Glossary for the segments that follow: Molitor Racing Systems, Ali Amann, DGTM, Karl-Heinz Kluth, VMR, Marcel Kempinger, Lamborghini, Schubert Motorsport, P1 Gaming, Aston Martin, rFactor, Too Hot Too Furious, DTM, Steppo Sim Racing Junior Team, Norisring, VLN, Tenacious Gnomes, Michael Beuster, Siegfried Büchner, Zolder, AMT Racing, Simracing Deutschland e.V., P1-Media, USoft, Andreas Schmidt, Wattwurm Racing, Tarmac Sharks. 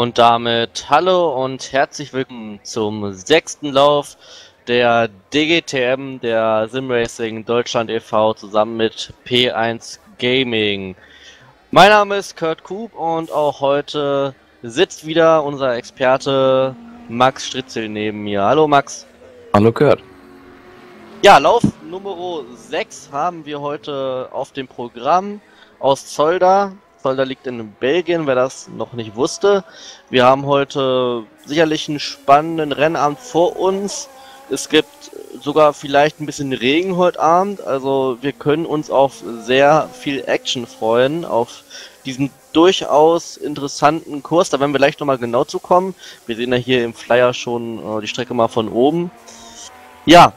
Und damit hallo und herzlich willkommen zum 6. Lauf der DGTM, der Simracing Deutschland e.V. zusammen mit P1 Gaming. Mein Name ist Kurt Kub und auch heute sitzt wieder unser Experte Max Stritzel neben mir. Hallo Max. Hallo Kurt. Ja, Lauf Nummer 6 haben wir heute auf dem Programm aus Zolder. Zolder liegt in Belgien, wer das noch nicht wusste. Wir haben heute sicherlich einen spannenden Rennabend vor uns. Es gibt sogar vielleicht ein bisschen Regen heute Abend, also wir können uns auf sehr viel Action freuen, auf diesen durchaus interessanten Kurs. Da werden wir gleich nochmal genau zu kommen. Wir sehen ja hier im Flyer schon die Strecke mal von oben. Ja,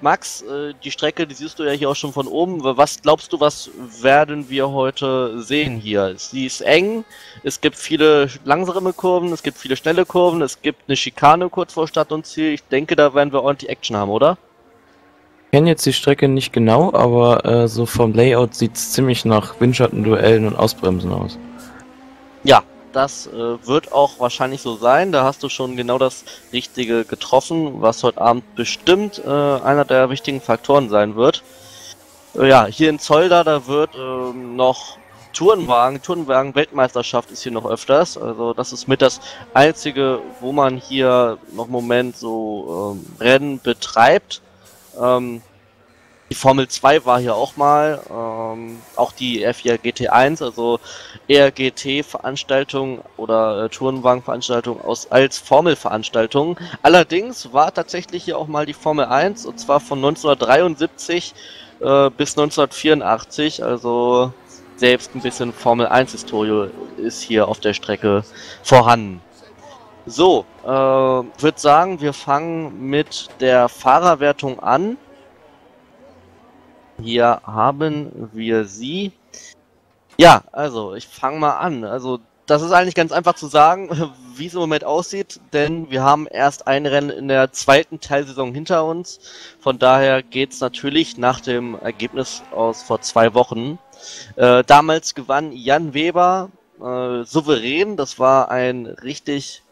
Max, die Strecke, die siehst du ja hier auch schon von oben. Was glaubst du, was werden wir heute sehen hier? Sie ist eng, es gibt viele langsame Kurven, es gibt viele schnelle Kurven, es gibt eine Schikane kurz vor Start und Ziel. Ich denke, da werden wir ordentlich Action haben, oder? Ich kenne jetzt die Strecke nicht genau, aber so vom Layout sieht es ziemlich nach Windschattenduellen und Ausbremsen aus. Ja, das wird auch wahrscheinlich so sein. Da hast du schon genau das Richtige getroffen, was heute Abend bestimmt einer der wichtigen Faktoren sein wird. Ja, hier in Zolder, da wird noch Tourenwagen-Weltmeisterschaft ist hier noch öfters. Also das ist mit das Einzige, wo man hier noch im Moment so Rennen betreibt. Die Formel 2 war hier auch mal, auch die F4 GT1, also eher GT-Veranstaltungen oder Tourenwagen-Veranstaltungen als Formel-Veranstaltungen. Allerdings war tatsächlich hier auch mal die Formel 1, und zwar von 1973 bis 1984, also selbst ein bisschen Formel 1-Historie ist hier auf der Strecke vorhanden. So, würde sagen, wir fangen mit der Fahrerwertung an. Hier haben wir sie. Ja, also ich fange mal an. Also das ist eigentlich ganz einfach zu sagen, wie es im Moment aussieht, denn wir haben erst ein Rennen in der zweiten Teilsaison hinter uns. Von daher geht es natürlich nach dem Ergebnis aus vor 2 Wochen. Damals gewann Jan Weber souverän. Das war ein richtig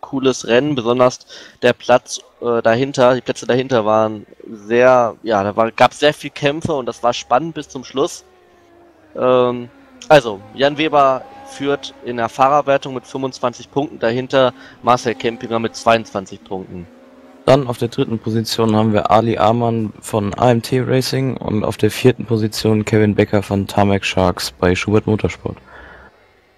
cooles Rennen, besonders der Platz dahinter, die Plätze dahinter waren sehr, ja, gab es sehr viel Kämpfe und das war spannend bis zum Schluss. Also, Jan Weber führt in der Fahrerwertung mit 25 Punkten, dahinter Marcel Kempinger mit 22 Punkten. Dann auf der 3. Position haben wir Ali Amann von AMT Racing und auf der 4. Position Kevin Becker von Tarmac Sharks bei Schubert Motorsport.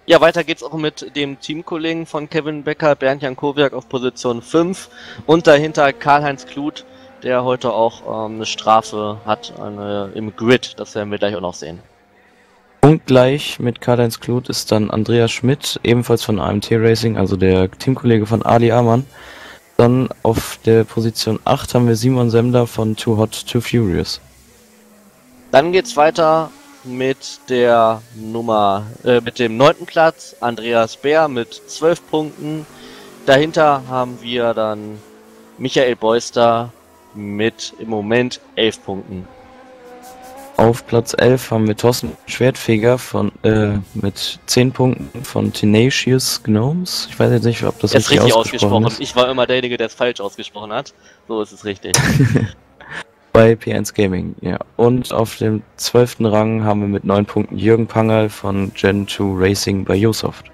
Ja, weiter geht's auch mit dem Teamkollegen von Kevin Becker, Bernd Jankowiak auf Position 5 und dahinter Karl-Heinz Kluth, der heute auch eine Strafe hat im Grid. Das werden wir gleich auch noch sehen. Und gleich mit Karl-Heinz Kluth ist dann Andreas Schmidt, ebenfalls von AMT Racing, also der Teamkollege von Ali Amann. Dann auf der Position 8 haben wir Simon Semmler von Too Hot Too Furious. Dann geht's weiter mit der mit dem 9. Platz, Andreas Bär mit 12 Punkten. Dahinter haben wir dann Michael Beuster mit im Moment 11 Punkten. Auf Platz 11 haben wir Thorsten Schwertfeger von, mit 10 Punkten von Tenacious Gnomes. Ich weiß jetzt nicht, ob das richtig ausgesprochen ist. Ich war immer derjenige, der es falsch ausgesprochen hat. So ist es richtig. Bei P1 Gaming, ja. Und auf dem 12. Rang haben wir mit 9 Punkten Jürgen Pangerl von Gen2 Racing bei USoft.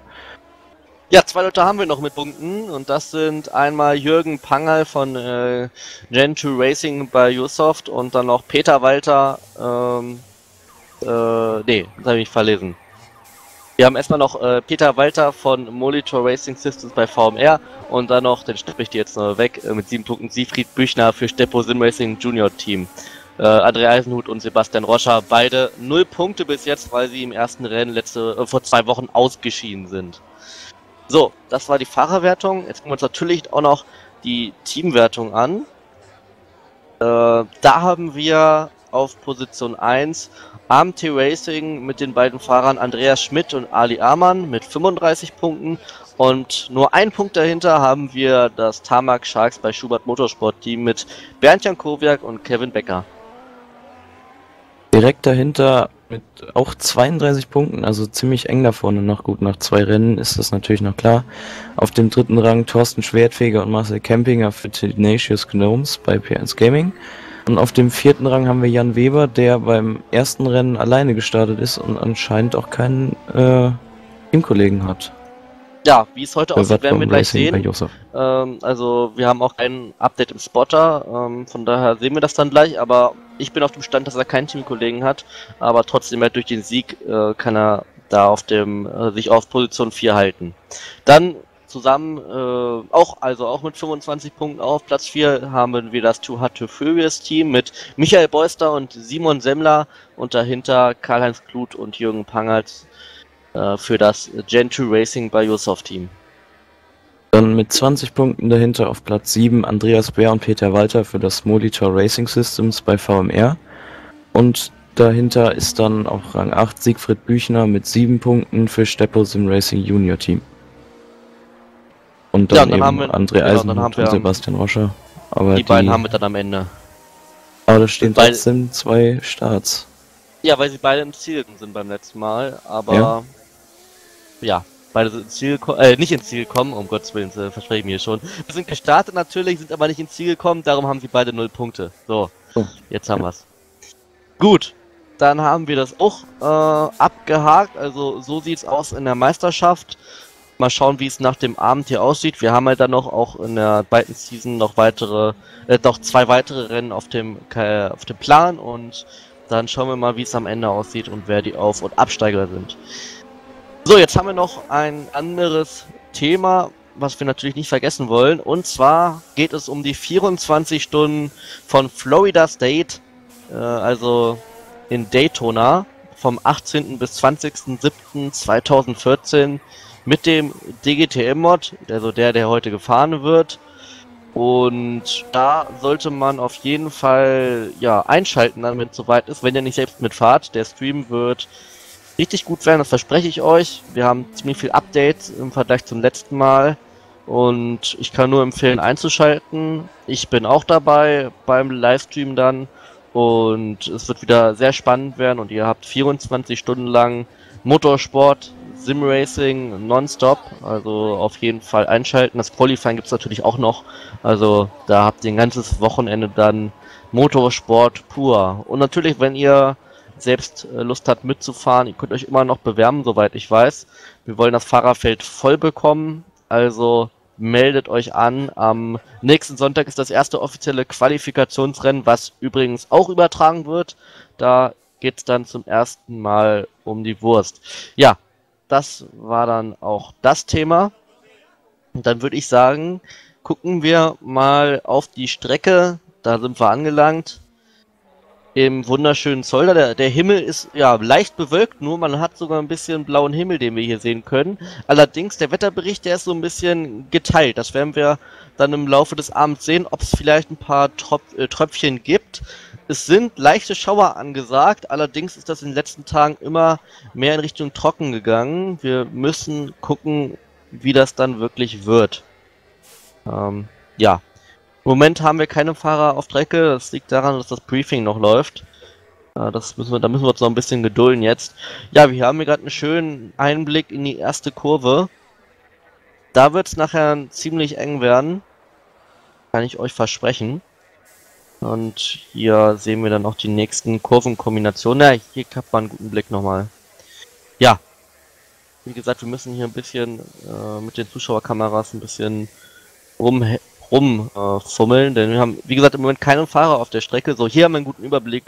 Ja, 2 Leute haben wir noch mit Punkten und das sind einmal Jürgen Pangerl von Gen2 Racing bei USoft und dann noch Peter Walter, das habe ich verlesen. Wir haben erstmal noch Peter Walter von Molitor Racing Systems bei VMR und dann noch, den steppe ich dir jetzt noch weg, mit 7 Punkten Siegfried Büchner für Steppo Sim Racing Junior Team. André Eisenhut und Sebastian Roscher, beide 0 Punkte bis jetzt, weil sie im ersten Rennen vor 2 Wochen ausgeschieden sind. So, das war die Fahrerwertung. Jetzt gucken wir uns natürlich auch noch die Teamwertung an. Da haben wir auf Position 1 AMT Racing mit den beiden Fahrern Andreas Schmidt und Ali Amann mit 35 Punkten und nur 1 Punkt dahinter haben wir das Tarmac Sharks bei Schubert Motorsport Team mit Bernd Jankowiak und Kevin Becker. Direkt dahinter Mit auch 32 Punkten, also ziemlich eng da vorne noch. Gut, nach zwei Rennen ist das natürlich noch klar. Auf dem dritten Rang Thorsten Schwertfeger und Marcel Kempinger für Tenacious Gnomes bei P1 Gaming. Und auf dem vierten Rang haben wir Jan Weber, der beim ersten Rennen alleine gestartet ist und anscheinend auch keinen Teamkollegen hat. Ja, wie es heute aussieht, werden wir gleich sehen. Also wir haben auch ein Update im Spotter, von daher sehen wir das dann gleich, aber ich bin auf dem Stand, dass er keinen Teamkollegen hat, aber trotzdem halt durch den Sieg kann er da auf dem sich auf Position 4 halten. Dann zusammen, auch mit 25 Punkten auf Platz 4 haben wir das Too Hot Too Furious Team mit Michael Beuster und Simon Semmler und dahinter Karl-Heinz Kluth und Jürgen Pangerl für das Gen2 Racing bei USoft Team. Dann mit 20 Punkten dahinter auf Platz 7 Andreas Bär und Peter Walter für das Molitor Racing Systems bei VMR. Und dahinter ist dann auf Rang 8 Siegfried Büchner mit 7 Punkten für Steppo Sim Racing Junior Team. Und dann, eben haben wir André Eisenhut und Sebastian Roscher. Aber die beiden haben wir dann am Ende. Aber da stehen trotzdem zwei Starts. Ja, weil sie beide im Ziel sind beim letzten Mal, aber... Ja. Ja, beide sind ins Ziel gekommen, nicht ins Ziel gekommen, um Gottes Willen, verspreche ich mir schon. Wir sind gestartet natürlich, sind aber nicht ins Ziel gekommen, darum haben sie beide 0 Punkte. So, jetzt haben wir's. Gut, dann haben wir das auch abgehakt, also so sieht's aus in der Meisterschaft. Mal schauen, wie es nach dem Abend hier aussieht. Wir haben halt dann noch auch in der zweiten Season noch weitere, noch zwei weitere Rennen auf dem Plan und dann schauen wir mal, wie es am Ende aussieht und wer die Auf- und Absteiger sind. So, jetzt haben wir noch ein anderes Thema, was wir natürlich nicht vergessen wollen. Und zwar geht es um die 24 Stunden von Florida State, also in Daytona, vom 18. bis 20.07.2014 mit dem DGTM-Mod, also der heute gefahren wird. Und da sollte man auf jeden Fall ja einschalten, wenn es soweit ist, wenn ihr nicht selbst mitfahrt. Der Stream wird richtig gut werden, das verspreche ich euch. Wir haben ziemlich viel Updates im Vergleich zum letzten Mal und ich kann nur empfehlen einzuschalten. Ich bin auch dabei beim Livestream dann und es wird wieder sehr spannend werden und ihr habt 24 Stunden lang Motorsport, Simracing nonstop, also auf jeden Fall einschalten. Das Qualifying gibt es natürlich auch noch, also da habt ihr ein ganzes Wochenende dann Motorsport pur. Und natürlich, wenn ihr selbst Lust hat mitzufahren, ihr könnt euch immer noch bewerben, soweit ich weiß. Wir wollen das Fahrerfeld voll bekommen, also meldet euch an. Am nächsten Sonntag ist das erste offizielle Qualifikationsrennen, was übrigens auch übertragen wird. Da geht es dann zum ersten Mal um die Wurst. Ja, das war dann auch das Thema. Und dann würde ich sagen, gucken wir mal auf die Strecke. Da sind wir angelangt. Im wunderschönen Zolder. Der Himmel ist ja leicht bewölkt, nur man hat sogar ein bisschen blauen Himmel, den wir hier sehen können. Allerdings, der Wetterbericht, der ist so ein bisschen geteilt. Das werden wir dann im Laufe des Abends sehen, ob es vielleicht ein paar Tröpfchen gibt. Es sind leichte Schauer angesagt, allerdings ist das in den letzten Tagen immer mehr in Richtung trocken gegangen. Wir müssen gucken, wie das dann wirklich wird. Ja. Im Moment haben wir keine Fahrer auf Strecke, das liegt daran, dass das Briefing noch läuft. Da müssen wir uns noch ein bisschen gedulden jetzt. Ja, wir haben hier gerade einen schönen Einblick in die erste Kurve. Da wird es nachher ziemlich eng werden. Kann ich euch versprechen. Und hier sehen wir dann auch die nächsten Kurvenkombinationen. Ja, hier hat man einen guten Blick nochmal. Ja, wie gesagt, wir müssen hier ein bisschen mit den Zuschauerkameras ein bisschen rumfummeln, denn wir haben, wie gesagt, im Moment keinen Fahrer auf der Strecke. So, hier haben wir einen guten Überblick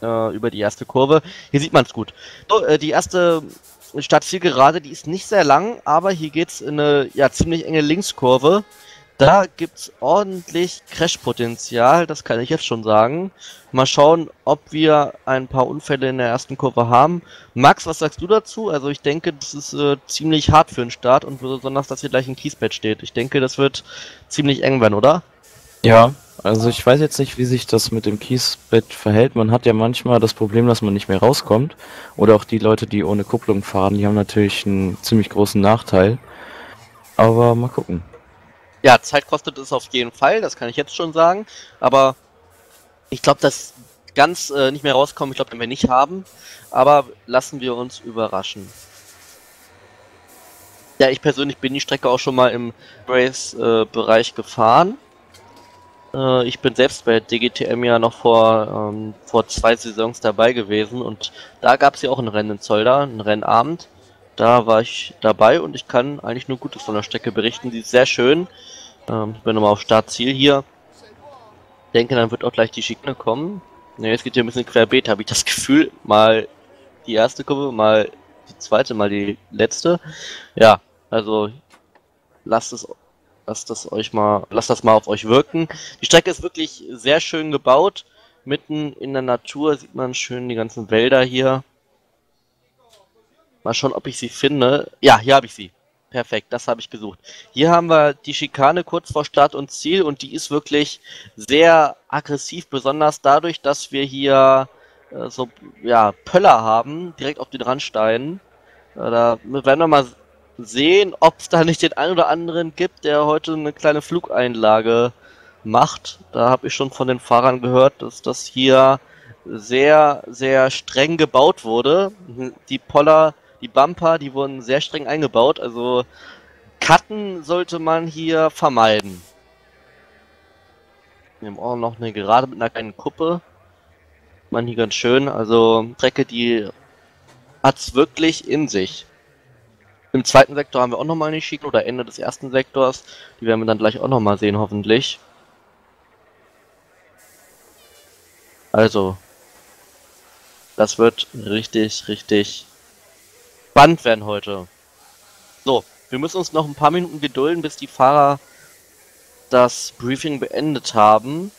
über die erste Kurve. Hier sieht man es gut. So, die erste Startzielgerade, die ist nicht sehr lang, aber hier geht es in eine ja, ziemlich enge Linkskurve. Da gibt es ordentlich Crashpotenzial, das kann ich jetzt schon sagen. Mal schauen, ob wir ein paar Unfälle in der ersten Kurve haben. Max, was sagst du dazu? Also ich denke, das ist ziemlich hart für den Start und besonders, dass hier gleich ein Kiesbett steht. Ich denke, das wird ziemlich eng werden, oder? Ja, also ich weiß jetzt nicht, wie sich das mit dem Kiesbett verhält. Man hat ja manchmal das Problem, dass man nicht mehr rauskommt. Oder auch die Leute, die ohne Kupplung fahren, die haben natürlich einen ziemlich großen Nachteil. Aber mal gucken. Ja, Zeit kostet es auf jeden Fall, das kann ich jetzt schon sagen, aber ich glaube, dass ganz nicht mehr rauskommen. Ich glaube, den wir nicht haben. Aber lassen wir uns überraschen. Ja, ich persönlich bin die Strecke auch schon mal im Race-Bereich gefahren. Ich bin selbst bei DGTM ja noch vor 2 Saisons dabei gewesen und da gab es ja auch ein Rennen in Zolder, ein Rennabend. Da war ich dabei und ich kann eigentlich nur Gutes von der Strecke berichten. Die ist sehr schön. Ich bin nochmal auf Startziel hier. Denke, dann wird auch gleich die Schikane kommen. Ne, jetzt geht hier ein bisschen querbeet, habe ich das Gefühl. Mal die erste Kurve, mal die zweite, mal die letzte. Ja, also lasst das mal auf euch wirken. Die Strecke ist wirklich sehr schön gebaut. Mitten in der Natur sieht man schön die ganzen Wälder hier. Mal schauen, ob ich sie finde. Ja, hier habe ich sie. Perfekt, das habe ich gesucht. Hier haben wir die Schikane kurz vor Start und Ziel und die ist wirklich sehr aggressiv, besonders dadurch, dass wir hier so ja, Pöller haben, direkt auf den Randsteinen. Da werden wir mal sehen, ob es da nicht den einen oder anderen gibt, der heute eine kleine Flugeinlage macht. Da habe ich schon von den Fahrern gehört, dass das hier sehr, sehr streng gebaut wurde. Die Poller, die Bumper, die wurden sehr streng eingebaut. Also Cutten sollte man hier vermeiden. Wir haben auch noch eine Gerade mit einer kleinen Kuppe. Man hier ganz schön. Also Strecke, die hat es wirklich in sich. Im zweiten Sektor haben wir auch nochmal eine Schikane, oder Ende des ersten Sektors. Die werden wir dann gleich auch nochmal sehen, hoffentlich. Also, das wird richtig, richtig spannend werden heute. So, wir müssen uns noch ein paar Minuten gedulden, bis die Fahrer das Briefing beendet haben.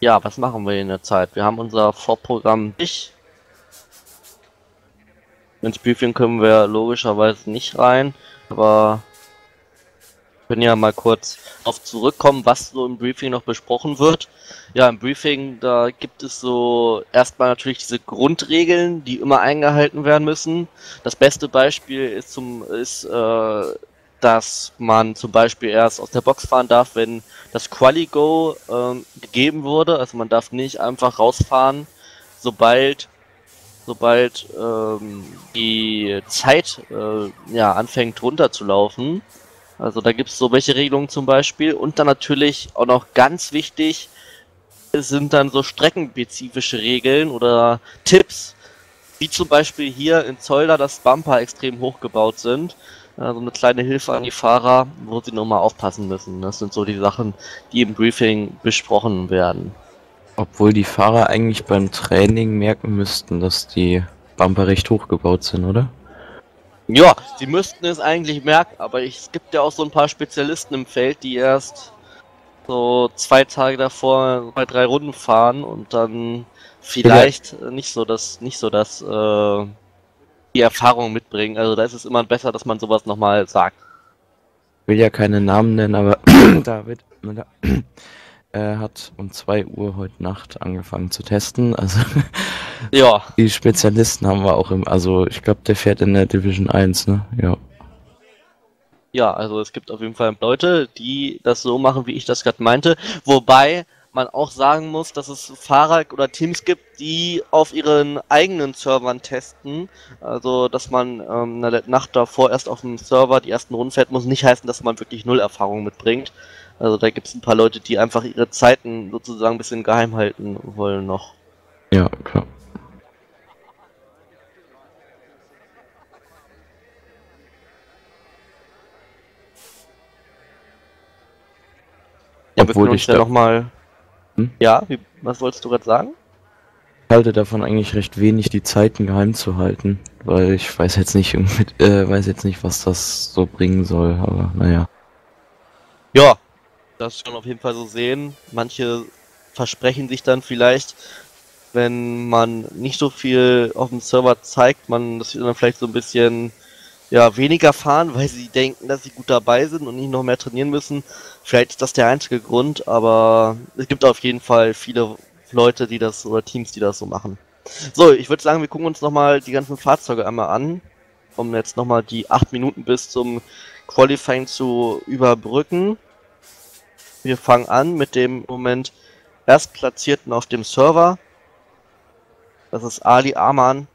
Ja, was machen wir in der Zeit? Wir haben unser Vorprogramm nicht. Ins Briefing können wir logischerweise nicht rein, aber wir können ja mal kurz auf zurückkommen, was so im Briefing noch besprochen wird. Ja, im Briefing, da gibt es so erstmal natürlich diese Grundregeln, die immer eingehalten werden müssen. Das beste Beispiel ist, dass man zum Beispiel erst aus der Box fahren darf, wenn das Quali-Go gegeben wurde. Also man darf nicht einfach rausfahren, sobald die Zeit anfängt runterzulaufen. Also da gibt es so welche Regelungen zum Beispiel. Und dann natürlich auch noch ganz wichtig, es sind dann so streckenspezifische Regeln oder Tipps, wie zum Beispiel hier in Zolder, dass Bumper extrem hochgebaut sind. Also eine kleine Hilfe an die Fahrer, wo sie nochmal aufpassen müssen. Das sind so die Sachen, die im Briefing besprochen werden. Obwohl die Fahrer eigentlich beim Training merken müssten, dass die Bumper recht hochgebaut sind, oder? Ja, sie müssten es eigentlich merken, aber es gibt ja auch so ein paar Spezialisten im Feld, die erst so 2 Tage davor 2, 3 Runden fahren und dann vielleicht nicht so die Erfahrung mitbringen. Also da ist es immer besser, dass man sowas nochmal sagt. Ich will ja keine Namen nennen, aber David hat um 2 Uhr heute Nacht angefangen zu testen, also ja. Die Spezialisten haben wir auch im, also ich glaube, der fährt in der Division 1, ne? Ja. Ja, also es gibt auf jeden Fall Leute, die das so machen, wie ich das gerade meinte, wobei man auch sagen muss, dass es Fahrer oder Teams gibt, die auf ihren eigenen Servern testen, also dass man eine Nacht davor erst auf dem Server die ersten Runden fährt, muss nicht heißen, dass man wirklich 0 Erfahrung mitbringt. Also da gibt es ein paar Leute, die einfach ihre Zeiten sozusagen ein bisschen geheim halten wollen noch. Ja, klar. Ja, obwohl wir uns ja nochmal... Ja, was wolltest du gerade sagen? Ich halte davon eigentlich recht wenig, die Zeiten geheim zu halten, weil ich weiß jetzt nicht, was das so bringen soll, aber naja. Ja, das kann man auf jeden Fall so sehen. Manche versprechen sich dann vielleicht, wenn man nicht so viel auf dem Server zeigt, dass sie dann vielleicht so ein bisschen ja, weniger fahren, weil sie denken, dass sie gut dabei sind und nicht noch mehr trainieren müssen. Vielleicht ist das der einzige Grund, aber es gibt auf jeden Fall viele Leute, die das oder Teams, die das so machen. So, ich würde sagen, wir gucken uns nochmal die ganzen Fahrzeuge einmal an, um jetzt nochmal die 8 Minuten bis zum Qualifying zu überbrücken. Wir fangen an mit dem im Moment Erstplatzierten auf dem Server. Das ist Ali Amann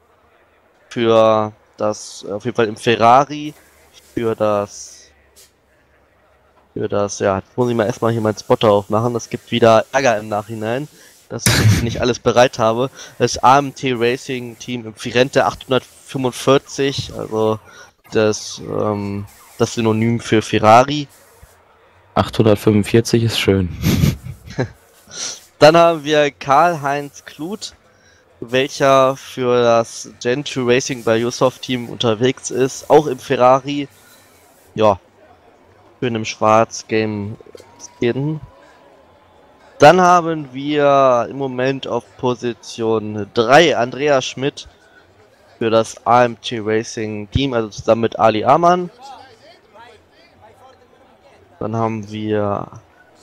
für das, auf jeden Fall im Ferrari, für das, ja, jetzt muss ich mal erstmal hier meinen Spotter aufmachen, das gibt wieder Ärger im Nachhinein, dass ich nicht alles bereit habe. Das AMT Racing Team im Firenze 845, also das Synonym für Ferrari. 845 ist schön. Dann haben wir Karl-Heinz Kluth, welcher für das Gen2 Racing bei USoft Team unterwegs ist, auch im Ferrari. Ja, schön im Schwarz-Game-Skin. Dann haben wir im Moment auf Position 3 Andreas Schmidt für das AMT Racing Team, also zusammen mit Ali Amann. Dann haben wir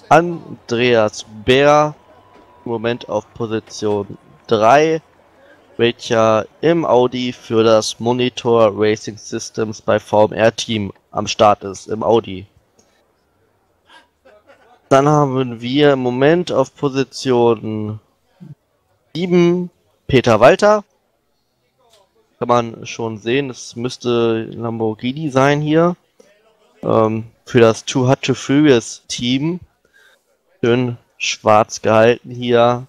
Andreas Bär im Moment auf Position 3, welcher im Audi für das Molitor Racing Systems bei VMR Team am Start ist, im Audi. Dann haben wir im Moment auf Position 7 Peter Walter. Kann man schon sehen, es müsste Lamborghini sein hier. Für das Too Hot Too Furious Team. Schön schwarz gehalten hier.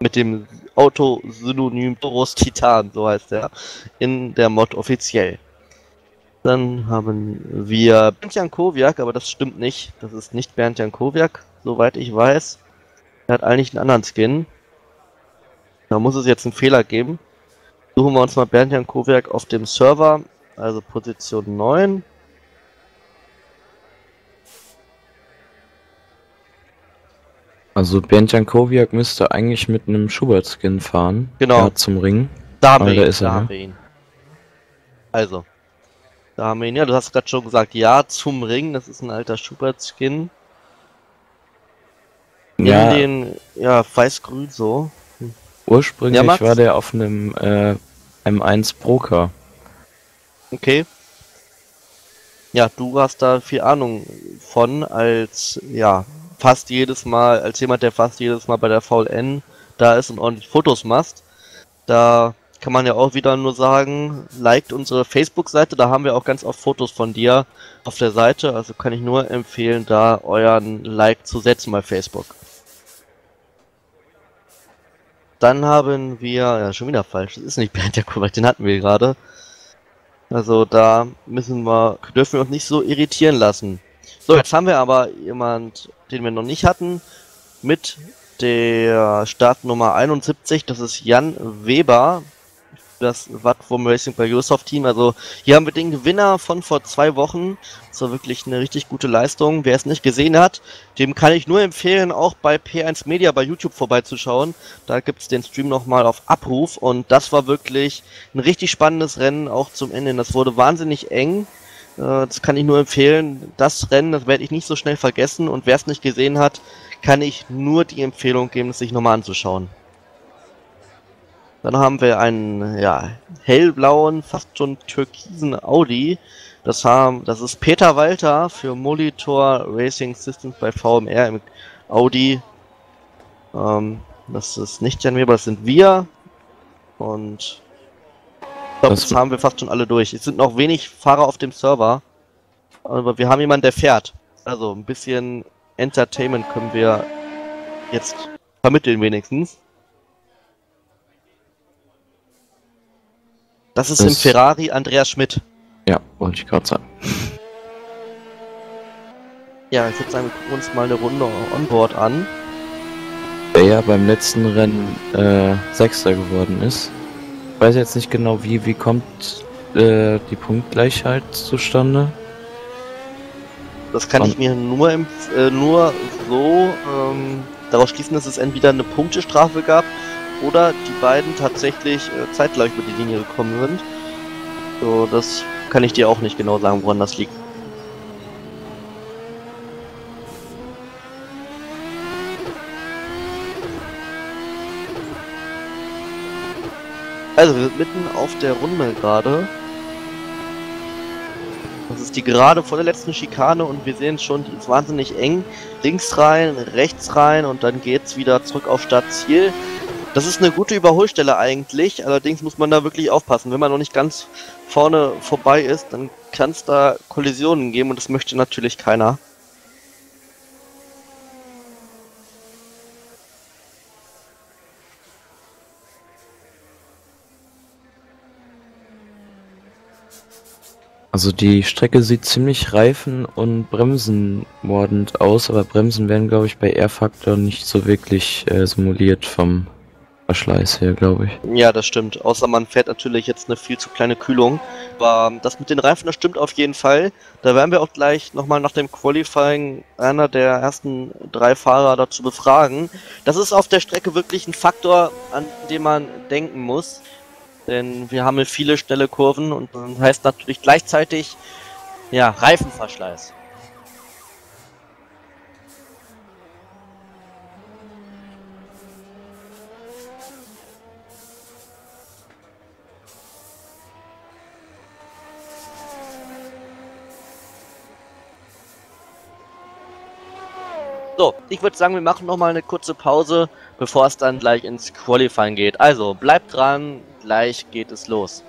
Mit dem Auto-Synonym Taurus Titan, so heißt er, in der Mod offiziell. Dann haben wir Bernd Jankowiak, aber das stimmt nicht. Das ist nicht Bernd Jankowiak, soweit ich weiß. Er hat eigentlich einen anderen Skin. Da muss es jetzt einen Fehler geben. Suchen wir uns mal Bernd Jankowiak auf dem Server, also Position 9. Also Bernd Jankowiak müsste eigentlich mit einem Schubert-Skin fahren. Genau. Ja, zum Ring. Da haben wir ihn, Also, da haben wir ihn. Ja, du hast gerade schon gesagt, ja, zum Ring. Das ist ein alter Schubert-Skin. Ja. In den, ja, weiß-grün so. Ursprünglich ja, war der auf einem M1 Broker. Okay. Ja, du hast da viel Ahnung von als, ja... fast jedes Mal, als jemand, der fast jedes Mal bei der VLN da ist und ordentlich Fotos macht, da kann man ja auch wieder nur sagen, liked unsere Facebook-Seite, da haben wir auch ganz oft Fotos von dir auf der Seite, also kann ich nur empfehlen, da euren Like zu setzen bei Facebook. Dann haben wir, ja, schon wieder falsch, das ist nicht Bernd Jakob, den hatten wir gerade, also da dürfen wir uns nicht so irritieren lassen. So, jetzt haben wir aber jemand, den wir noch nicht hatten, mit der Startnummer 71, das ist Jan Weber, das Wattwurm Racing bei USoft Team. Also hier haben wir den Gewinner von vor 2 Wochen, das war wirklich eine richtig gute Leistung. Wer es nicht gesehen hat, dem kann ich nur empfehlen, auch bei P1 Media bei YouTube vorbeizuschauen. Da gibt es den Stream nochmal auf Abruf und das war wirklich ein richtig spannendes Rennen, auch zum Ende. Das wurde wahnsinnig eng. Das kann ich nur empfehlen. Das Rennen, das werde ich nicht so schnell vergessen. Und wer es nicht gesehen hat, kann ich nur die Empfehlung geben, es sich nochmal anzuschauen. Dann haben wir einen, ja, hellblauen, fast schon türkisen Audi. Das ist Peter Walter für Molitor Racing Systems bei VMR im Audi. Das ist nicht Jan Weber, das sind wir. Und... das haben wir fast schon alle durch. Es sind noch wenig Fahrer auf dem Server, aber wir haben jemanden, der fährt. Also ein bisschen Entertainment können wir jetzt vermitteln wenigstens. Das ist im Ferrari Andreas Schmidt. Ja, wollte ich gerade sagen. Ja, ich würde sagen, wir gucken uns mal eine Runde Onboard an. Der ja beim letzten Rennen Sechster geworden ist. Ich weiß jetzt nicht genau, wie kommt die Punktgleichheit zustande. Das kann ich mir nur so daraus schließen, dass es entweder eine Punktestrafe gab oder die beiden tatsächlich zeitgleich über die Linie gekommen sind. So, das kann ich dir auch nicht genau sagen, woran das liegt. Also wir sind mitten auf der Runde gerade. Das ist die Gerade vor der letzten Schikane und wir sehen schon, die ist wahnsinnig eng. Links rein, rechts rein und dann geht's wieder zurück auf Startziel. Das ist eine gute Überholstelle eigentlich, allerdings muss man da wirklich aufpassen. Wenn man noch nicht ganz vorne vorbei ist, dann kann es da Kollisionen geben und das möchte natürlich keiner. Also die Strecke sieht ziemlich reifen- und bremsenmordend aus, aber Bremsen werden, glaube ich, bei R-Faktor nicht so wirklich simuliert vom Verschleiß her, glaube ich. Ja, das stimmt. Außer man fährt natürlich jetzt eine viel zu kleine Kühlung. Aber das mit den Reifen, das stimmt auf jeden Fall. Da werden wir auch gleich nochmal nach dem Qualifying einer der ersten drei Fahrer dazu befragen. Das ist auf der Strecke wirklich ein Faktor, an den man denken muss. Denn wir haben viele schnelle Kurven und das heißt natürlich gleichzeitig, ja, Reifenverschleiß. So, ich würde sagen, wir machen nochmal eine kurze Pause, bevor es dann gleich ins Qualifying geht. Also, bleibt dran, gleich geht es los.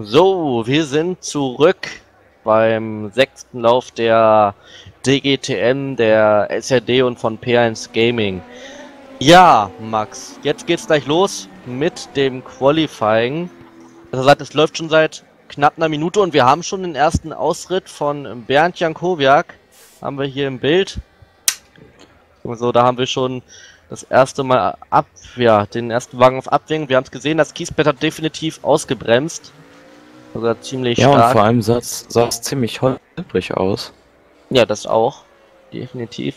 So, wir sind zurück beim sechsten Lauf der DGTM, der SRD und von P1 Gaming. Ja, Max, jetzt geht's gleich los mit dem Qualifying. Das heißt, es läuft schon seit knapp einer Minute und wir haben schon den ersten Ausritt von Bernd Jankowiak. Haben wir hier im Bild. So, da haben wir schon das erste Mal den ersten Wagen auf Abwägen. Wir haben es gesehen, das Kiesbett hat definitiv ausgebremst. Also ziemlich stark. Ja, und vor allem sah es ziemlich holprig aus. Ja, das auch. Definitiv.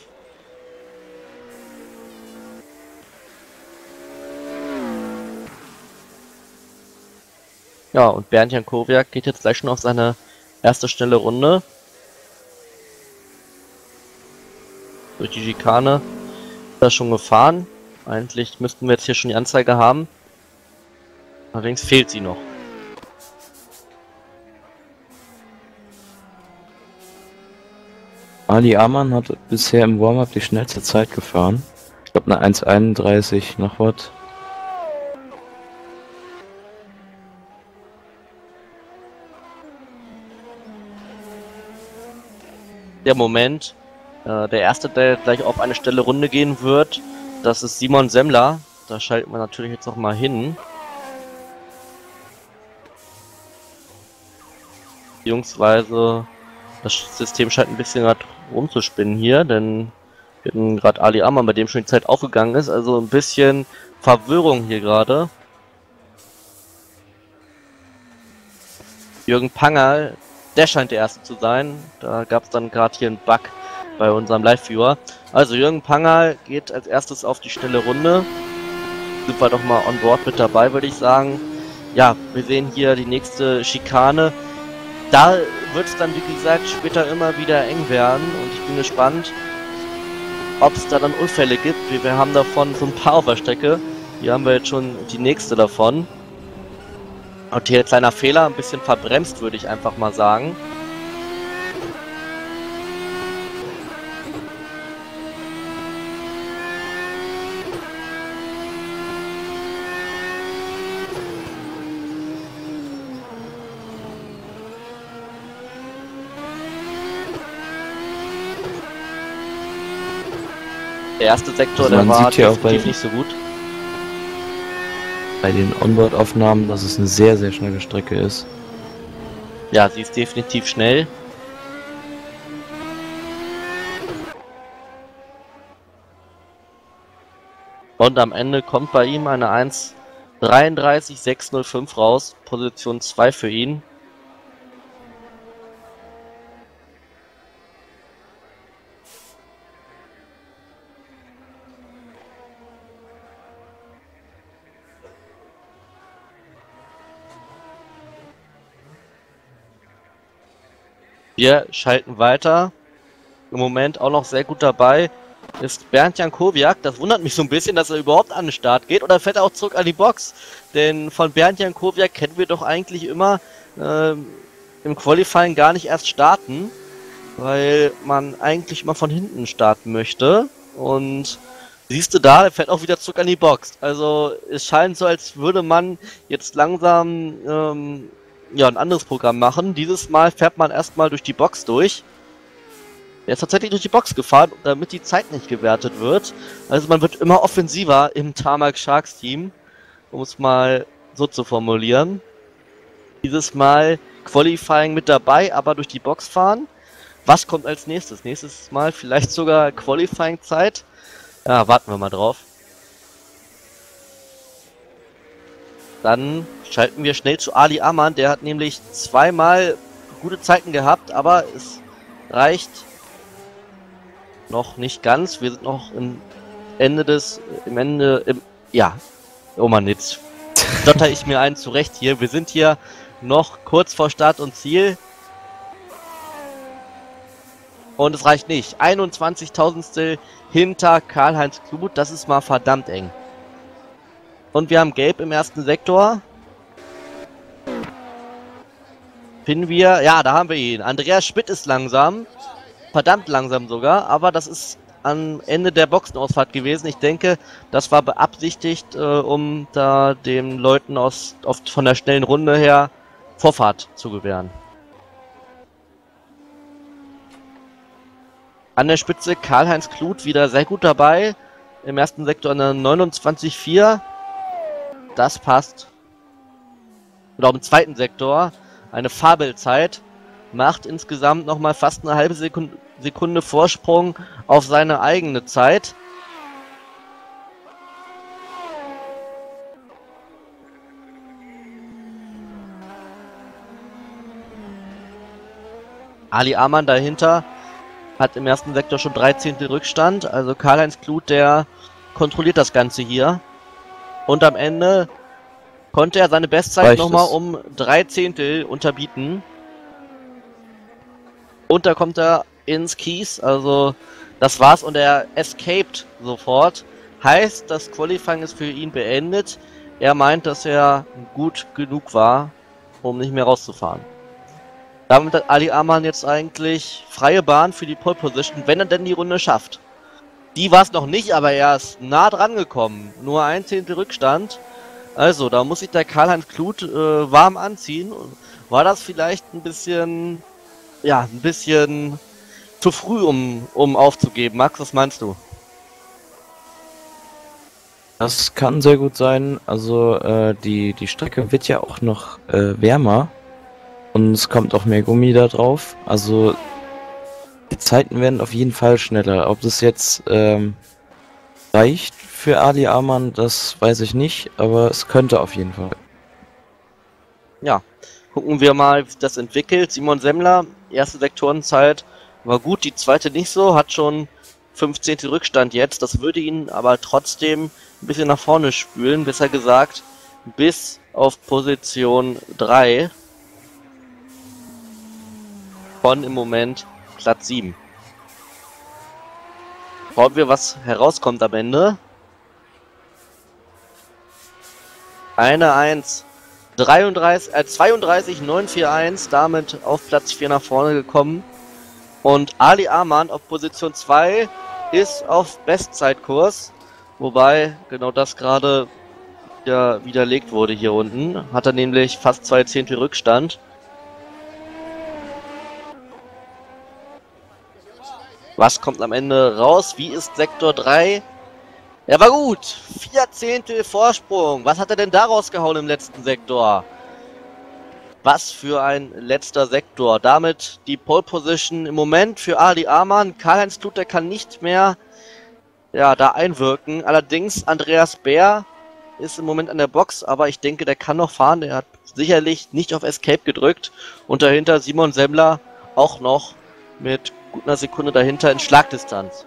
Ja, und Bernd Jankowiak geht jetzt gleich schon auf seine erste schnelle Runde. Durch die Schikane ist er schon gefahren. Eigentlich müssten wir jetzt hier schon die Anzeige haben. Allerdings fehlt sie noch. Ali Amann hat bisher im Warm-Up die schnellste Zeit gefahren. Ich glaube eine 1,31 noch was. Der Moment, der erste, der gleich auf eine schnelle Runde gehen wird, das ist Simon Semmler. Da schalten wir natürlich jetzt noch mal hin. Beziehungsweise das System scheint ein bisschen gerade rumzuspinnen hier, denn gerade Ali Amann, bei dem schon die Zeit aufgegangen ist, also ein bisschen Verwirrung hier gerade. Jürgen Pangerl, der scheint der Erste zu sein, da gab es dann gerade hier einen Bug bei unserem Live-Viewer. Also Jürgen Pangerl geht als erstes auf die schnelle Runde, sind wir doch mal on board mit dabei, würde ich sagen. Ja, wir sehen hier die nächste Schikane. Da wird es dann, wie gesagt, später immer wieder eng werden und ich bin gespannt, ob es da dann Unfälle gibt. Wir haben davon so ein paar auf der Strecke. Hier haben wir jetzt schon die nächste davon. Und hier ein kleiner Fehler, ein bisschen verbremst, würde ich einfach mal sagen. Der erste Sektor, also der war definitiv nicht so gut. Bei den Onboard-Aufnahmen, dass es eine sehr, sehr schnelle Strecke ist. Ja, sie ist definitiv schnell. Und am Ende kommt bei ihm eine 1,33,605 raus, Position 2 für ihn. Wir schalten weiter. Im Moment auch noch sehr gut dabei ist Bernd Jankowiak. Das wundert mich so ein bisschen, dass er überhaupt an den Start geht. Oder fährt er auch zurück an die Box? Denn von Bernd Jankowiak kennen wir doch eigentlich immer im Qualifying gar nicht erst starten. Weil man eigentlich immer von hinten starten möchte. Und siehst du da, der fährt auch wieder zurück an die Box. Also es scheint so, als würde man jetzt langsam ja, ein anderes Programm machen. Dieses Mal fährt man erstmal durch die Box durch. Er ist tatsächlich durch die Box gefahren, damit die Zeit nicht gewertet wird. Also man wird immer offensiver im Tarmac Sharks Team, um es mal so zu formulieren. Dieses Mal Qualifying mit dabei, aber durch die Box fahren. Was kommt als nächstes? Nächstes Mal vielleicht sogar Qualifying Zeit. Ja, warten wir mal drauf. Dann schalten wir schnell zu Ali Amann, der hat nämlich zweimal gute Zeiten gehabt, aber es reicht noch nicht ganz. Wir sind noch oh Mann, jetzt stotter ich mir einen zurecht hier. Wir sind hier noch kurz vor Start und Ziel. Und es reicht nicht. 21.000stel hinter Karl-Heinz Kluth, das ist mal verdammt eng. Und wir haben Gelb im ersten Sektor. Finden wir, ja, da haben wir ihn. Andreas Schmidt ist langsam. Verdammt langsam sogar, aber das ist am Ende der Boxenausfahrt gewesen. Ich denke, das war beabsichtigt, um da den Leuten von der schnellen Runde her Vorfahrt zu gewähren. An der Spitze Karl-Heinz Kluth wieder sehr gut dabei. Im ersten Sektor eine 29,4. Das passt. Und auch im zweiten Sektor eine Fabelzeit. Macht insgesamt nochmal fast eine halbe Sekunde Vorsprung auf seine eigene Zeit. Ali Amann dahinter hat im ersten Sektor schon 13. Rückstand. Also Karl-Heinz Kluth, der kontrolliert das Ganze hier. Und am Ende konnte er seine Bestzeit nochmal um 3 Zehntel unterbieten. Und da kommt er ins Kies. Also das war's und er escaped sofort. Heißt, das Qualifying ist für ihn beendet. Er meint, dass er gut genug war, um nicht mehr rauszufahren. Damit hat Ali Amann jetzt eigentlich freie Bahn für die Pole Position, wenn er denn die Runde schafft. Die war es noch nicht, aber er ist nah dran gekommen. Nur 1 Zehntel Rückstand. Also, da muss sich der Karl-Heinz Kluth warm anziehen. War das vielleicht ein bisschen, ja, ein bisschen zu früh, um aufzugeben? Max, was meinst du? Das kann sehr gut sein. Also, die Strecke wird ja auch noch wärmer. Und es kommt auch mehr Gummi da drauf. Also die Zeiten werden auf jeden Fall schneller. Ob das jetzt reicht für Ali Amann, das weiß ich nicht. Aber es könnte auf jeden Fall. Ja, gucken wir mal, wie das entwickelt. Simon Semmler, erste Sektorenzeit war gut, die zweite nicht so. Hat schon 15. Rückstand jetzt. Das würde ihn aber trotzdem ein bisschen nach vorne spülen. Besser gesagt, bis auf Position 3. Von im Moment Platz 7. Schauen wir, was herauskommt am Ende. Eine 1. 32,941, damit auf Platz 4 nach vorne gekommen. Und Ali Amann auf Position 2 ist auf Bestzeitkurs. Wobei genau das gerade widerlegt wurde hier unten. Hat er nämlich fast 2 Zehntel Rückstand. Was kommt am Ende raus? Wie ist Sektor 3? Er war gut. 4 Zehntel Vorsprung. Was hat er denn daraus gehauen im letzten Sektor? Was für ein letzter Sektor. Damit die Pole Position im Moment für Ali Amann. Karl-Heinz Kluth, der kann nicht mehr da einwirken. Allerdings Andreas Bär ist im Moment an der Box, aber ich denke, der kann noch fahren. Der hat sicherlich nicht auf Escape gedrückt. Und dahinter Simon Semmler auch noch mit einer Sekunde dahinter in Schlagdistanz.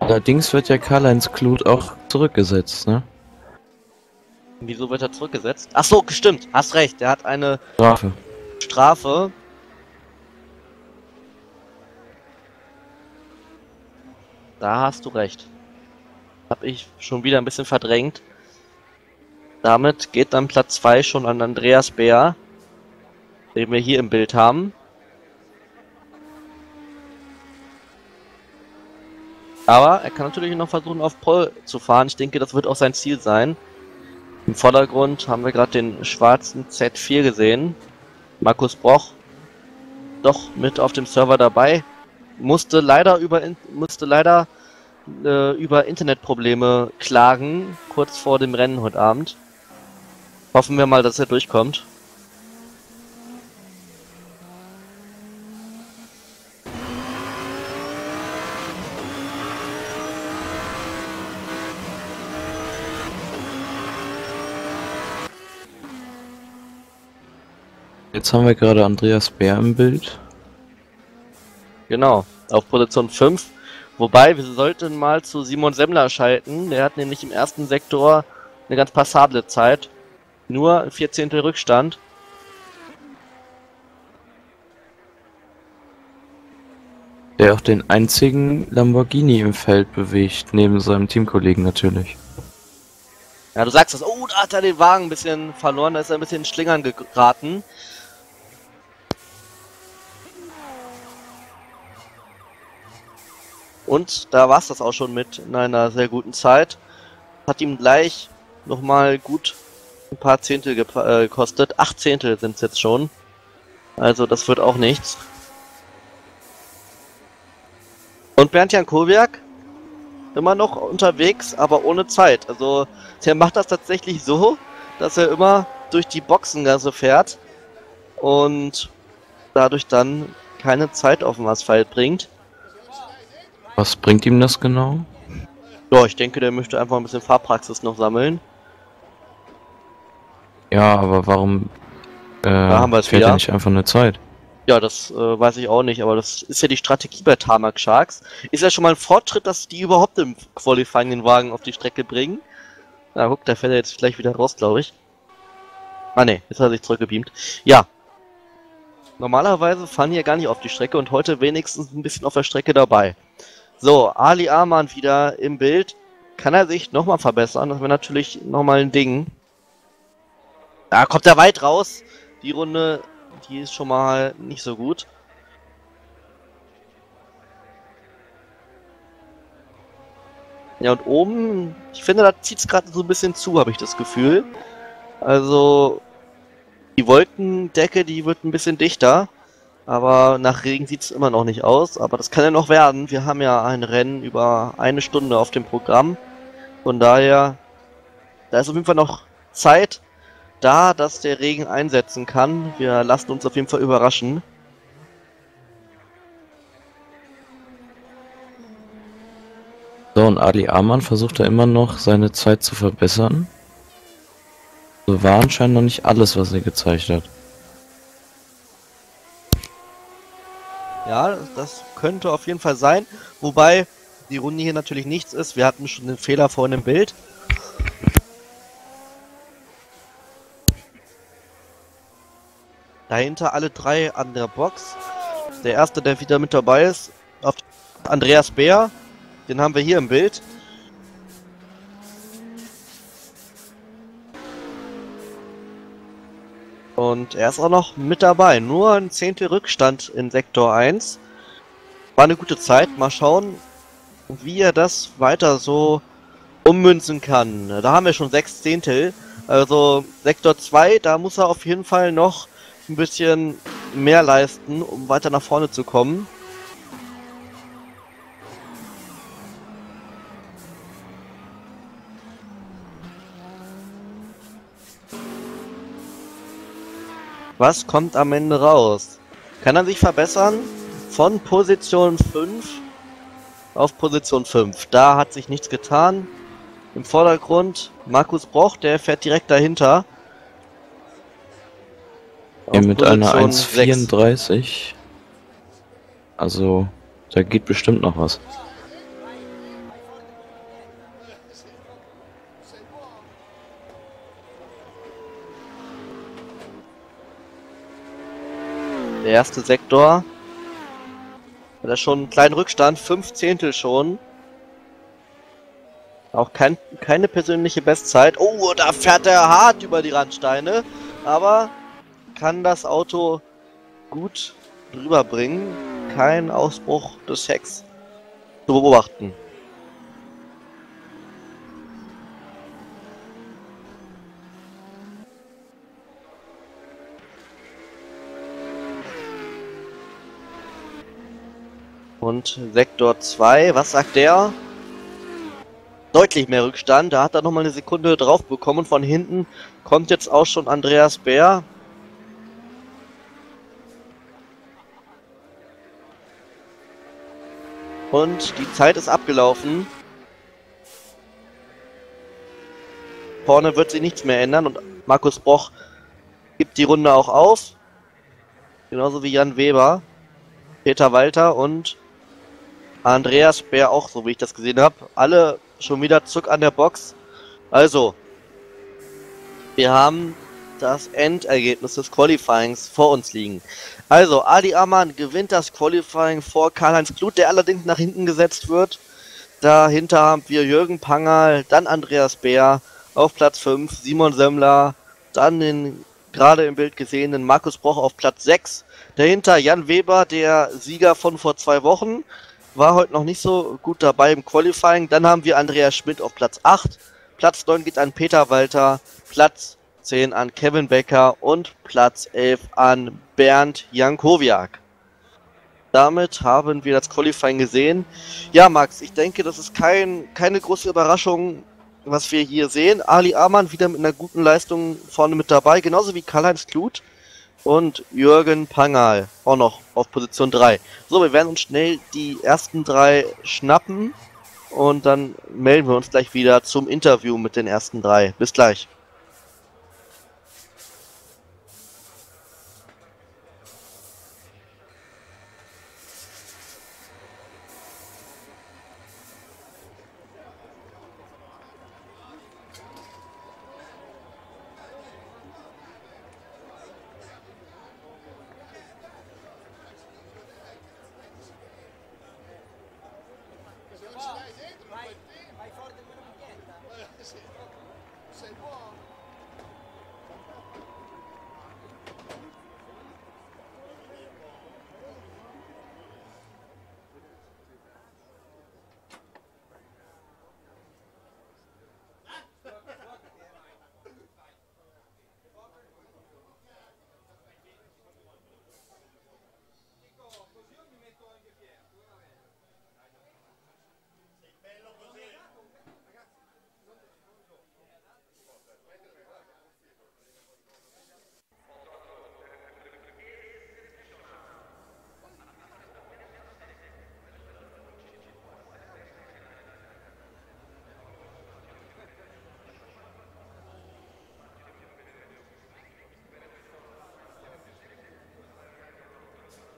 Allerdings wird ja Karl-Heinz Kluth auch zurückgesetzt, ne? Wieso wird er zurückgesetzt? Ach so, stimmt, hast recht, er hat eine Strafe. Da hast du recht. Hab ich schon wieder ein bisschen verdrängt. Damit geht dann Platz 2 schon an Andreas Bär, den wir hier im Bild haben. Aber er kann natürlich noch versuchen, auf Pole zu fahren. Ich denke, das wird auch sein Ziel sein. Im Vordergrund haben wir gerade den schwarzen Z4 gesehen. Markus Broch doch mit auf dem Server dabei. Musste leider über Internetprobleme klagen, kurz vor dem Rennen heute Abend. Hoffen wir mal, dass er durchkommt. Jetzt haben wir gerade Andreas Bär im Bild. Genau, auf Position 5. Wobei, wir sollten mal zu Simon Semmler schalten. Der hat nämlich im ersten Sektor eine ganz passable Zeit. Nur 4 Zehntel Rückstand. Der auch den einzigen Lamborghini im Feld bewegt, neben seinem Teamkollegen natürlich. Ja, du sagst das. Oh, da hat er den Wagen ein bisschen verloren. Da ist er ein bisschen in Schlingern geraten. Und da war es das auch schon mit einer sehr guten Zeit. Hat ihm gleich nochmal gut ein paar Zehntel gekostet. 8 Zehntel sind es jetzt schon. Also das wird auch nichts. Und Bernd Jankowiak immer noch unterwegs, aber ohne Zeit. Also der macht das tatsächlich so, dass er immer durch die Boxengasse fährt und dadurch dann keine Zeit auf dem Asphalt bringt. Was bringt ihm das genau? Ja, ich denke, der möchte einfach ein bisschen Fahrpraxis noch sammeln. Ja, aber warum fährt er nicht einfach eine Zeit? Ja, das weiß ich auch nicht, aber das ist ja die Strategie bei Tarmac Sharks. Ist ja schon mal ein Fortschritt, dass die überhaupt im Qualifying den Wagen auf die Strecke bringen. Na guck, da fährt er jetzt gleich wieder raus, glaube ich. Ah ne, jetzt hat er sich zurückgebeamt. Ja. Normalerweise fahren die ja gar nicht auf die Strecke und heute wenigstens ein bisschen auf der Strecke dabei. So, Ali Amann wieder im Bild. Kann er sich nochmal verbessern? Das wäre natürlich nochmal ein Ding. Da kommt er weit raus. Die Runde... die ist schon mal nicht so gut. Ja, und oben, ich finde, da zieht es gerade so ein bisschen zu, habe ich das Gefühl. Also, die Wolkendecke, die wird ein bisschen dichter. Aber nach Regen sieht es immer noch nicht aus. Aber das kann ja noch werden. Wir haben ja ein Rennen über 1 Stunde auf dem Programm. Von daher, da ist auf jeden Fall noch Zeit da, dass der Regen einsetzen kann. Wir lassen uns auf jeden Fall überraschen. So, und Ali Amann versucht da immer noch, seine Zeit zu verbessern. So war anscheinend noch nicht alles, was er gezeigt hat. Ja, das könnte auf jeden Fall sein. Wobei die Runde hier natürlich nichts ist. Wir hatten schon einen Fehler vorhin im Bild. Dahinter alle drei an der Box. Der erste, der wieder mit dabei ist, Andreas Bär. Den haben wir hier im Bild. Und er ist auch noch mit dabei. Nur ein 1/10 Rückstand in Sektor 1. War eine gute Zeit. Mal schauen, wie er das weiter so ummünzen kann. Da haben wir schon 6 Zehntel. Also Sektor 2, da muss er auf jeden Fall noch ein bisschen mehr leisten, um weiter nach vorne zu kommen. Was kommt am Ende raus? Kann er sich verbessern? Von Position 5 auf Position 5. Da hat sich nichts getan. Im Vordergrund Markus Broch, der fährt direkt dahinter. Ja, mit einer 1,34. Also, da geht bestimmt noch was. Der erste Sektor. Da schon einen kleinen Rückstand, 5 Zehntel schon. Auch keine persönliche Bestzeit. Oh, da fährt er hart über die Randsteine. Aber kann das Auto gut rüberbringen. Kein Ausbruch des Hecks zu beobachten. Und Sektor 2, was sagt der? Deutlich mehr Rückstand, da hat er nochmal eine Sekunde drauf bekommen. Von hinten kommt jetzt auch schon Andreas Bär. Und die Zeit ist abgelaufen. Vorne wird sich nichts mehr ändern und Markus Broch gibt die Runde auch auf. Genauso wie Jan Weber, Peter Walter und Andreas Bär auch, so wie ich das gesehen habe. Alle schon wieder zurück an der Box. Also, wir haben das Endergebnis des Qualifyings vor uns liegen. Also, Ali Amann gewinnt das Qualifying vor Karl-Heinz Kluth, der allerdings nach hinten gesetzt wird. Dahinter haben wir Jürgen Pangerl, dann Andreas Bär auf Platz 5, Simon Semmler, dann den gerade im Bild gesehenen Markus Broch auf Platz 6. Dahinter Jan Weber, der Sieger von vor 2 Wochen, war heute noch nicht so gut dabei im Qualifying. Dann haben wir Andreas Schmidt auf Platz 8, Platz 9 geht an Peter Walter, Platz 10 an Kevin Becker und Platz 11 an Bernd Jankowiak. Damit haben wir das Qualifying gesehen. Ja, Max, ich denke, das ist keine große Überraschung, was wir hier sehen. Ali Amann wieder mit einer guten Leistung vorne mit dabei, genauso wie Karl-Heinz Kluth und Jürgen Pangerl, auch noch auf Position 3. So, wir werden uns schnell die ersten drei schnappen und dann melden wir uns gleich wieder zum Interview mit den ersten drei. Bis gleich.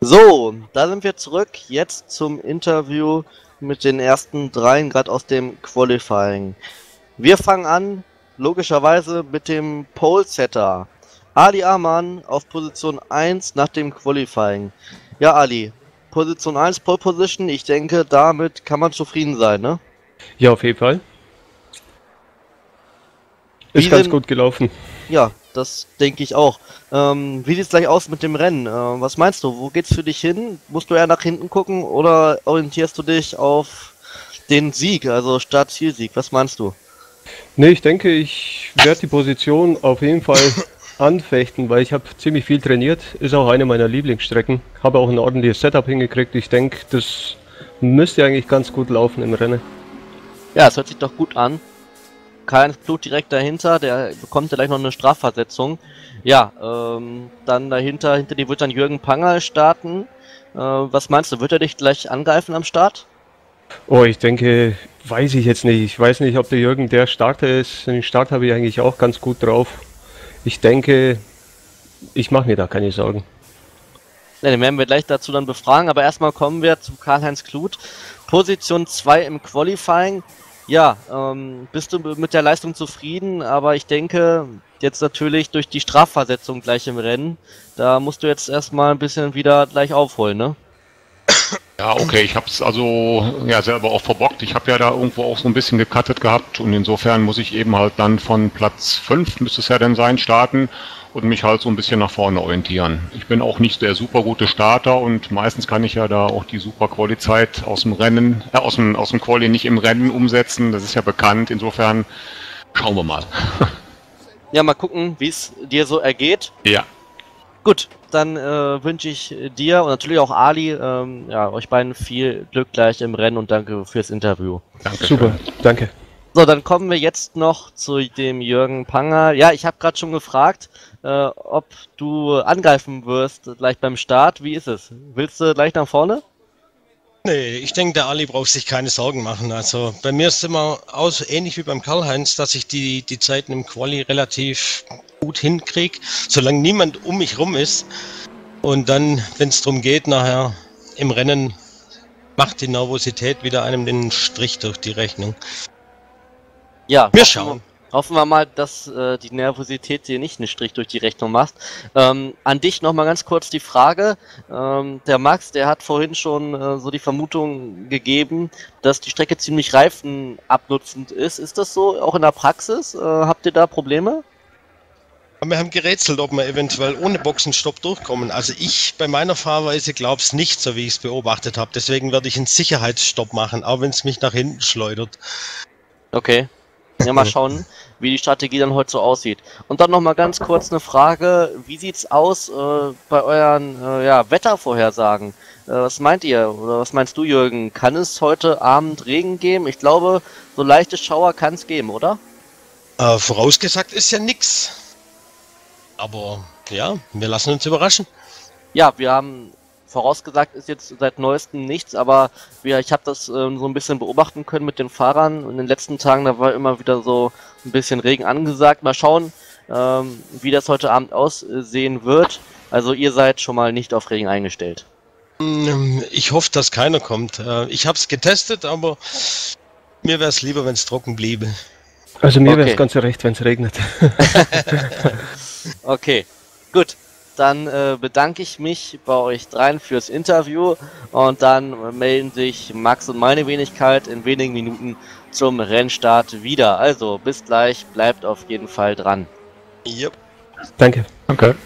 So, da sind wir zurück, jetzt zum Interview mit den ersten dreien, gerade aus dem Qualifying. Wir fangen an, logischerweise, mit dem Pole-Setter. Ali Amann auf Position 1 nach dem Qualifying. Ja, Ali, Position 1, Pole Position, ich denke, damit kann man zufrieden sein, ne? Ja, auf jeden Fall. Ist ganz gut gelaufen. Ja, das denke ich auch. Wie sieht es gleich aus mit dem Rennen? Was meinst du? Wo geht's für dich hin? Musst du eher nach hinten gucken oder orientierst du dich auf den Sieg, also Start-Ziel-Sieg? Was meinst du? Ne, ich denke, ich werde die Position auf jeden Fall anfechten, weil ich habe ziemlich viel trainiert. Ist auch eine meiner Lieblingsstrecken. Habe auch ein ordentliches Setup hingekriegt. Ich denke, das müsste eigentlich ganz gut laufen im Rennen. Ja, es hört sich doch gut an. Kein Blut direkt dahinter, der bekommt ja gleich noch eine Strafversetzung. Ja, dann dahinter, hinter dir wird dann Jürgen Pangerl starten. Was meinst du, wird er dich gleich angreifen am Start? Oh, ich denke, weiß ich jetzt nicht. Ich weiß nicht, ob der Jürgen der Starter ist. Den Start habe ich eigentlich auch ganz gut drauf. Ich denke, ich mache mir da keine Sorgen. Ja, den werden wir gleich dazu dann befragen, aber erstmal kommen wir zu Karl-Heinz Kluth. Position 2 im Qualifying. Ja, bist du mit der Leistung zufrieden, aber ich denke, jetzt natürlich durch die Strafversetzung gleich im Rennen, da musst du jetzt erstmal ein bisschen wieder gleich aufholen, ne? Ja, okay, ich habe es also ja selber auch verbockt. Ich habe ja da irgendwo auch so ein bisschen gecuttet gehabt und insofern muss ich eben halt dann von Platz 5, müsste es ja dann sein, starten und mich halt so ein bisschen nach vorne orientieren. Ich bin auch nicht der super gute Starter und meistens kann ich ja da auch die super Quali-Zeit aus dem Rennen, aus dem Quali nicht im Rennen umsetzen, das ist ja bekannt, insofern schauen wir mal. Ja, mal gucken, wie es dir so ergeht. Ja. Gut, dann wünsche ich dir und natürlich auch Ali, ja, euch beiden viel Glück gleich im Rennen und danke fürs Interview. Danke. Super, danke. So, dann kommen wir jetzt noch zu dem Jürgen Pangerl. Ja, ich habe gerade schon gefragt, ob du angreifen wirst gleich beim Start. Wie ist es? Willst du gleich nach vorne? Nee, ich denke, der Ali braucht sich keine Sorgen machen. Also bei mir ist es immer aus, ähnlich wie beim Karl-Heinz, dass ich die Zeiten im Quali relativ gut hinkriege, solange niemand um mich rum ist. Und dann, wenn es darum geht, nachher im Rennen macht die Nervosität wieder einem den Strich durch die Rechnung. Ja, wir schauen. Hoffen wir mal, dass die Nervosität dir nicht einen Strich durch die Rechnung macht. An dich nochmal ganz kurz die Frage. Der Max, der hat vorhin schon so die Vermutung gegeben, dass die Strecke ziemlich reifenabnutzend ist. Ist das so auch in der Praxis? Habt ihr da Probleme? Wir haben gerätselt, ob wir eventuell ohne Boxenstopp durchkommen. Also ich bei meiner Fahrweise glaube es nicht, so wie ich es beobachtet habe. Deswegen werde ich einen Sicherheitsstopp machen, auch wenn es mich nach hinten schleudert. Okay. Ja, mal schauen, wie die Strategie dann heute so aussieht. Und dann nochmal ganz kurz eine Frage, wie sieht's aus bei euren Wettervorhersagen? Was meint ihr, oder was meinst du, Jürgen? Kann es heute Abend Regen geben? Ich glaube, so leichte Schauer kann es geben, oder? Vorausgesagt ist ja nichts. Aber ja, wir lassen uns überraschen. Ja, wir haben... Vorausgesagt ist jetzt seit neuestem nichts, aber ich habe das so ein bisschen beobachten können mit den Fahrern. In den letzten Tagen, da war immer wieder so ein bisschen Regen angesagt. Mal schauen, wie das heute Abend aussehen wird. Also ihr seid schon mal nicht auf Regen eingestellt. Ich hoffe, dass keiner kommt. Ich habe es getestet, aber mir wäre es lieber, wenn es trocken bliebe. Also mir wäre es ganz recht, wenn es regnet. Okay, gut. Dann bedanke ich mich bei euch dreien fürs Interview und dann melden sich Max und meine Wenigkeit in wenigen Minuten zum Rennstart wieder. Also bis gleich, bleibt auf jeden Fall dran. Yep. Danke. Danke.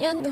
Yeah, no.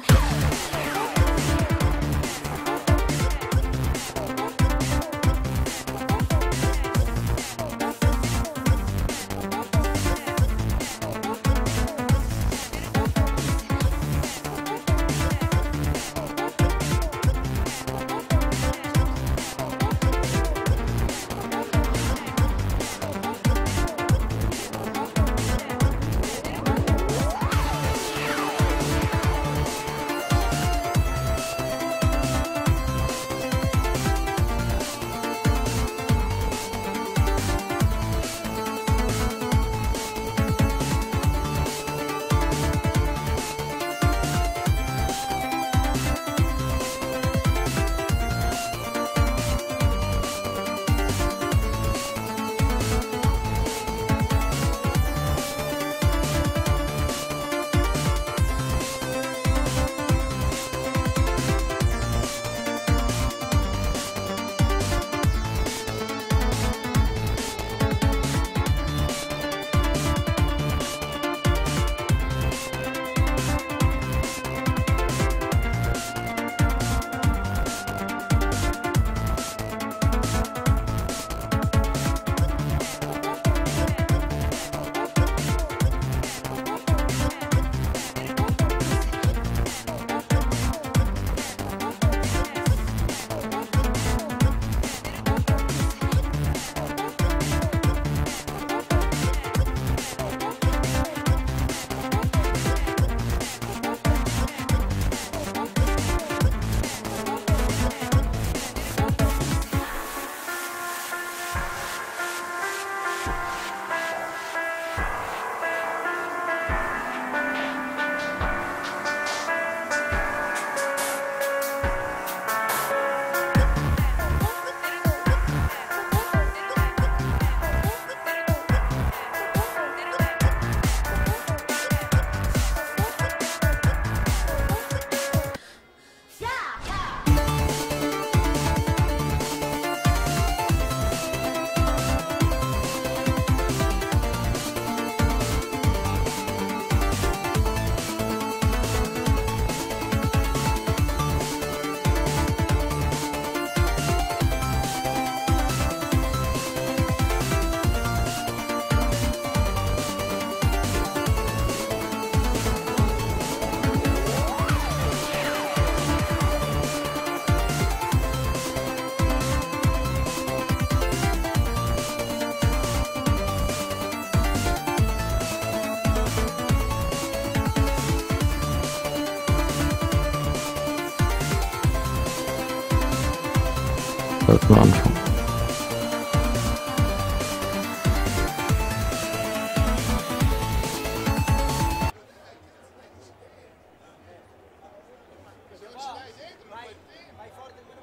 sollten wir anfangen.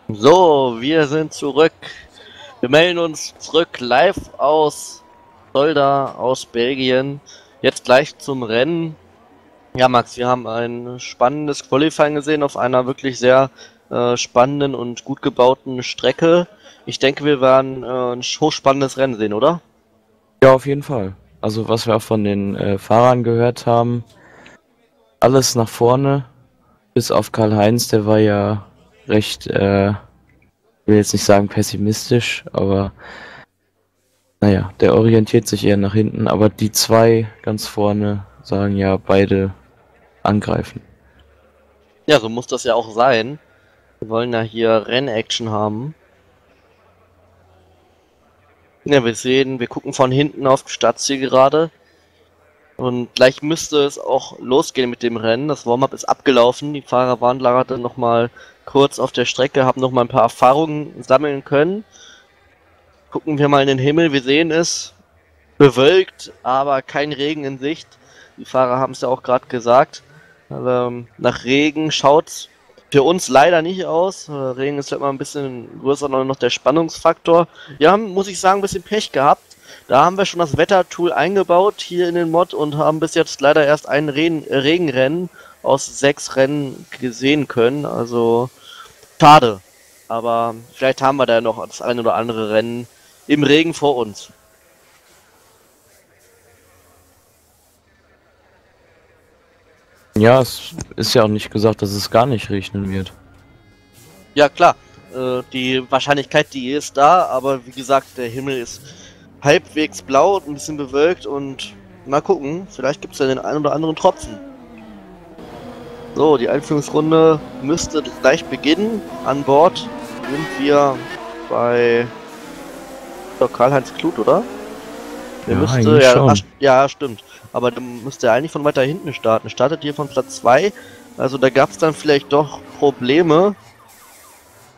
So, wir sind zurück. Wir melden uns zurück live aus Zolder, aus Belgien. Jetzt gleich zum Rennen. Ja, Max, wir haben ein spannendes Qualifying gesehen auf einer wirklich sehr spannenden und gut gebauten Strecke. Ich denke, wir werden ein hochspannendes Rennen sehen, oder? Ja, auf jeden Fall. Also, was wir auch von den Fahrern gehört haben, alles nach vorne, bis auf Karl-Heinz, der war ja recht, will jetzt nicht sagen pessimistisch, aber naja, der orientiert sich eher nach hinten, aber die zwei ganz vorne sagen ja beide angreifen. Ja, so muss das ja auch sein. Wir wollen ja hier Rennaction haben. Ja, wir sehen, wir gucken von hinten auf das Startziel gerade. Und gleich müsste es auch losgehen mit dem Rennen. Das Warm-up ist abgelaufen. Die Fahrer waren gerade nochmal kurz auf der Strecke, haben nochmal ein paar Erfahrungen sammeln können. Gucken wir mal in den Himmel. Wir sehen es bewölkt, aber kein Regen in Sicht. Die Fahrer haben es ja auch gerade gesagt. Also, nach Regen schaut's für uns leider nicht aus. Regen ist halt mal ein bisschen größer, noch der Spannungsfaktor. Wir haben, muss ich sagen, ein bisschen Pech gehabt. Da haben wir schon das Wettertool eingebaut hier in den Mod und haben bis jetzt leider erst ein Regenrennen aus 6 Rennen gesehen können. Also schade. Aber vielleicht haben wir da noch das ein oder andere Rennen im Regen vor uns. Ja, es ist ja auch nicht gesagt, dass es gar nicht regnen wird. Ja klar, die Wahrscheinlichkeit, die ist da, aber wie gesagt, der Himmel ist halbwegs blau und ein bisschen bewölkt und mal gucken, vielleicht gibt es ja den einen oder anderen Tropfen. So, die Einführungsrunde müsste gleich beginnen. An Bord sind wir bei Karl-Heinz Kluth, oder? Der ja, müsste, ja, ach, ja, stimmt. Aber dann müsste er eigentlich von weiter hinten starten. Startet hier von Platz 2, also da gab es dann vielleicht doch Probleme.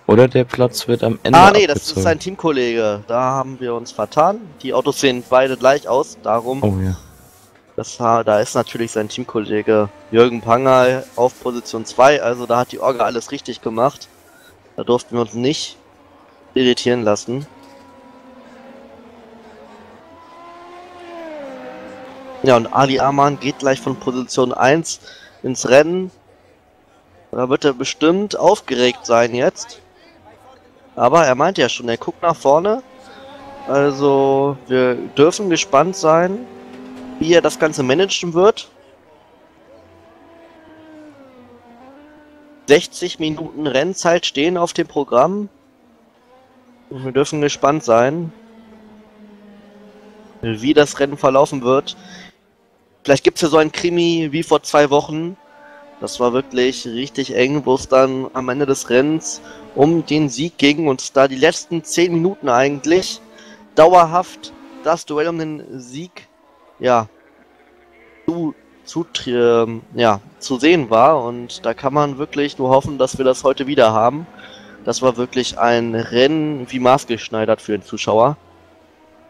Oder der Platz wird am Ende. Ah, nee, abgezogen. Das ist sein Teamkollege. Da haben wir uns vertan. Die Autos sehen beide gleich aus. Darum. Oh ja. Da ist natürlich sein Teamkollege Jürgen Pangerl auf Position 2. Also da hat die Orga alles richtig gemacht. Da durften wir uns nicht irritieren lassen. Ja, und Ali Amann geht gleich von Position 1 ins Rennen. Da wird er bestimmt aufgeregt sein jetzt. Aber er meint ja schon, er guckt nach vorne. Also wir dürfen gespannt sein, wie er das Ganze managen wird. 60 Minuten Rennzeit stehen auf dem Programm. Und wir dürfen gespannt sein, wie das Rennen verlaufen wird. Vielleicht gibt es ja so ein Krimi wie vor 2 Wochen. Das war wirklich richtig eng, wo es dann am Ende des Rennens um den Sieg ging und da die letzten 10 Minuten eigentlich dauerhaft das Duell um den Sieg ja zu sehen war. Und da kann man wirklich nur hoffen, dass wir das heute wieder haben. Das war wirklich ein Rennen wie maßgeschneidert für den Zuschauer.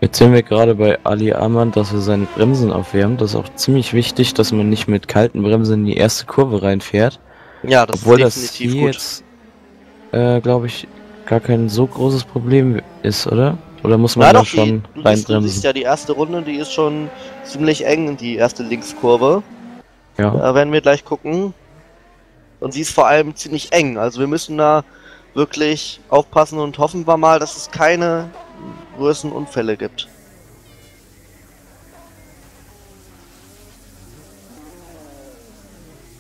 Jetzt sehen wir gerade bei Ali Amann, dass er seine Bremsen aufwärmt. Das ist auch ziemlich wichtig, dass man nicht mit kalten Bremsen in die erste Kurve reinfährt. Ja, das obwohl ist definitiv das hier gut. Jetzt, glaube ich, gar kein so großes Problem ist, oder? Oder muss man da schon reinbremsen? Das ist ja die erste Runde, die ist schon ziemlich eng, die erste Linkskurve. Ja. Da werden wir gleich gucken. Und sie ist vor allem ziemlich eng. Also wir müssen da wirklich aufpassen und hoffen wir mal, dass es keine größeren Unfälle gibt.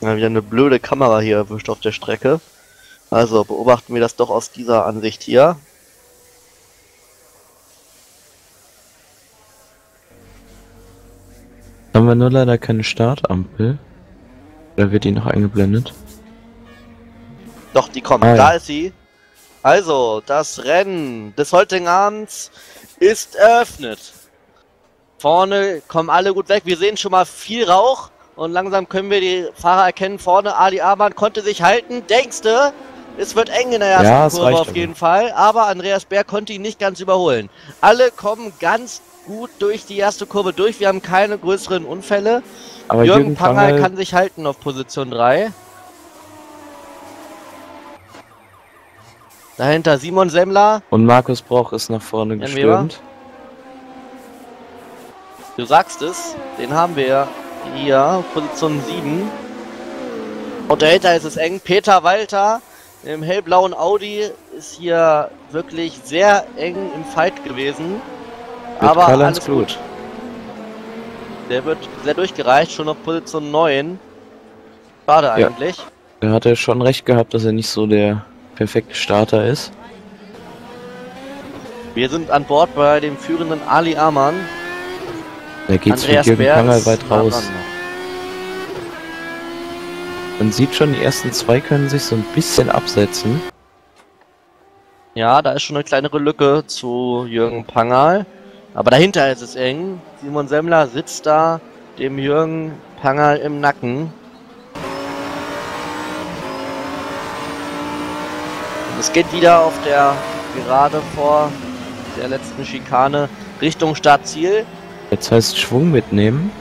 Ja, wieder eine blöde Kamera hier erwischt auf der Strecke. Also beobachten wir das doch aus dieser Ansicht hier. Haben wir nur leider keine Startampel. Oder wird die noch eingeblendet? Doch, die kommt. Ah, da ja. Ist sie. Also, das Rennen des heutigen Abends ist eröffnet. Vorne kommen alle gut weg. Wir sehen schon mal viel Rauch. Und langsam können wir die Fahrer erkennen. Vorne, Ali Amann konnte sich halten. Denkste, Es wird eng in der ersten Kurve auf jeden Fall, aber Andreas Bär konnte ihn nicht ganz überholen. Alle kommen ganz gut durch die erste Kurve durch, wir haben keine größeren Unfälle. Aber Jürgen Pangerl kann sich halten auf Position 3. Dahinter Simon Semmler. Und Markus Broch ist nach vorne gestürmt. Du sagst es, den haben wir hier, Position 7. Und dahinter ist es eng. Peter Walter im hellblauen Audi ist hier wirklich sehr eng im Fight gewesen. Aber alles gut. Der wird sehr durchgereicht, schon auf Position 9. Schade eigentlich. Er hatte schon recht gehabt, dass er nicht so der perfekte Starter ist. Wir sind an Bord bei dem führenden Ali Amann. Da geht's Andreas mit Jürgen Pangerl weit raus. Man sieht schon, die ersten zwei können sich so ein bisschen absetzen. Ja, da ist schon eine kleinere Lücke zu Jürgen Pangerl. Aber dahinter ist es eng. Simon Semmler sitzt da dem Jürgen Pangerl im Nacken. Es geht wieder auf der Gerade vor der letzten Schikane Richtung Startziel. Jetzt heißt Schwung mitnehmen,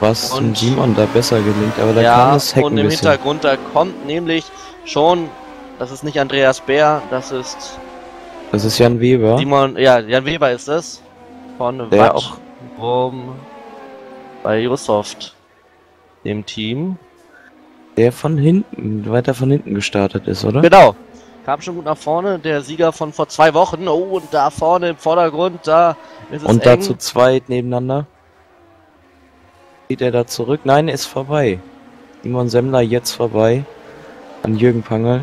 was und Simon da besser gelingt, aber da kann das Hecken und im bisschen. Hintergrund, da kommt nämlich schon, das ist nicht Andreas Bär, das ist Jan Weber. Simon, Jan Weber ist es. Von der auch bei USoft, dem Team. Der von hinten, weiter von hinten gestartet ist, oder? Genau. Kam schon gut nach vorne, der Sieger von vor 2 Wochen. Oh, und da vorne im Vordergrund, da ist es eng. Und da zu zweit nebeneinander. Geht er da zurück? Nein, ist vorbei. Simon Semmler jetzt vorbei an Jürgen Pangerl.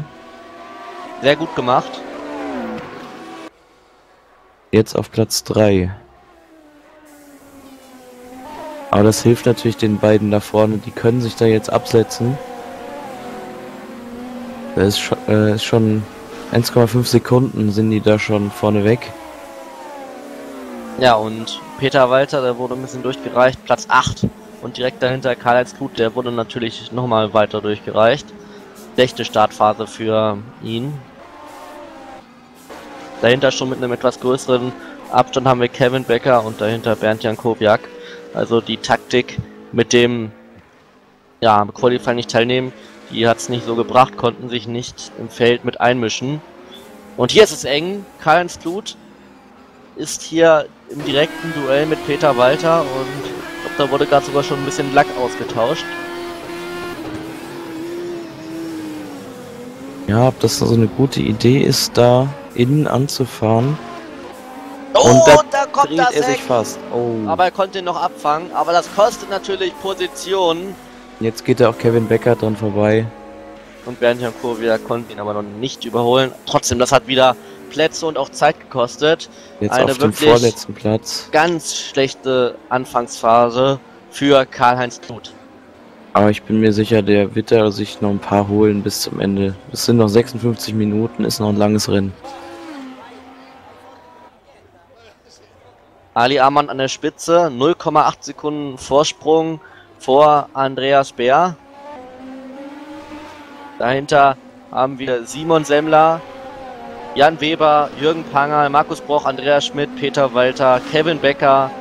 Sehr gut gemacht. Jetzt auf Platz 3. Aber das hilft natürlich den beiden da vorne, die können sich da jetzt absetzen. Da ist schon 1,5 Sekunden sind die da schon vorne weg. Ja, und Peter Walter, der wurde ein bisschen durchgereicht, Platz 8. Und direkt dahinter Karl-Heinz Kluth, der wurde natürlich nochmal weiter durchgereicht. Schlechte Startphase für ihn. Dahinter schon mit einem etwas größeren Abstand haben wir Kevin Becker und dahinter Bernd Jankowiak. Also die Taktik mit dem Qualifying nicht teilnehmen, die hat es nicht so gebracht, konnten sich nicht im Feld mit einmischen. Und hier ist es eng. Karl-Heinz Kluth ist hier im direkten Duell mit Peter Walter und ich glaube, da wurde gerade sogar schon ein bisschen Lack ausgetauscht. Ja, ob das so eine gute Idee ist, da innen anzufahren. Oh, und da kommt das Eck. Oh. Aber er konnte ihn noch abfangen, aber das kostet natürlich Positionen. Jetzt geht da auch Kevin Becker dran vorbei. Und Bernd Jankowiak konnte ihn aber noch nicht überholen. Trotzdem, das hat wieder Plätze und auch Zeit gekostet. Jetzt auf dem vorletzten Platz. Ganz schlechte Anfangsphase für Karl-Heinz Kluth. Aber ich bin mir sicher, der wird da sich noch ein paar holen bis zum Ende. Es sind noch 56 Minuten, ist noch ein langes Rennen. Ali Amann an der Spitze, 0,8 Sekunden Vorsprung vor Andreas Bär. Dahinter haben wir Simon Semmler, Jan Weber, Jürgen Pangerl, Markus Broch, Andreas Schmidt, Peter Walter, Kevin Becker,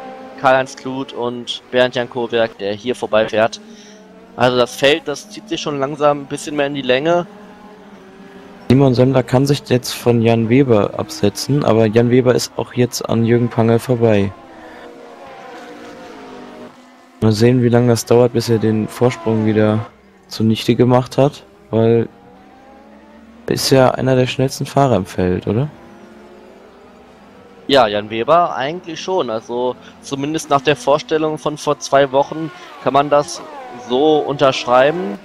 Karl-Heinz Kluth und Bernd Jankowiak, der hier vorbeifährt. Also das Feld, das zieht sich schon langsam ein bisschen mehr in die Länge. Simon Semmler kann sich jetzt von Jan Weber absetzen, aber Jan Weber ist auch jetzt an Jürgen Pangerl vorbei. Mal sehen, wie lange das dauert, bis er den Vorsprung wieder zunichte gemacht hat, weil er ist ja einer der schnellsten Fahrer im Feld, oder? Ja, Jan Weber eigentlich schon, also zumindest nach der Vorstellung von vor 2 Wochen kann man das so unterschreiben.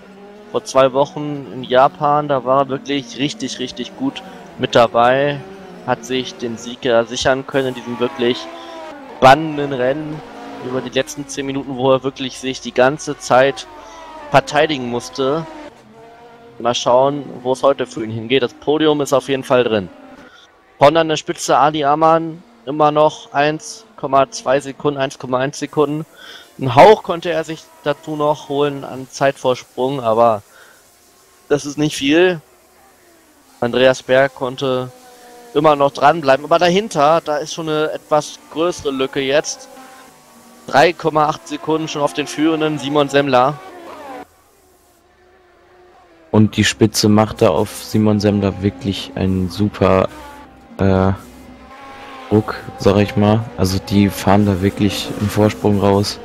Vor 2 Wochen in Japan, da war er wirklich richtig, richtig gut mit dabei. Hat sich den Sieg sichern können in diesem wirklich spannenden Rennen. Über die letzten 10 Minuten, wo er wirklich sich die ganze Zeit verteidigen musste. Mal schauen, wo es heute für ihn hingeht. Das Podium ist auf jeden Fall drin. Von an der Spitze Ali Amann immer noch 1,2 Sekunden, 1,1 Sekunden. Ein Hauch konnte er sich dazu noch holen an Zeitvorsprung, aber das ist nicht viel. Andreas Bär konnte immer noch dranbleiben, aber dahinter, da ist schon eine etwas größere Lücke jetzt. 3,8 Sekunden schon auf den führenden Simon Semmler. Und die Spitze macht da auf Simon Semmler wirklich einen super Druck, sag ich mal. Also die fahren da wirklich im Vorsprung raus.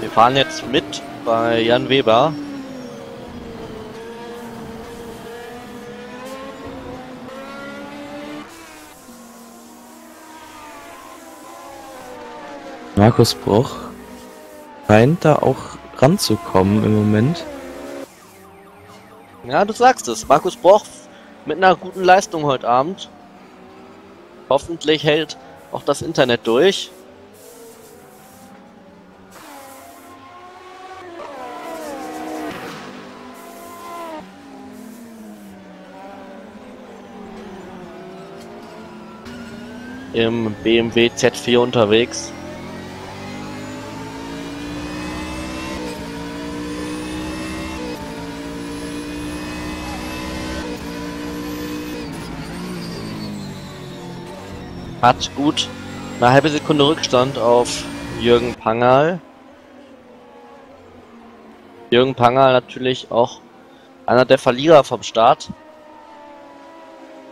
Wir fahren jetzt mit bei Jan Weber. Markus Broch scheint da auch ranzukommen im Moment. Ja, du sagst es. Markus Broch mit einer guten Leistung heute Abend. Hoffentlich hält auch das Internet durch. Im BMW Z4 unterwegs. Hat gut eine halbe Sekunde Rückstand auf Jürgen Pangerl. Jürgen Pangerl natürlich auch einer der Verlierer vom Start.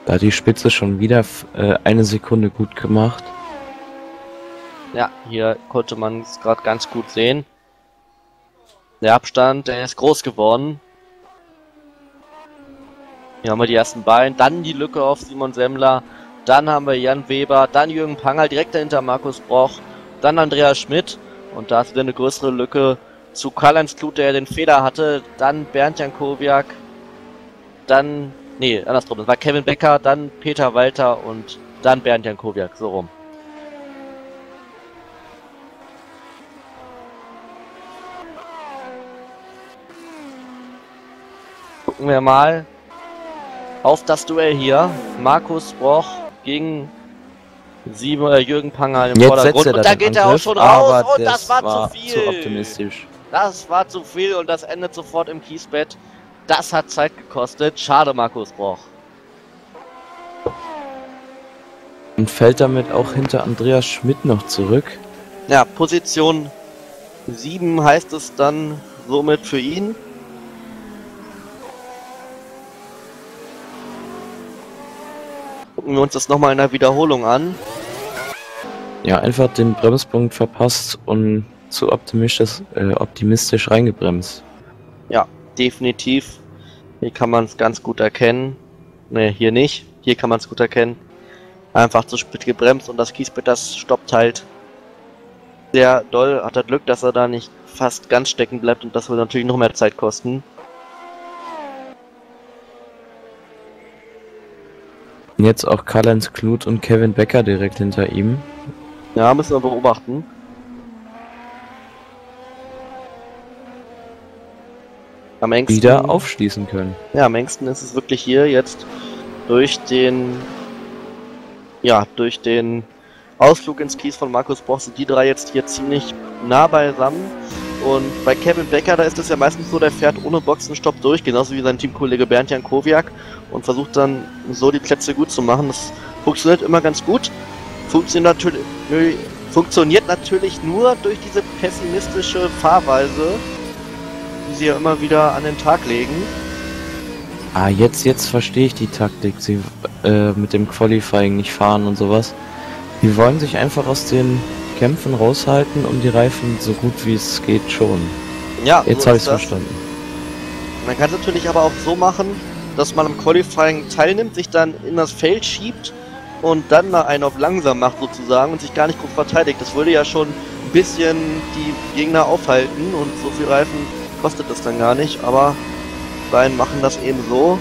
Da die Spitze schon wieder eine Sekunde gut gemacht. Ja, hier konnte man es gerade ganz gut sehen. Der Abstand, der ist groß geworden. Hier haben wir die ersten beiden, dann die Lücke auf Simon Semmler. Dann haben wir Jan Weber, dann Jürgen Pangerl, direkt dahinter Markus Broch, dann Andreas Schmidt. Und da ist wieder eine größere Lücke zu Karl-Heinz Kluth, der den Fehler hatte. Dann Bernd Jankowiak, dann, nee, andersrum, das war Kevin Becker, dann Peter Walter und dann Bernd Jankowiak, so rum. Gucken wir mal auf das Duell hier. Markus Broch gegen Jürgen Pangerl im Vordergrund. Und da geht er auch schon raus. Und das war zu viel. Zu optimistisch. Das war zu viel und das endet sofort im Kiesbett. Das hat Zeit gekostet. Schade, Markus Broch. Und fällt damit auch hinter Andreas Schmidt noch zurück. Ja, Position 7 heißt es dann somit für ihn. Gucken wir uns das nochmal in der Wiederholung an. Ja, einfach den Bremspunkt verpasst und zu optimistisch reingebremst. Ja, definitiv. Hier kann man es ganz gut erkennen. Ne, hier nicht. Hier kann man es gut erkennen. Einfach zu spät gebremst und das Kiesbett, das stoppt halt sehr doll. Hat er Glück, dass er da nicht fast ganz stecken bleibt und das wird natürlich noch mehr Zeit kosten. Jetzt auch Karl-Heinz Kluth und Kevin Becker direkt hinter ihm. Ja, müssen wir beobachten. Am engsten wieder aufschließen können. Ja, am engsten ist es wirklich hier jetzt durch den, ja, durch den Ausflug ins Kies von Markus Broch sind die drei jetzt hier ziemlich nah beisammen. Und bei Kevin Becker, da ist es ja meistens so, der fährt ohne Boxenstopp durch, genauso wie sein Teamkollege Bernd Jankowiak und versucht dann so die Plätze gut zu machen. Das funktioniert immer ganz gut. Funktioniert natürlich nur durch diese pessimistische Fahrweise, die sie ja immer wieder an den Tag legen. Ah, jetzt verstehe ich die Taktik. Sie mit dem Qualifying nicht fahren und sowas. Die wollen sich einfach aus den Kämpfen raushalten, um die Reifen so gut wie es geht schon. Ja, jetzt habe ich es verstanden. Man kann es natürlich aber auch so machen, dass man am Qualifying teilnimmt, sich dann in das Feld schiebt und dann mal einen auf langsam macht sozusagen und sich gar nicht gut verteidigt. Das würde ja schon ein bisschen die Gegner aufhalten und so viel Reifen kostet das dann gar nicht, aber beiden machen das eben so.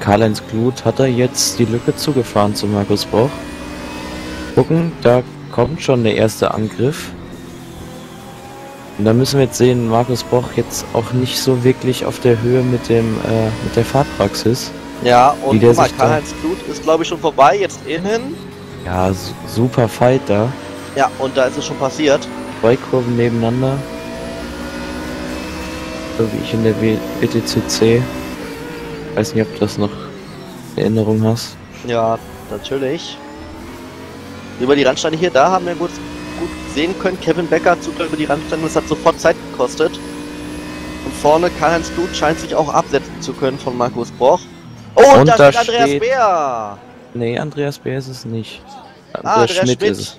Karl-Heinz Kluth hat er jetzt die Lücke zugefahren zu Markus Broch. Gucken, da kommt schon der erste Angriff. Und da müssen wir jetzt sehen, Markus Broch jetzt auch nicht so wirklich auf der Höhe mit der Fahrpraxis. Ja, und guck mal, Karl-Heinz Kluth ist glaube ich schon vorbei, jetzt innen. Ja, super Fight da. Ja, und da ist es schon passiert. zwei Kurven nebeneinander. So wie ich in der WTCC. Weiß nicht, ob du das noch in Erinnerung hast. Ja, natürlich. Über die Randsteine hier, da haben wir gut sehen können, Kevin Becker zog über die Randsteine, das hat sofort Zeit gekostet. Und vorne Karl-Heinz Kluth scheint sich auch absetzen zu können von Markus Broch. Oh, und da steht Andreas Bär! Nee, Andreas Bär ist es nicht. Andreas Schmidt ist es.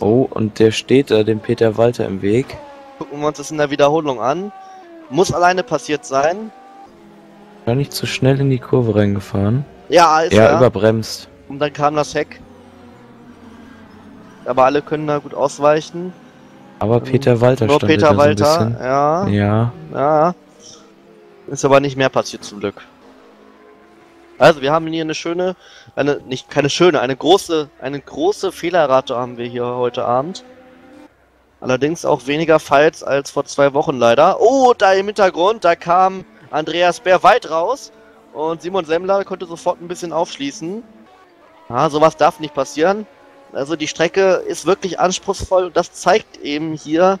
Oh, und der steht da dem Peter Walter im Weg. Gucken wir uns das in der Wiederholung an. Muss alleine passiert sein. War nicht zu schnell in die Kurve reingefahren. Ja, ist er. Ja, überbremst. Und dann kam das Heck. Aber alle können da gut ausweichen. Aber Peter Walter stand Peter wieder Walter, so ein bisschen. Ja. Ja. Ja. Ist aber nicht mehr passiert zum Glück. Also wir haben hier eine schöne, eine große Fehlerrate haben wir hier heute Abend. Allerdings auch weniger Fights als vor 2 Wochen leider. Oh, da im Hintergrund, da kam Andreas Bär weit raus und Simon Semmler konnte sofort ein bisschen aufschließen. Ah, sowas darf nicht passieren. Also die Strecke ist wirklich anspruchsvoll und das zeigt eben hier,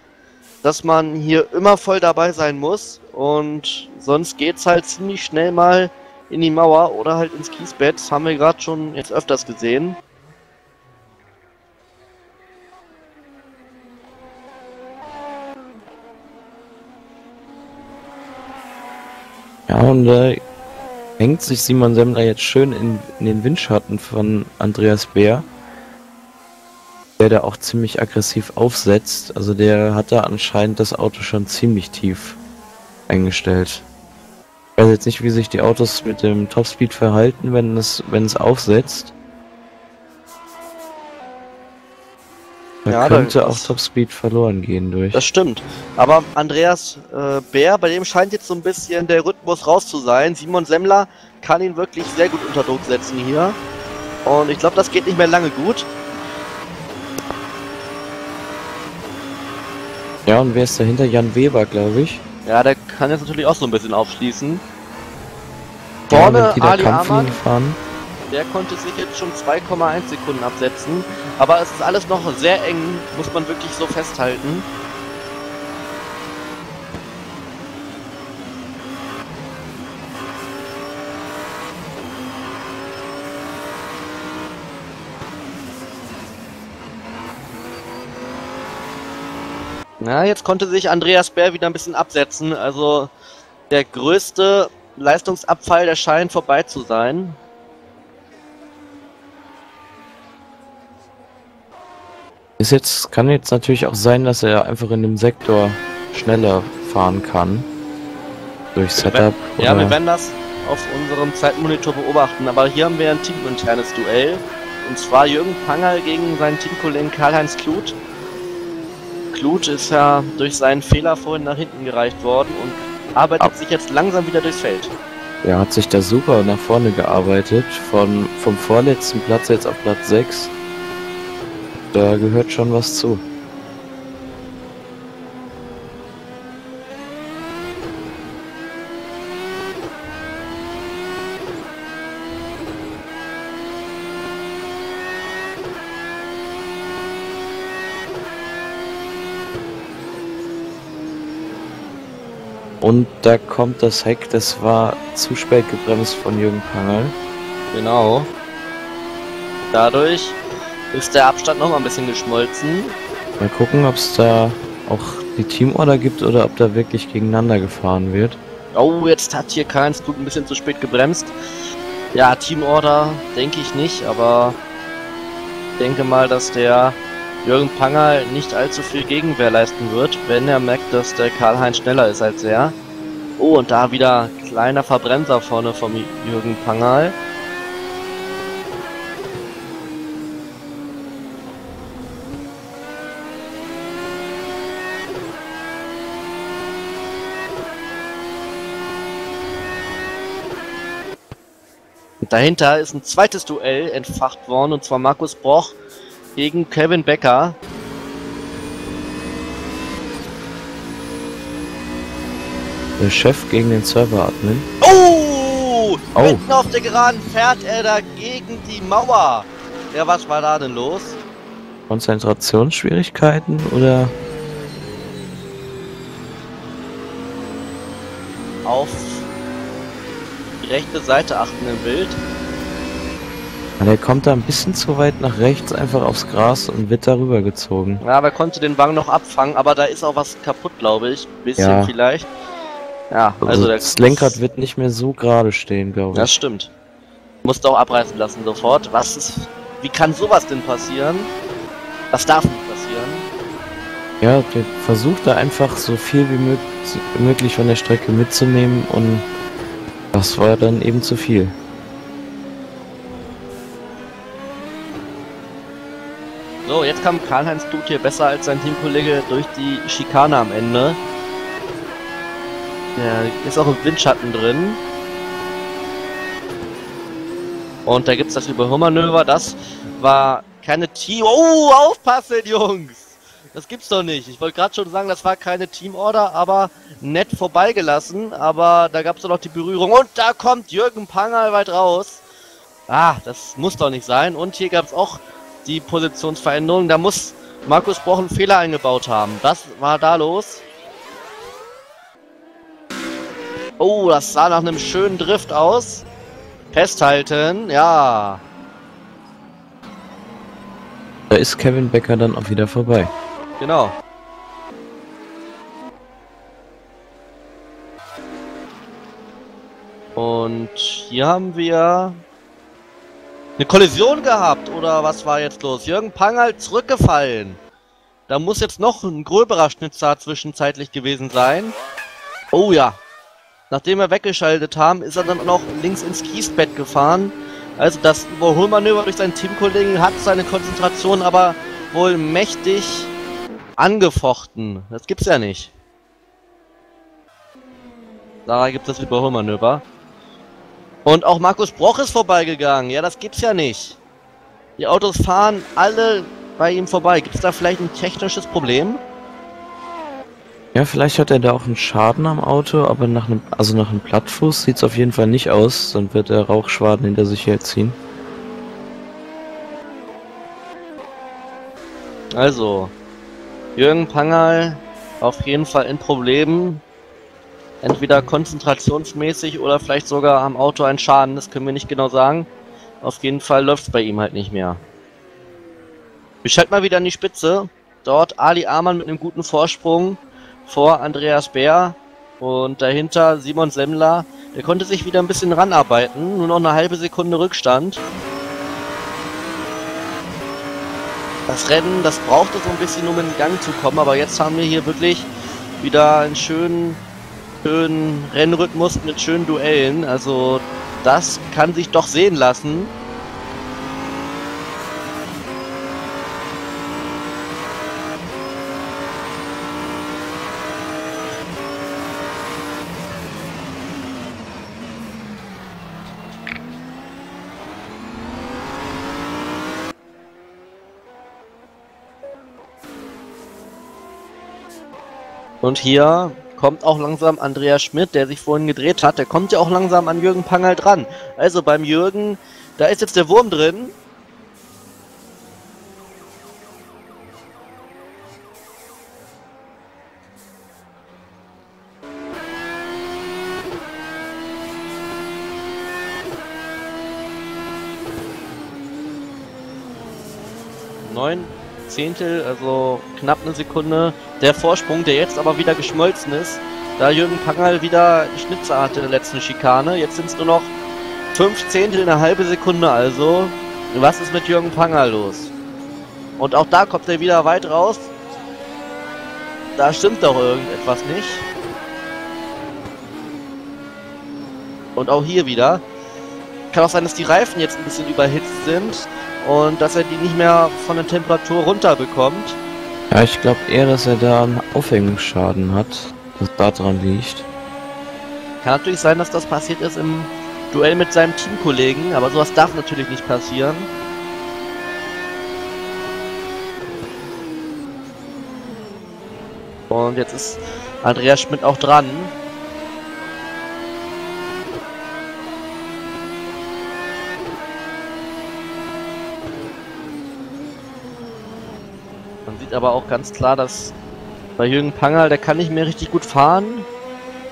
dass man hier immer voll dabei sein muss und sonst geht's halt ziemlich schnell mal in die Mauer oder halt ins Kiesbett. Das haben wir gerade schon jetzt öfters gesehen. Ja, und hängt sich Simon Semmler jetzt schön in den Windschatten von Andreas Bär, der da auch ziemlich aggressiv aufsetzt. Also der hat da anscheinend das Auto schon ziemlich tief eingestellt. Ich weiß jetzt nicht, wie sich die Autos mit dem Topspeed verhalten, wenn es aufsetzt. Da ja, könnte auch Topspeed verloren gehen durch. Das stimmt. Aber Andreas Bär, bei dem scheint jetzt so ein bisschen der Rhythmus raus zu sein. Simon Semmler kann ihn wirklich sehr gut unter Druck setzen hier. Und ich glaube, das geht nicht mehr lange gut. Ja, und wer ist dahinter? Jan Weber, glaube ich. Ja, der kann jetzt natürlich auch so ein bisschen aufschließen. Vorne Ali Amann, der konnte sich jetzt schon 2,1 Sekunden absetzen. Aber es ist alles noch sehr eng, muss man wirklich so festhalten. Na, jetzt konnte sich Andreas Bär wieder ein bisschen absetzen, also der größte Leistungsabfall, der scheint vorbei zu sein. Ist jetzt, kann jetzt natürlich auch sein, dass er einfach in dem Sektor schneller fahren kann, durch Setup. Ja, wir werden das auf unserem Zeitmonitor beobachten, aber hier haben wir ein teaminternes Duell, und zwar Jürgen Pangerl gegen seinen Teamkollegen Karl-Heinz Kluth. Kluth ist ja durch seinen Fehler vorhin nach hinten gereicht worden und arbeitet sich jetzt langsam wieder durchs Feld. Er hat sich da super nach vorne gearbeitet, vom vorletzten Platz jetzt auf Platz 6. Da gehört schon was zu. Und da kommt das Heck, das war zu spät gebremst von Jürgen Pangerl. Genau. Dadurch ist der Abstand nochmal ein bisschen geschmolzen. Mal gucken, ob es da auch die Teamorder gibt oder ob da wirklich gegeneinander gefahren wird. Oh, jetzt hat hier Karl-Heinz Kluth ein bisschen zu spät gebremst. Ja, Teamorder denke ich nicht, aber ich denke mal, dass der Jürgen Pangerl nicht allzu viel Gegenwehr leisten wird, wenn er merkt, dass der Karl-Heinz schneller ist als er. Oh, und da wieder kleiner Verbremser vorne vom Jürgen Pangerl. Und dahinter ist ein zweites Duell entfacht worden, und zwar Markus Broch gegen Kevin Becker. Der Chef gegen den Server-Admin. Oh! Oh! Mitten auf der Geraden fährt er da gegen die Mauer. Ja, was war da denn los? Konzentrationsschwierigkeiten oder? Auf die rechte Seite achten im Bild. Der kommt da ein bisschen zu weit nach rechts einfach aufs Gras und wird darüber gezogen. Ja, aber er konnte den Wagen noch abfangen, aber da ist auch was kaputt, glaube ich. Ein bisschen ja. Vielleicht. Ja, also das Lenkrad wird nicht mehr so gerade stehen, glaube ich. Das stimmt. Musst auch abreißen lassen sofort. Was ist... Wie kann sowas denn passieren? Das darf nicht passieren. Ja, der versucht da einfach so viel wie möglich von der Strecke mitzunehmen und das war dann eben zu viel. So, jetzt kam Karl-Heinz Kluth hier besser als sein Teamkollege durch die Schikane am Ende. Der ist auch im Windschatten drin. Und da gibt es das Überholmanöver, das war keine Team... Oh, aufpassen, Jungs! Das gibt's doch nicht. Ich wollte gerade schon sagen, das war keine Teamorder, aber nett vorbeigelassen. Aber da gab es doch noch die Berührung. Und da kommt Jürgen Pangerl weit raus. Ah, das muss doch nicht sein. Und hier gab es auch die Positionsveränderung. Da muss Markus Broch einen Fehler eingebaut haben. Das war da los. Oh, das sah nach einem schönen Drift aus. Festhalten, ja. Da ist Kevin Becker dann auch wieder vorbei. Genau. Und hier haben wir eine Kollision gehabt, oder was war jetzt los? Jürgen Pangerl zurückgefallen. Da muss jetzt noch ein gröberer Schnitzer zwischenzeitlich gewesen sein. Oh ja. Nachdem wir weggeschaltet haben, ist er dann noch links ins Kiesbett gefahren. Also das Überholmanöver durch seinen Teamkollegen hat seine Konzentration aber wohl mächtig angefochten. Das gibt's ja nicht. Da gibt es das Überholmanöver. Und auch Markus Broch ist vorbeigegangen. Ja, das gibt's ja nicht. Die Autos fahren alle bei ihm vorbei. Gibt's da vielleicht ein technisches Problem? Ja, vielleicht hat er da auch einen Schaden am Auto, aber nach einem Plattfuß sieht es auf jeden Fall nicht aus, dann wird er Rauchschwaden hinter sich herziehen. Also, Jürgen Pangerl auf jeden Fall in Problemen, entweder konzentrationsmäßig oder vielleicht sogar am Auto ein Schaden, das können wir nicht genau sagen. Auf jeden Fall läuft es bei ihm halt nicht mehr. Wir schalten mal wieder an die Spitze, dort Ali Amann mit einem guten Vorsprung. Vor Andreas Bär und dahinter Simon Semmler. Der konnte sich wieder ein bisschen ranarbeiten. Nur noch eine halbe Sekunde Rückstand. Das Rennen, das brauchte so ein bisschen, um in Gang zu kommen. Aber jetzt haben wir hier wirklich wieder einen schönen Rennrhythmus mit schönen Duellen. Also das kann sich doch sehen lassen. Und hier kommt auch langsam Andreas Schmidt, der sich vorhin gedreht hat. Der kommt ja auch langsam an Jürgen Pangerl dran. Also beim Jürgen, da ist jetzt der Wurm drin. Neun Zehntel, also knapp eine Sekunde. Der Vorsprung, der jetzt aber wieder geschmolzen ist, da Jürgen Pangerl wieder Schnitzer hatte in der letzten Schikane. Jetzt sind es nur noch 5 Zehntel, eine halbe Sekunde also. Was ist mit Jürgen Pangerl los? Und auch da kommt er wieder weit raus. Da stimmt doch irgendetwas nicht. Und auch hier wieder. Kann auch sein, dass die Reifen jetzt ein bisschen überhitzt sind. Und dass er die nicht mehr von der Temperatur runterbekommt. Ja, ich glaube eher, dass er da einen Aufhängungsschaden hat, dass da dran liegt. Kann natürlich sein, dass das passiert ist im Duell mit seinem Teamkollegen, aber sowas darf natürlich nicht passieren. Und jetzt ist Andreas Schmidt auch dran. Man sieht aber auch ganz klar, dass bei Jürgen Pangerl, der kann nicht mehr richtig gut fahren.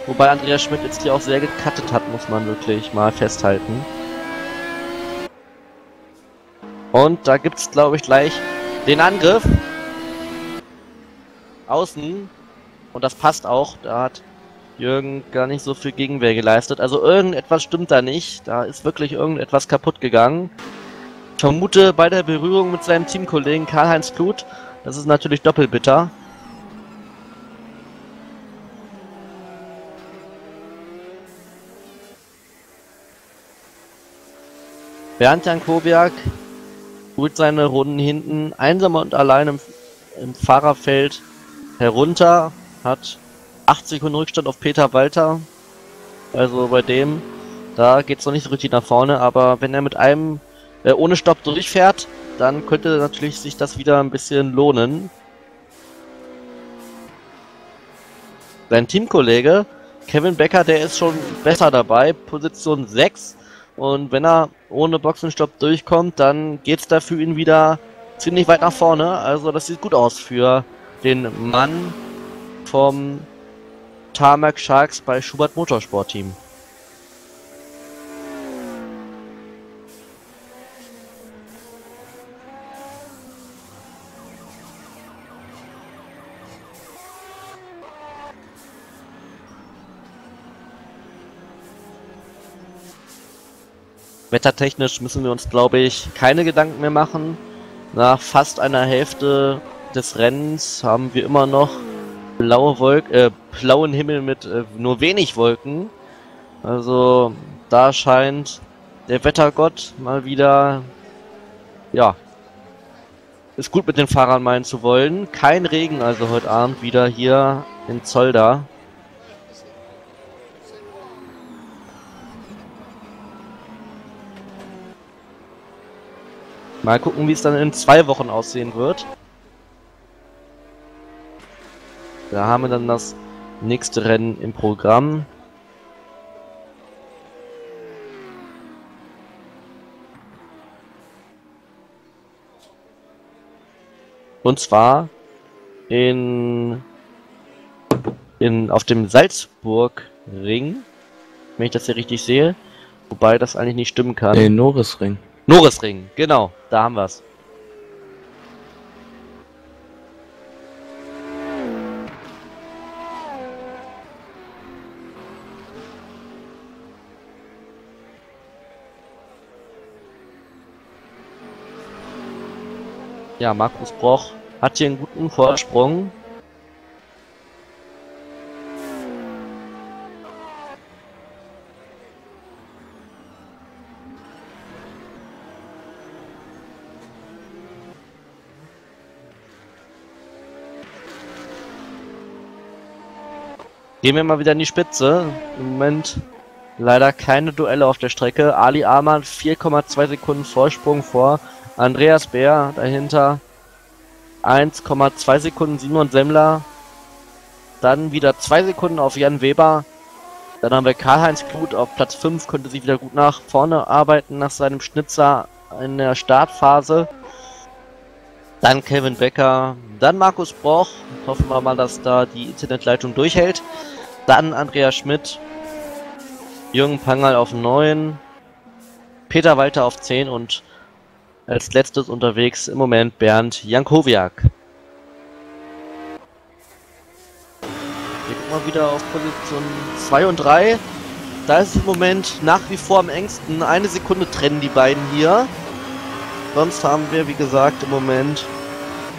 Wobei Andreas Schmidt jetzt hier auch sehr gecuttet hat, muss man wirklich mal festhalten. Und da gibt es, glaube ich, gleich den Angriff. Außen. Und das passt auch. Da hat Jürgen gar nicht so viel Gegenwehr geleistet. Also irgendetwas stimmt da nicht. Da ist wirklich irgendetwas kaputt gegangen. Ich vermute bei der Berührung mit seinem Teamkollegen Karl-Heinz Kluth. Das ist natürlich doppelt bitter. Bernd Jankowiak holt seine Runden hinten einsam und allein im Fahrerfeld herunter, hat 8 Sekunden Rückstand auf Peter Walter. Also bei dem, da geht es noch nicht so richtig nach vorne, aber wenn er mit einem ohne Stopp durchfährt, dann könnte natürlich sich das wieder ein bisschen lohnen. Sein Teamkollege Kevin Becker, der ist schon besser dabei, Position 6. Und wenn er ohne Boxenstopp durchkommt, dann geht es da für ihn wieder ziemlich weit nach vorne. Also das sieht gut aus für den Mann vom Tarmac Sharks bei Schubert Motorsport Team. Wettertechnisch müssen wir uns, glaube ich, keine Gedanken mehr machen. Nach fast einer Hälfte des Rennens haben wir immer noch blauen Himmel mit nur wenig Wolken. Also da scheint der Wettergott mal wieder, ja, es gut mit den Fahrern meinen zu wollen. Kein Regen also heute Abend wieder hier in Zolder. Mal gucken, wie es dann in 2 Wochen aussehen wird. Da haben wir dann das nächste Rennen im Programm. Und zwar auf dem Salzburg-Ring, wenn ich das hier richtig sehe. Wobei das eigentlich nicht stimmen kann. Den Norisring. Norisring, genau, da haben wir es. Ja, Markus Broch hat hier einen guten Vorsprung. Gehen wir mal wieder in die Spitze. Im Moment leider keine Duelle auf der Strecke. Ali Amann 4,2 Sekunden Vorsprung vor Andreas Bär, dahinter 1,2 Sekunden Simon Semmler. Dann wieder 2 Sekunden auf Jan Weber. Dann haben wir Karl-Heinz Kluth auf Platz 5, könnte sich wieder gut nach vorne arbeiten nach seinem Schnitzer in der Startphase. Dann Kevin Becker, dann Markus Broch, hoffen wir mal, dass da die Internetleitung durchhält. Dann Andreas Schmidt, Jürgen Pangerl auf 9, Peter Walter auf 10 und als letztes unterwegs im Moment Bernd Jankowiak. Wir gucken mal wieder auf Position 2 und 3. Da ist es im Moment nach wie vor am engsten. 1 Sekunde trennen die beiden hier. Sonst haben wir, wie gesagt, im Moment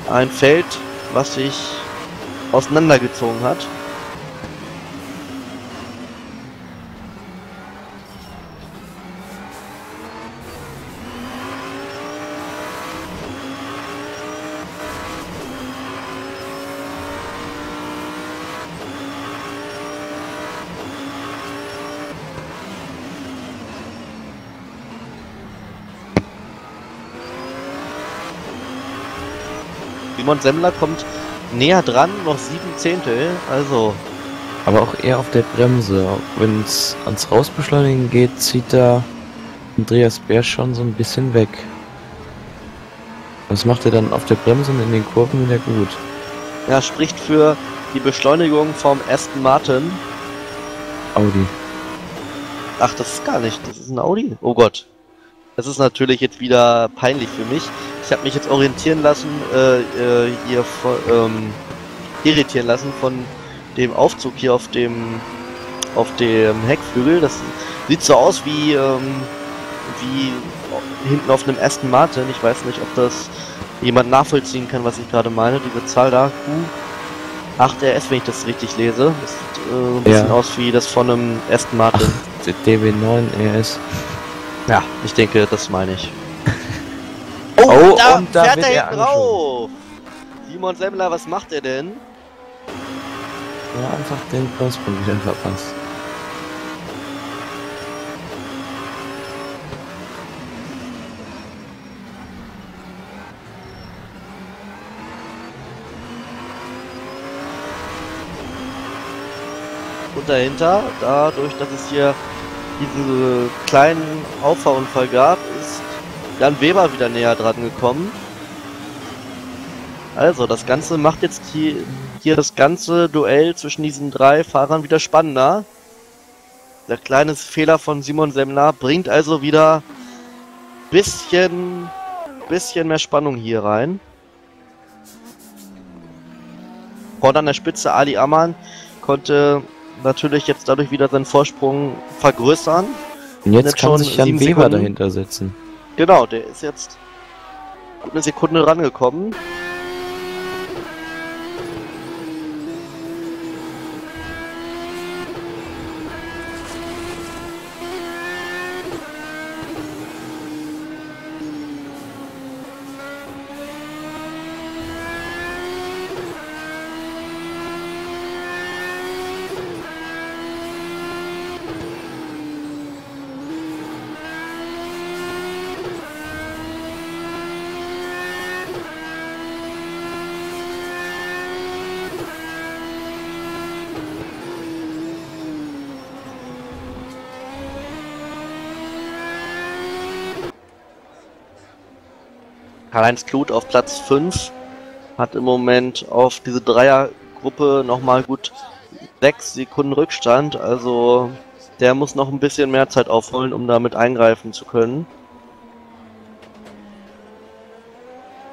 ein Feld, was sich auseinandergezogen hat. Simon Semmler kommt näher dran, noch 7 Zehntel, also... Aber auch eher auf der Bremse. Wenn es ans Rausbeschleunigen geht, zieht da Andreas Bär schon so ein bisschen weg. Das macht er dann auf der Bremse und in den Kurven wieder gut. Ja, spricht für die Beschleunigung vom Aston Martin. Audi. Ach, das ist gar nicht. Das ist ein Audi. Oh Gott. Das ist natürlich jetzt wieder peinlich für mich. Ich habe mich jetzt orientieren lassen, irritieren lassen von dem Aufzug hier auf dem Heckflügel. Das sieht so aus wie, wie hinten auf einem Aston Martin. Ich weiß nicht, ob das jemand nachvollziehen kann, was ich gerade meine. Diese Zahl da, Q8RS, wenn ich das richtig lese. Das sieht ein bisschen aus wie das von einem Aston Martin. DB9RS. Ja, ich denke, das meine ich. Oh, da fährt er hinten drauf! Simon Semmler, was macht er denn? Ja, einfach den Pluspunkt wieder verpasst. Und dahinter, dadurch, dass es hier diesen kleinen Auffahrunfall gab, ist Jan Weber wieder näher dran gekommen. Also, das Ganze macht jetzt hier das ganze Duell zwischen diesen drei Fahrern wieder spannender. Der kleine Fehler von Simon Semmler bringt also wieder ein bisschen mehr Spannung hier rein. Vorne an der Spitze Ali Amann konnte natürlich jetzt dadurch wieder seinen Vorsprung vergrößern. Und jetzt kann sich Jan Weber dahinter setzen. Genau, der ist jetzt gut eine Sekunde rangekommen. Karl-Heinz Kluth auf Platz 5 hat im Moment auf diese Dreiergruppe nochmal gut 6 Sekunden Rückstand, also der muss noch ein bisschen mehr Zeit aufholen, um damit eingreifen zu können.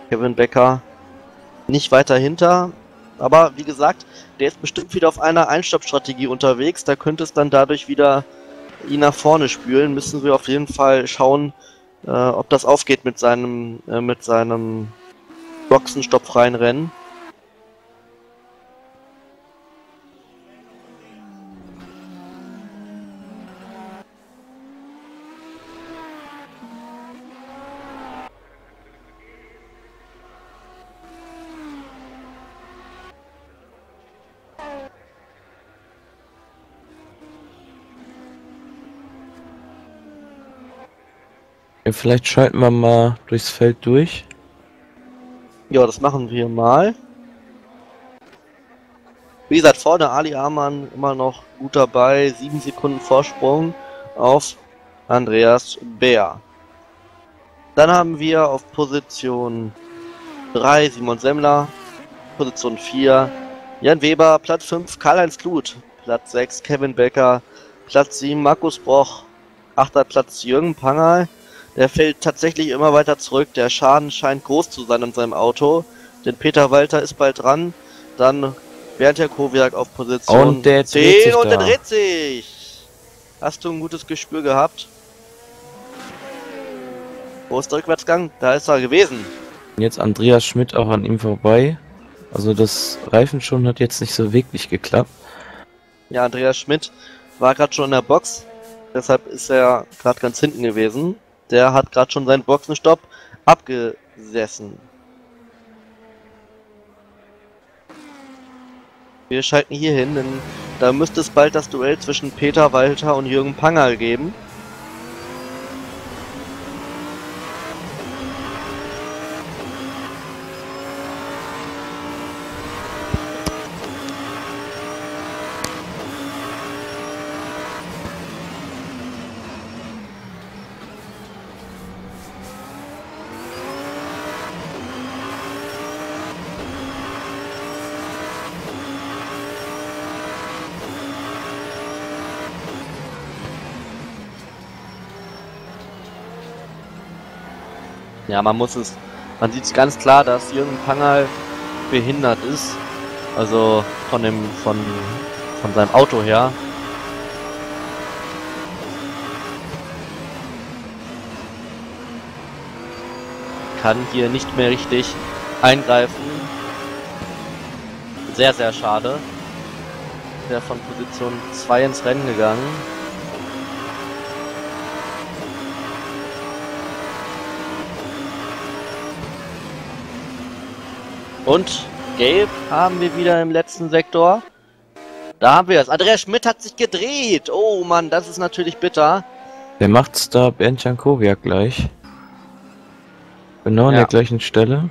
Kevin Becker nicht weiter hinter, aber wie gesagt, der ist bestimmt wieder auf einer Einstoppstrategie unterwegs, da könnte es dann dadurch wieder ihn nach vorne spülen, müssen wir auf jeden Fall schauen, ob das aufgeht mit seinem Boxenstopp reinrennen. Vielleicht schalten wir mal durchs Feld durch. Ja, das machen wir mal. Wie gesagt, vorne Ali Amann immer noch gut dabei. 7 Sekunden Vorsprung auf Andreas Bär. Dann haben wir auf Position 3 Simon Semmler, Position 4 Jan Weber, Platz 5 Karl-Heinz Kluth, Platz 6 Kevin Becker, Platz 7 Markus Broch, 8. Platz Jürgen Pangerl. Der fällt tatsächlich immer weiter zurück. Der Schaden scheint groß zu sein an seinem Auto. Denn Peter Walter ist bald dran. Dann Bernd Jankowiak auf Position und der 10 und der dreht sich. Hast du ein gutes Gespür gehabt? Wo ist der Rückwärtsgang? Da ist er gewesen. Jetzt Andreas Schmidt auch an ihm vorbei. Also das Reifenschonen hat jetzt nicht so wirklich geklappt. Ja, Andreas Schmidt war gerade schon in der Box. Deshalb ist er gerade ganz hinten gewesen. Der hat gerade schon seinen Boxenstopp abgesessen. Wir schalten hier hin, denn da müsste es bald das Duell zwischen Peter Walter und Jürgen Pangerl geben. Ja, man sieht es ganz klar, dass Jürgen Pangerl behindert ist. Also von seinem Auto her. Kann hier nicht mehr richtig eingreifen. Sehr, sehr schade. Der von Position 2 ins Rennen gegangen. Und gelb haben wir wieder im letzten Sektor. Da haben wir es. Andreas Schmidt hat sich gedreht. Oh Mann, das ist natürlich bitter. Wer macht's da? Bernd Jankowiak gleich. Genau an der gleichen Stelle.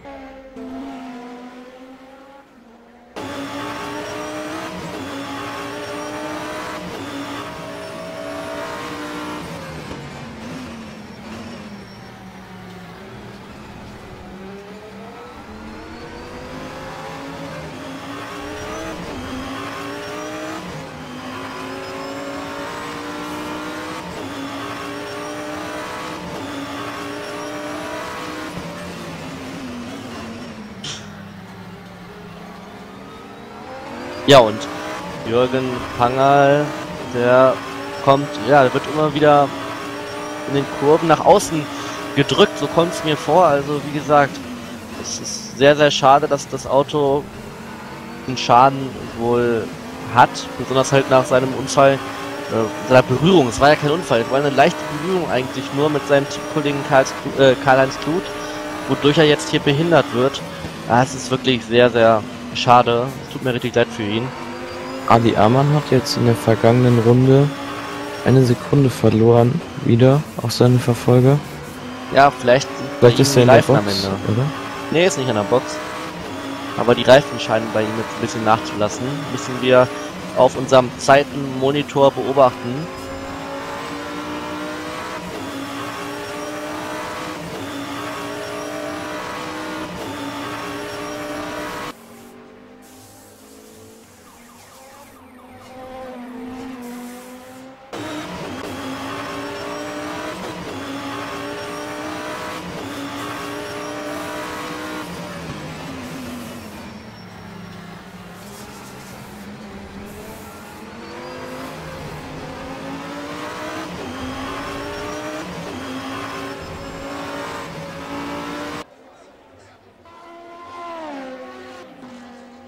Ja, und Jürgen Pangerl, der kommt, ja, wird immer wieder in den Kurven nach außen gedrückt, so kommt es mir vor. Also wie gesagt, es ist sehr, sehr schade, dass das Auto den Schaden wohl hat, besonders halt nach seinem Unfall, seiner Berührung. Es war ja kein Unfall, es war eine leichte Berührung eigentlich nur mit seinem Teamkollegen Karl-Heinz Kluth, wodurch er jetzt hier behindert wird. Ja, es ist wirklich sehr, sehr schade, es tut mir richtig leid für ihn. Ali Amann hat jetzt in der vergangenen Runde eine Sekunde verloren, wieder auf seinen Verfolger. Ja, vielleicht ist er in der Box, am Ende. Oder? Ne, ist nicht in der Box. Aber die Reifen scheinen bei ihm jetzt ein bisschen nachzulassen. Müssen wir auf unserem Zeitenmonitor beobachten.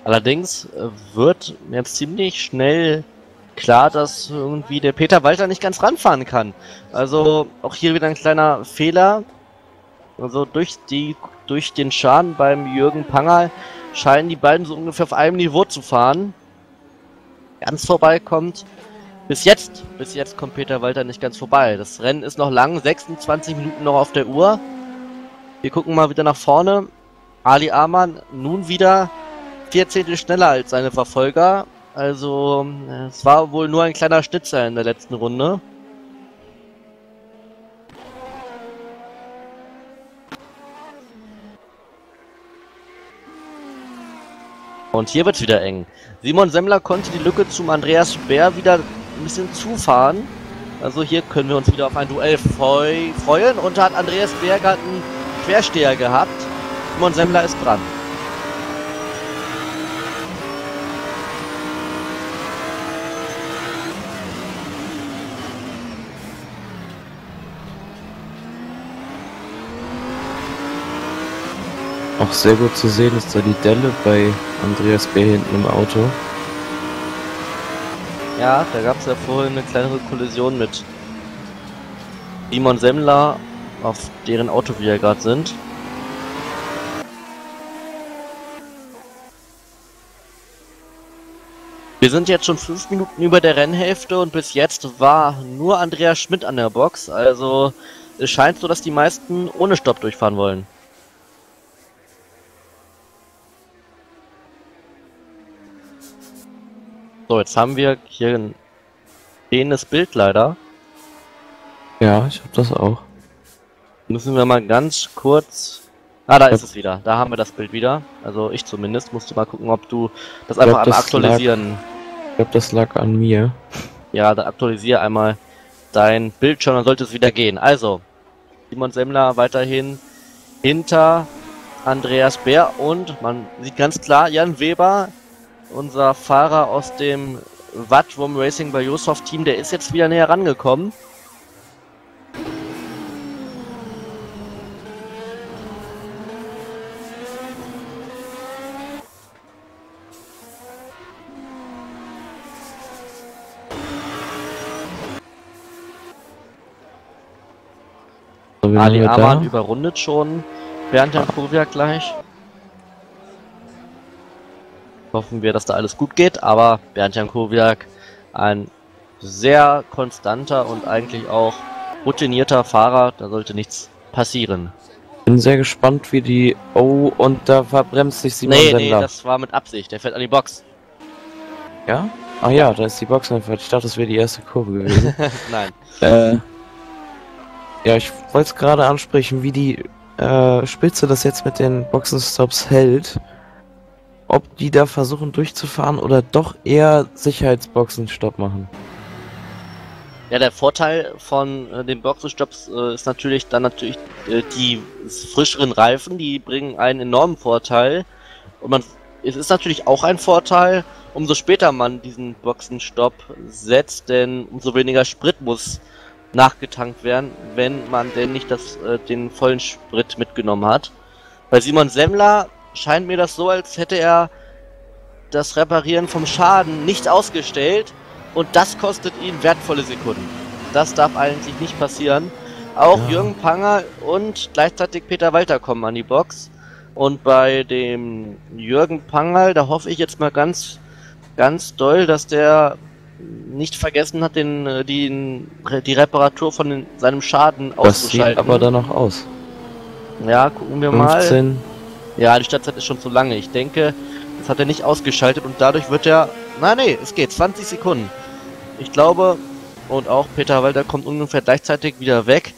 Allerdings wird jetzt ziemlich schnell klar, dass irgendwie der Peter Walter nicht ganz ranfahren kann. Also auch hier wieder ein kleiner Fehler. Also durch den Schaden beim Jürgen Pangerl scheinen die beiden so ungefähr auf einem Niveau zu fahren. Ganz vorbei kommt. Bis jetzt kommt Peter Walter nicht ganz vorbei. Das Rennen ist noch lang, 26 Minuten noch auf der Uhr. Wir gucken mal wieder nach vorne. Ali Amann nun wieder 4 Zehntel schneller als seine Verfolger, also es war wohl nur ein kleiner Schnitzer in der letzten Runde. Und hier wird's wieder eng. Simon Semmler konnte die Lücke zum Andreas Bär wieder ein bisschen zufahren, also hier können wir uns wieder auf ein Duell freuen und da hat Andreas Bär gerade einen Quersteher gehabt. Simon Semmler ist dran. Auch sehr gut zu sehen ist da die Delle bei Andreas Bär hinten im Auto. Ja, da gab es ja vorhin eine kleinere Kollision mit Simon Semmler, auf deren Auto wir ja gerade sind. Wir sind jetzt schon 5 Minuten über der Rennhälfte und bis jetzt war nur Andreas Schmidt an der Box. Also es scheint so, dass die meisten ohne Stopp durchfahren wollen. So, jetzt haben wir hier ein stehendes Bild leider. Ja, ich hab das auch. Müssen wir mal ganz kurz... Ah, da ist es wieder. Da haben wir das Bild wieder. Also ich zumindest. Musst du mal gucken, ob du das einfach einmal aktualisieren. Ich glaube, das lag an mir. Ja, dann aktualisiere einmal dein Bildschirm, dann sollte es wieder gehen. Also, Simon Semmler weiterhin hinter Andreas Bär und man sieht ganz klar Jan Weber, unser Fahrer aus dem Wattwurm Racing bei USoft Team, der ist jetzt wieder näher rangekommen. Ali Amann überrundet schon Bernd Jankowiak gleich. Hoffen wir, dass da alles gut geht, aber Bernd Jankowiak, ein sehr konstanter und eigentlich auch routinierter Fahrer, da sollte nichts passieren. Bin sehr gespannt, wie die... Oh, und da verbremst sich Simon Semmler. Nee, das war mit Absicht, der fährt an die Box. Ja? Ach ja, da ist die Box einfach. Ich dachte, das wäre die erste Kurve gewesen. Nein. Ja, ich wollte es gerade ansprechen, wie die Spitze das jetzt mit den Boxenstops hält. Ob die da versuchen durchzufahren oder doch eher Sicherheitsboxenstopp machen. Ja, der Vorteil von den Boxenstopps ist natürlich dann die frischeren Reifen, die bringen einen enormen Vorteil. Und es ist natürlich auch ein Vorteil, umso später man diesen Boxenstopp setzt, denn umso weniger Sprit muss nachgetankt werden, wenn man denn nicht den vollen Sprit mitgenommen hat. Bei Simon Semmler scheint mir das so, als hätte er das Reparieren vom Schaden nicht ausgestellt und das kostet ihn wertvolle Sekunden. Das darf eigentlich nicht passieren. Auch ja. Jürgen Pangerl und gleichzeitig Peter Walter kommen an die Box. Und bei dem Jürgen Pangerl, da hoffe ich jetzt mal ganz, ganz doll, dass der nicht vergessen hat, die Reparatur von seinem Schaden auszuschalten. Das sieht aber dann noch aus. Ja, gucken wir 15. mal. Ja, die Startzeit ist schon zu lange. Ich denke, das hat er nicht ausgeschaltet und dadurch wird er... Nein, nee, es geht. 20 Sekunden. Ich glaube, und auch Peter Walter kommt ungefähr gleichzeitig wieder weg.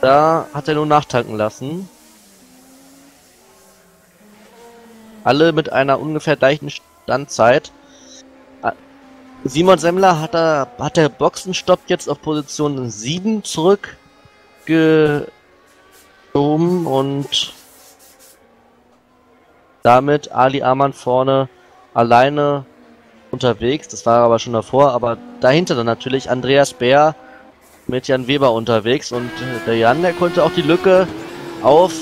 Da hat er nur nachtanken lassen. Alle mit einer ungefähr gleichen Standzeit. Simon Semmler hat der Boxenstopp jetzt auf Position 7 zurückgeschoben und damit Ali Amann vorne alleine unterwegs. Das war aber schon davor, aber dahinter dann natürlich Andreas Bär mit Jan Weber unterwegs und der Jan, der konnte auch die Lücke auf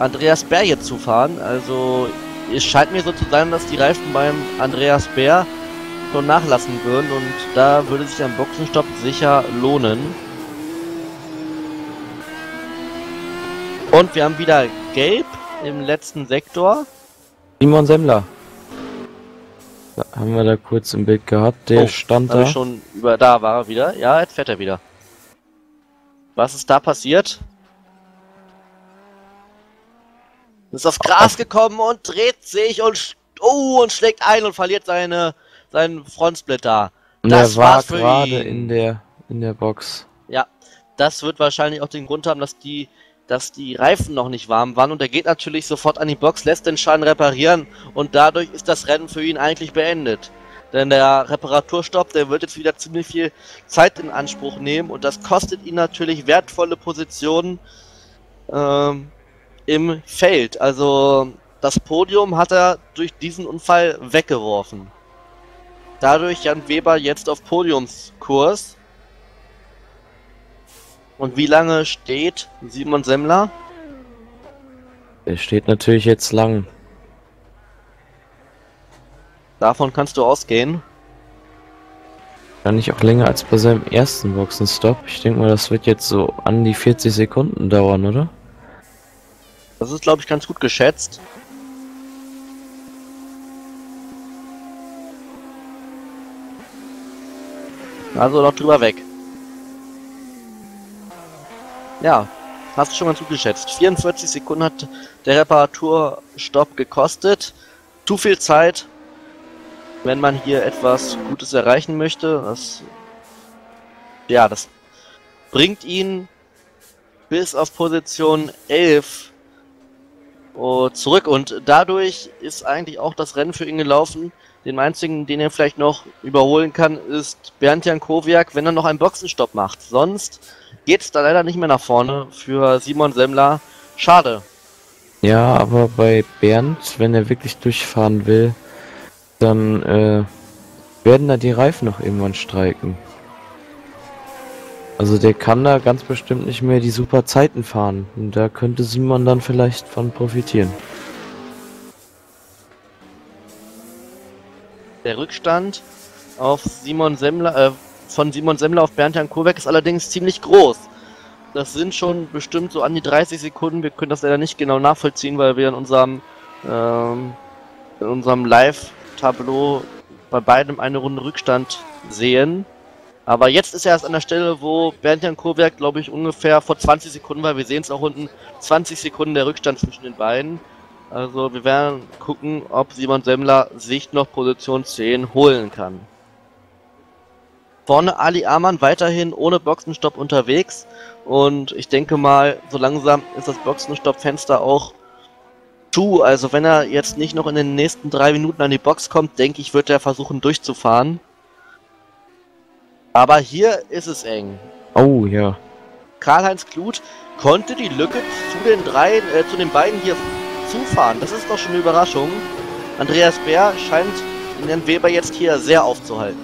Andreas Bär jetzt zufahren. Also es scheint mir so zu sein, dass die Reifen beim Andreas Bär nachlassen würden und da würde sich ein Boxenstopp sicher lohnen. Und wir haben wieder Gelb im letzten Sektor. Simon Semmler. Da haben wir da kurz im Bild gehabt, der stand da. Schon über da war er wieder. Ja, jetzt fährt er wieder. Was ist da passiert? Ist aufs Gras gekommen und dreht sich und schlägt ein und verliert seinen Frontsplitter. Das war gerade in der Box. Ja, das wird wahrscheinlich auch den Grund haben, dass die Reifen noch nicht warm waren und er geht natürlich sofort an die Box, lässt den Schaden reparieren und dadurch ist das Rennen für ihn eigentlich beendet. Denn der Reparaturstopp, der wird jetzt wieder ziemlich viel Zeit in Anspruch nehmen und das kostet ihn natürlich wertvolle Positionen im Feld. Also das Podium hat er durch diesen Unfall weggeworfen. Dadurch Jan Weber jetzt auf Podiumskurs. Und wie lange steht Simon Semmler? Er steht natürlich jetzt lang. Davon kannst du ausgehen. Kann ich auch länger als bei seinem ersten Boxenstopp. Ich denke mal, das wird jetzt so an die 40 Sekunden dauern, oder? Das ist, glaube ich, ganz gut geschätzt. Also noch drüber weg. Ja, hast du schon mal zugeschätzt. 44 Sekunden hat der Reparaturstopp gekostet. Zu viel Zeit, wenn man hier etwas Gutes erreichen möchte. Das bringt ihn bis auf Position 11 zurück. Und dadurch ist eigentlich auch das Rennen für ihn gelaufen. Den einzigen, den er vielleicht noch überholen kann, ist Bernd Jankowiak, wenn er noch einen Boxenstopp macht. Sonst geht es da leider nicht mehr nach vorne für Simon Semmler Schade. Ja, aber bei Bernd, wenn er wirklich durchfahren will, dann werden da die Reifen noch irgendwann streiken. Also der kann da ganz bestimmt nicht mehr die super Zeiten fahren. Und da könnte Simon dann vielleicht von profitieren. Der Rückstand auf Simon Semmler, von Simon Semmler auf Bernd Jankowiak ist allerdings ziemlich groß. Das sind schon bestimmt so an die 30 Sekunden. Wir können das leider nicht genau nachvollziehen, weil wir in unserem Live-Tableau bei beidem eine Runde Rückstand sehen. Aber jetzt ist er erst an der Stelle, wo Bernd Jankowiak, glaube ich, ungefähr vor 20 Sekunden war. Wir sehen es auch unten, 20 Sekunden der Rückstand zwischen den beiden. Also wir werden gucken, ob Simon Semmler sich noch Position 10 holen kann. Vorne Ali Amann weiterhin ohne Boxenstopp unterwegs. Und ich denke mal, so langsam ist das Boxenstoppfenster auch zu. Also wenn er jetzt nicht noch in den nächsten 3 Minuten an die Box kommt, denke ich, wird er versuchen durchzufahren. Aber hier ist es eng. Oh ja. Karl-Heinz Kluth konnte die Lücke zu den beiden hier zufahren. Das ist doch schon eine Überraschung. Andreas Bär scheint Jan Weber jetzt hier sehr aufzuhalten.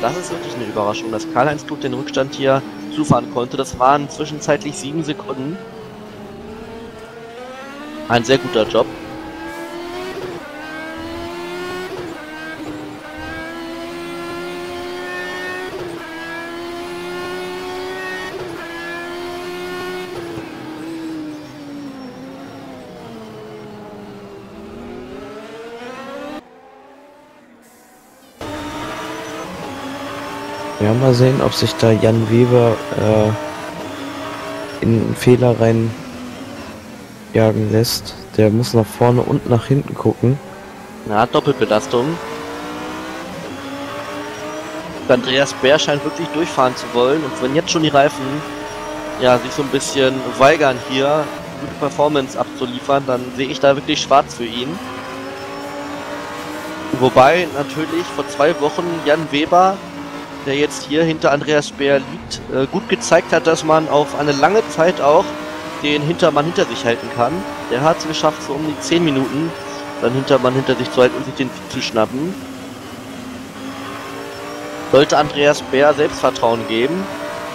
Das ist wirklich eine Überraschung, dass Karl-Heinz Kluth den Rückstand hier zufahren konnte. Das waren zwischenzeitlich 7 Sekunden. Ein sehr guter Job. Ja, mal sehen, ob sich da Jan Weber in einen Fehler rein jagen lässt. Der muss nach vorne und nach hinten gucken. Na, Doppelbelastung. Andreas Bär scheint wirklich durchfahren zu wollen. Und wenn jetzt schon die Reifen ja, sich so ein bisschen weigern, hier gute Performance abzuliefern, dann sehe ich da wirklich schwarz für ihn. Wobei natürlich vor 2 Wochen Jan Weber, der jetzt hier hinter Andreas Bär liegt, gut gezeigt hat, dass man auf eine lange Zeit auch den Hintermann hinter sich halten kann. Der hat es geschafft, so um die 10 Minuten seinen Hintermann hinter sich zu halten und sich den zu schnappen. Sollte Andreas Bär Selbstvertrauen geben,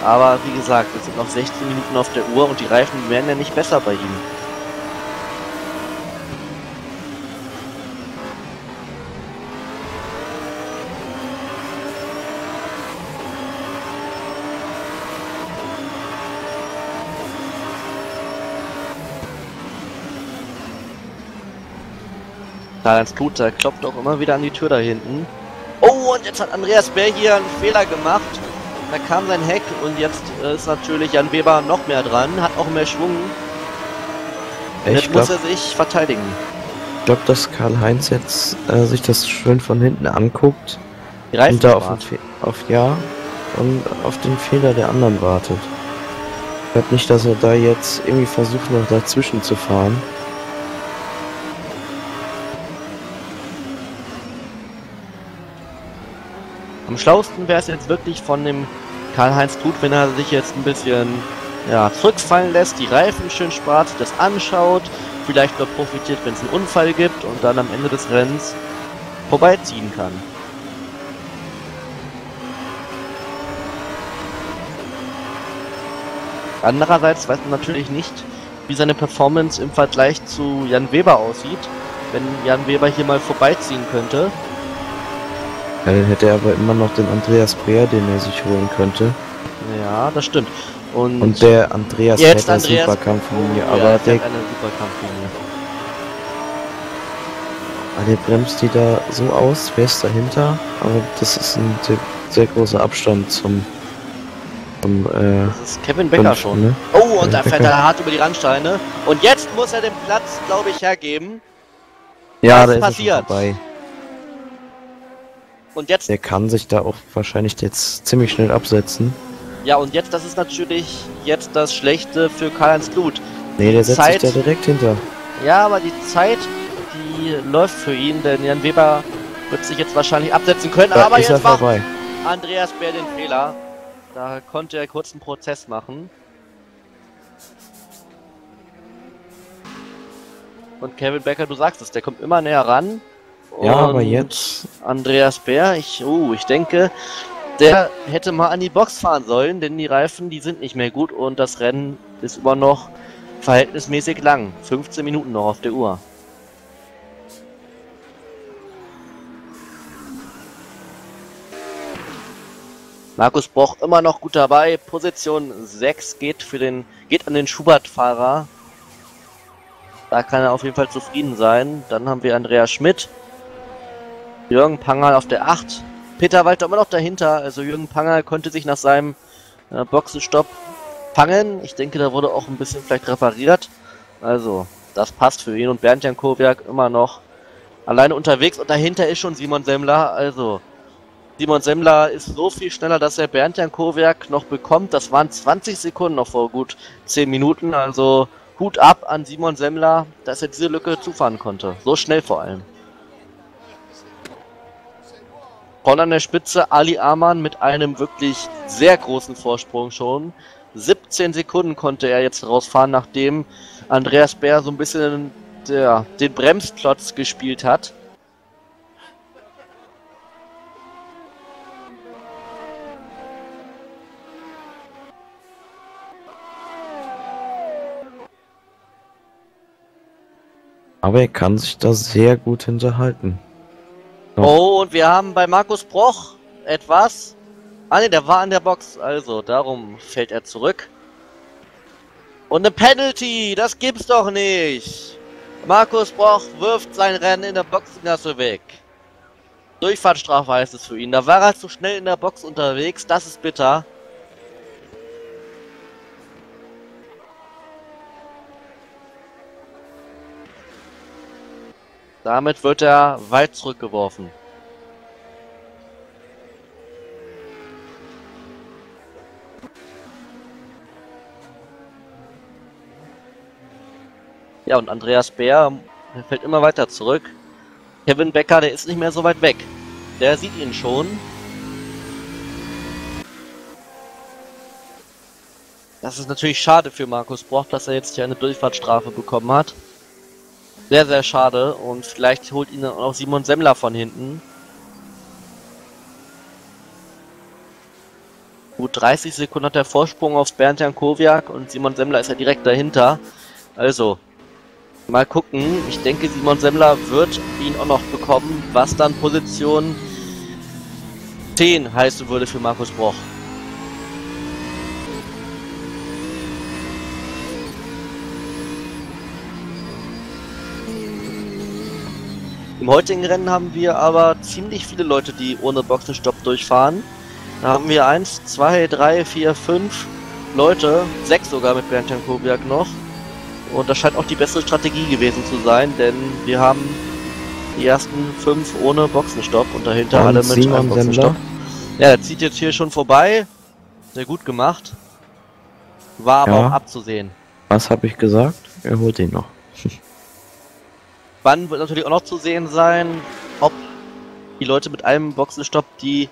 aber wie gesagt, es sind noch 16 Minuten auf der Uhr und die Reifen werden ja nicht besser bei ihm. Karl-Heinz Kluth, der klopft auch immer wieder an die Tür da hinten. Oh, und jetzt hat Andreas Bär hier einen Fehler gemacht. Da kam sein Heck und jetzt ist natürlich Jan Weber noch mehr dran, hat auch mehr Schwung. Jetzt muss er sich verteidigen. Ich glaube, dass Karl-Heinz jetzt sich das schön von hinten anguckt. Die Reifen und da auf den Fehler der anderen wartet. Ich glaube nicht, dass er da jetzt irgendwie versucht, noch dazwischen zu fahren. Am schlauesten wäre es jetzt wirklich von dem Karl-Heinz Kluth, wenn er sich jetzt ein bisschen ja, zurückfallen lässt, die Reifen schön spart, das anschaut, vielleicht noch profitiert, wenn es einen Unfall gibt und dann am Ende des Rennens vorbeiziehen kann. Andererseits weiß man natürlich nicht, wie seine Performance im Vergleich zu Jan Weber aussieht, wenn Jan Weber hier mal vorbeiziehen könnte. Ja, dann hätte er aber immer noch den Andreas Bär, den er sich holen könnte. Ja, das stimmt. Und der Andreas hat eine Superkampflinie, aber der bremst die da so aus, wer ist dahinter? Aber das ist ein sehr, sehr großer Abstand zum das ist Kevin Becker schon. Ne? Oh, und da fährt er hart über die Randsteine. Und jetzt muss er den Platz, glaube ich, hergeben. Ja, das passiert. Und jetzt, der kann sich da auch wahrscheinlich jetzt ziemlich schnell absetzen. Ja, und jetzt, das ist natürlich jetzt das Schlechte für Karl-Heinz Kluth. Nee, der setzt sich da direkt hinter. Ja, aber die Zeit, die läuft für ihn, denn Jan Weber Wird sich jetzt wahrscheinlich absetzen können, ja, aber jetzt macht Andreas Bär den Fehler. Da konnte er kurz einen Prozess machen. Und Kevin Becker, du sagst es, der kommt immer näher ran. Und ja, aber jetzt Andreas Bär, ich denke, der hätte mal an die Box fahren sollen, denn die Reifen, die sind nicht mehr gut und das Rennen ist immer noch verhältnismäßig lang. 15 Minuten noch auf der Uhr. Markus Broch immer noch gut dabei. Position 6 geht an den Schubert-Fahrer. Da kann er auf jeden Fall zufrieden sein. Dann haben wir Andreas Schmidt. Jürgen Pangerl auf der 8. Peter Walter immer noch dahinter. Also Jürgen Pangerl konnte sich nach seinem Boxenstopp fangen. Ich denke, da wurde auch ein bisschen vielleicht repariert. Also, das passt für ihn. Und Bernd Jankowiak immer noch alleine unterwegs. Und dahinter ist schon Simon Semmler. Also, Simon Semmler ist so viel schneller, dass er Bernd Jankowiak noch bekommt. Das waren 20 Sekunden noch vor gut 10 Minuten. Also Hut ab an Simon Semmler, dass er diese Lücke zufahren konnte. So schnell vor allem. Vorne an der Spitze Ali Amann mit einem wirklich sehr großen Vorsprung schon. 17 Sekunden konnte er jetzt rausfahren, nachdem Andreas Bär so ein bisschen den Bremsklotz gespielt hat. Aber er kann sich da sehr gut hinterhalten. So. Oh, und wir haben bei Markus Broch etwas. Ah ne, der war an der Box, also darum fällt er zurück. Und eine Penalty, das gibt's doch nicht. Markus Broch wirft sein Rennen in der Boxengasse weg. Durchfahrtsstrafe heißt es für ihn. Da war er zu schnell in der Box unterwegs, das ist bitter. Damit wird er weit zurückgeworfen. Ja, und Andreas Bär, der fällt immer weiter zurück. Kevin Becker, der ist nicht mehr so weit weg. Der sieht ihn schon. Das ist natürlich schade für Markus Broch, dass er jetzt hier eine Durchfahrtsstrafe bekommen hat. Sehr, sehr schade und vielleicht holt ihn dann auch Simon Semmler von hinten. Gut 30 Sekunden hat der Vorsprung auf Bernd Jankowiak und Simon Semmler ist ja direkt dahinter. Also, mal gucken. Ich denke, Simon Semmler wird ihn auch noch bekommen, was dann Position 10 heißen würde für Markus Broch. Im heutigen Rennen haben wir aber ziemlich viele Leute, die ohne Boxenstopp durchfahren. Da haben wir 1, 2, 3, 4, 5 Leute, 6 sogar mit Bernd Jankowiak noch. Und das scheint auch die beste Strategie gewesen zu sein, denn wir haben die ersten 5 ohne Boxenstopp und dahinter alle mit einem Boxenstopp. Ja, der zieht jetzt hier schon vorbei. Sehr gut gemacht. War aber auch abzusehen. Was habe ich gesagt? Er holt ihn noch. Wann wird natürlich auch noch zu sehen sein, ob die Leute mit einem Boxenstopp die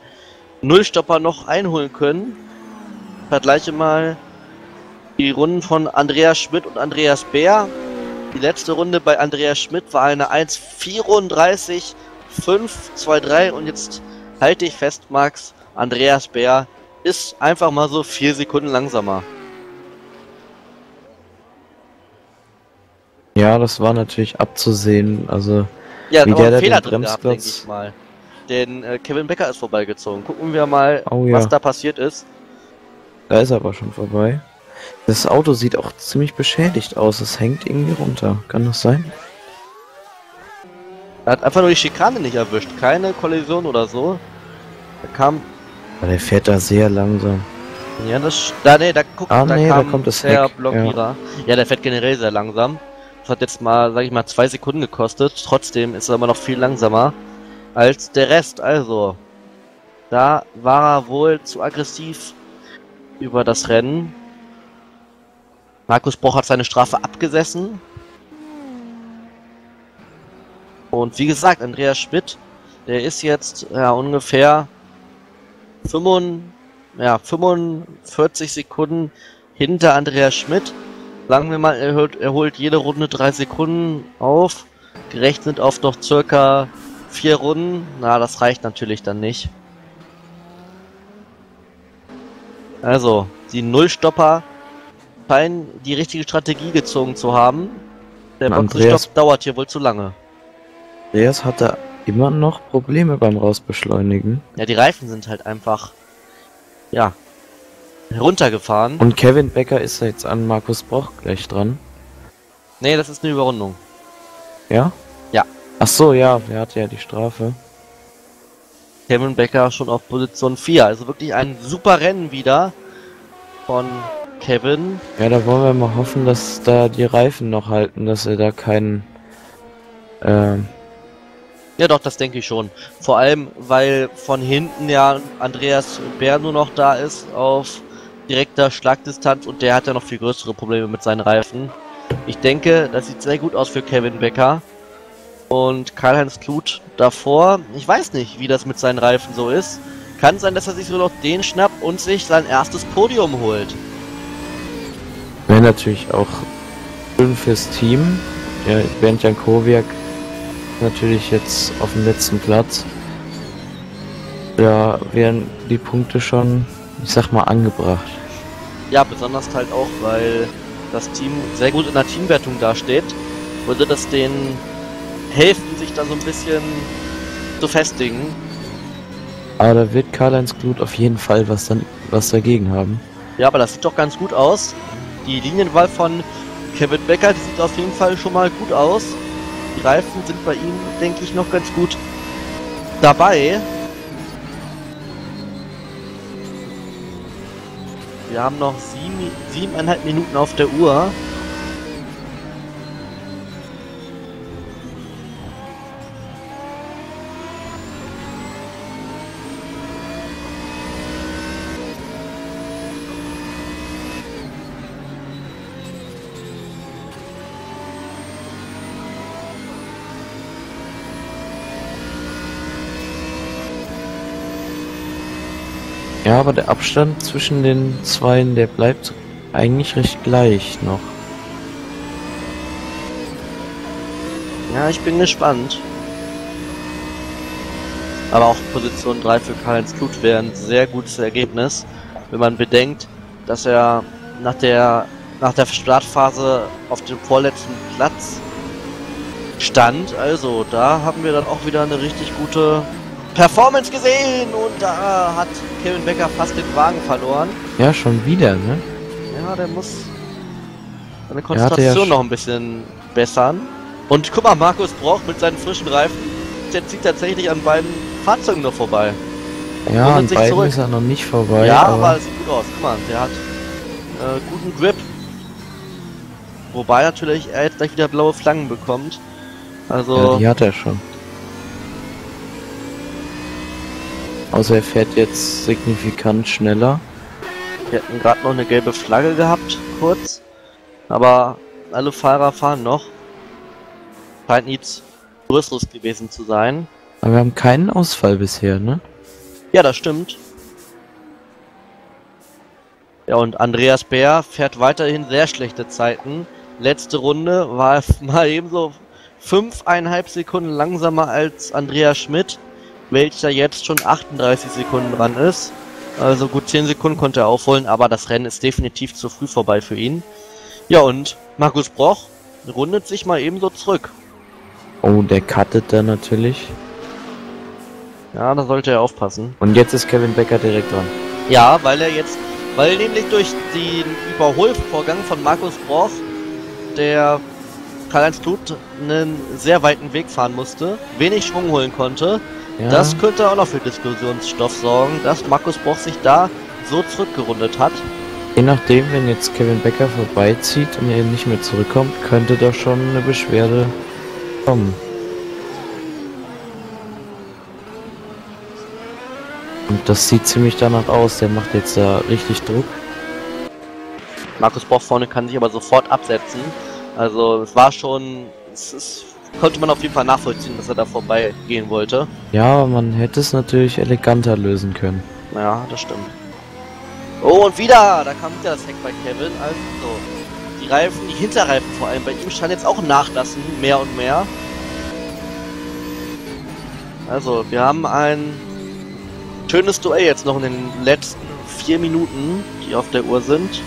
Nullstopper noch einholen können. Ich vergleiche mal die Runden von Andreas Schmidt und Andreas Bär. Die letzte Runde bei Andreas Schmidt war eine 1:34,523 und jetzt halte ich fest, Max, Andreas Bär ist einfach mal so 4 Sekunden langsamer. Ja, das war natürlich abzusehen, also ja, wie der Fehler drin gehabt, denke ich mal. Denn Kevin Becker ist vorbeigezogen. Gucken wir mal, was da passiert ist. Da ist er aber schon vorbei. Das Auto sieht auch ziemlich beschädigt aus, es hängt irgendwie runter. Kann das sein? Er hat einfach nur die Schikane nicht erwischt, keine Kollision oder so. Der fährt da sehr langsam. Ja, da kommt das der Heck. Blockierer. Ja, der fährt generell sehr langsam. Das hat jetzt mal, sag ich mal, 2 Sekunden gekostet. Trotzdem ist er immer noch viel langsamer als der Rest. Also, da war er wohl zu aggressiv über das Rennen. Markus Broch hat seine Strafe abgesessen. Und wie gesagt, Andreas Schmidt Der ist jetzt ja, ungefähr 45 Sekunden hinter Andreas Schmidt. Sagen wir mal, er holt jede Runde 3 Sekunden auf. Gerechnet auf noch circa 4 Runden. Na, das reicht natürlich dann nicht. Also, die Nullstopper scheinen die richtige Strategie gezogen zu haben. Der Boxenstopp dauert hier wohl zu lange. Andreas hat da immer noch Probleme beim Rausbeschleunigen. Ja, die Reifen sind halt einfach, ja, heruntergefahren. Und Kevin Becker ist jetzt an Markus Broch gleich dran. Nee, das ist eine Überrundung. Ja? Ja. Ach so, ja, er hatte ja die Strafe. Kevin Becker schon auf Position 4, also wirklich ein super Rennen wieder von Kevin. Ja, da wollen wir mal hoffen, dass da die Reifen noch halten, dass er da keinen... Ja doch, das denke ich schon. Vor allem, weil von hinten ja Andreas Bär nur noch da ist auf direkter Schlagdistanz und der hat ja noch viel größere Probleme mit seinen Reifen. Ich denke, das sieht sehr gut aus für Kevin Becker. Und Karl-Heinz Kluth davor, ich weiß nicht, wie das mit seinen Reifen so ist. Kann sein, dass er sich so noch den schnappt und sich sein erstes Podium holt. Wäre natürlich auch schön fürs Team. Ja, Bernd Jankowiak natürlich jetzt auf dem letzten Platz. Da wären die Punkte schon, ich sag mal, angebracht. Ja, besonders halt auch, weil das Team sehr gut in der Teamwertung dasteht. Würde das den helfen, sich da so ein bisschen zu festigen. Aber da wird Karl-Heinz Kluth auf jeden Fall was dagegen haben. Ja, aber das sieht doch ganz gut aus. Die Linienwahl von Kevin Becker, die sieht auf jeden Fall schon mal gut aus. Die Reifen sind bei ihm, denke ich, noch ganz gut dabei. Wir haben noch 7,5 Minuten auf der Uhr. Ja, aber der Abstand zwischen den Zweien, der bleibt eigentlich recht gleich noch. Ja, ich bin gespannt. Aber auch Position 3 für Karl-Heinz Kluth wäre ein sehr gutes Ergebnis, wenn man bedenkt, dass er nach der Startphase auf dem vorletzten Platz stand. Also, da haben wir dann auch wieder eine richtig gute Performance gesehen und da hat Kevin Becker fast den Wagen verloren. Ja, schon wieder, ne? Ja, der muss seine Konzentration noch ein bisschen bessern. Und guck mal, Markus Broch mit seinen frischen Reifen, der zieht tatsächlich an beiden Fahrzeugen noch vorbei. Ja, an beiden ist er noch nicht vorbei. Ja, aber sieht gut aus. Guck mal, der hat guten Grip. Wobei natürlich er jetzt gleich wieder blaue Flaggen bekommt. Also ja, die hat er schon. Außer er fährt jetzt signifikant schneller. Wir hatten gerade noch eine gelbe Flagge gehabt, kurz. Aber alle Fahrer fahren noch. Scheint nichts Größeres gewesen zu sein. Aber wir haben keinen Ausfall bisher, ne? Ja, das stimmt. Ja, und Andreas Bär fährt weiterhin sehr schlechte Zeiten. Letzte Runde war er mal eben so 5,5 Sekunden langsamer als Andreas Schmidt, welcher jetzt schon 38 Sekunden dran ist. Also gut 10 Sekunden konnte er aufholen, aber das Rennen ist definitiv zu früh vorbei für ihn. Ja, und Markus Broch rundet sich mal ebenso zurück. Oh, der cuttet da natürlich. Ja, da sollte er aufpassen. Und jetzt ist Kevin Becker direkt dran. Ja, weil nämlich durch den Überholvorgang von Markus Broch der Karl-Heinz Kluth einen sehr weiten Weg fahren musste, wenig Schwung holen konnte. Ja. Das könnte auch noch für Diskussionsstoff sorgen, dass Markus Broch sich da so zurückgerundet hat. Je nachdem, wenn jetzt Kevin Becker vorbeizieht und er nicht mehr zurückkommt, könnte da schon eine Beschwerde kommen. Und das sieht ziemlich danach aus, der macht jetzt da richtig Druck. Markus Broch vorne kann sich aber sofort absetzen. Also es war schon, es ist konnte man auf jeden Fall nachvollziehen, dass er da vorbeigehen wollte. Ja, man hätte es natürlich eleganter lösen können. Ja, das stimmt. Oh, und wieder! Da kam wieder das Heck bei Kevin. Also, die Reifen, die Hinterreifen vor allem, bei ihm scheint jetzt auch nachlassen, mehr und mehr. Also, wir haben ein schönes Duell jetzt noch in den letzten 4 Minuten, die auf der Uhr sind.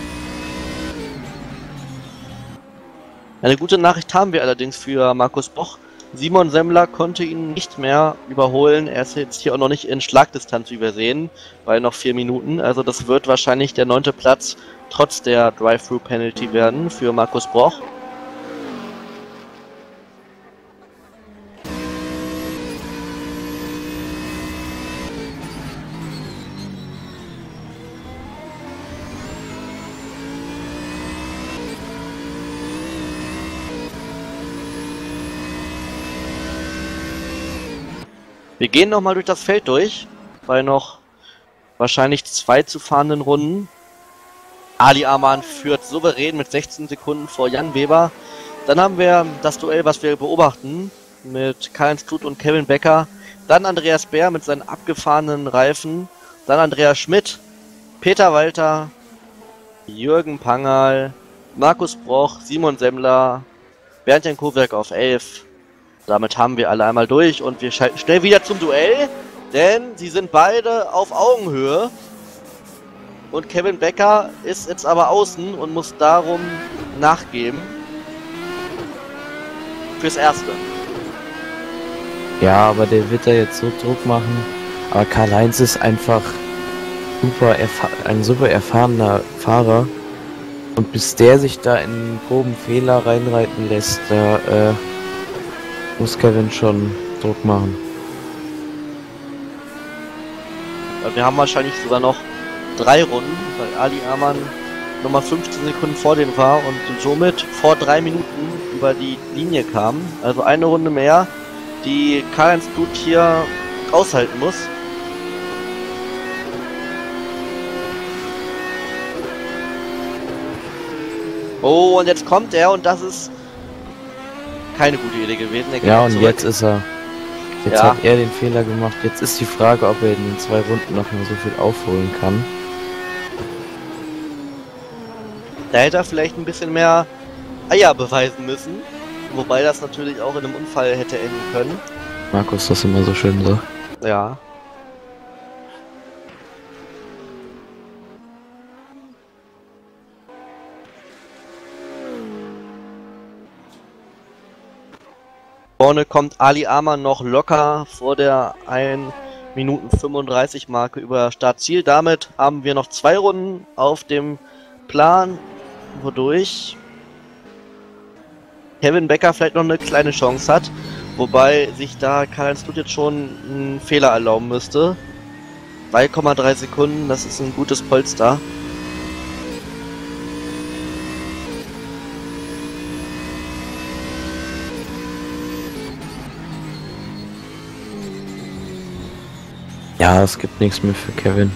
Eine gute Nachricht haben wir allerdings für Markus Broch. Simon Semmler konnte ihn nicht mehr überholen. Er ist jetzt hier auch noch nicht in Schlagdistanz übersehen, bei noch 4 Minuten. Also das wird wahrscheinlich der 9. Platz trotz der Drive-Thru-Penalty werden für Markus Broch. Wir gehen nochmal durch das Feld durch, bei noch wahrscheinlich 2 zu fahrenden Runden. Ali Amann führt souverän mit 16 Sekunden vor Jan Weber. Dann haben wir das Duell, was wir beobachten, mit Karl-Heinz Kluth und Kevin Becker. Dann Andreas Bär mit seinen abgefahrenen Reifen. Dann Andreas Schmidt, Peter Walter, Jürgen Pangerl, Markus Broch, Simon Semmler, Bernd Jankowiak auf 11. Damit haben wir alle einmal durch und wir schalten schnell wieder zum Duell, denn sie sind beide auf Augenhöhe. Und Kevin Becker ist jetzt aber außen und muss darum nachgeben. Fürs Erste. Ja, aber der wird da jetzt so Druck machen. Aber Karl-Heinz ist einfach super ein super erfahrener Fahrer. Und bis der sich da in einen groben Fehler reinreiten lässt, da muss Kevin schon Druck machen. Wir haben wahrscheinlich sogar noch 3 Runden, weil Ali Amann nochmal 15 Sekunden vor dem war und somit vor 3 Minuten über die Linie kam. Also eine Runde mehr, die Karl-Heinz Kluth hier aushalten muss. Oh, und jetzt kommt er und das ist keine gute Idee gewesen. Ja, und jetzt ist er. Jetzt hat er den Fehler gemacht. Jetzt ist die Frage, ob er in den 2 Runden noch mal so viel aufholen kann. Da hätte er vielleicht ein bisschen mehr Eier beweisen müssen. Wobei das natürlich auch in einem Unfall hätte enden können. Markus, das immer so schön so. Ja. Vorne kommt Ali Amann noch locker vor der 1 Minuten 35 Marke über Startziel. Damit haben wir noch 2 Runden auf dem Plan, wodurch Kevin Becker vielleicht noch eine kleine Chance hat, wobei sich da Karl-Heinz Kluth jetzt schon einen Fehler erlauben müsste. 2,3 Sekunden, das ist ein gutes Polster. Ja, es gibt nichts mehr für Kevin.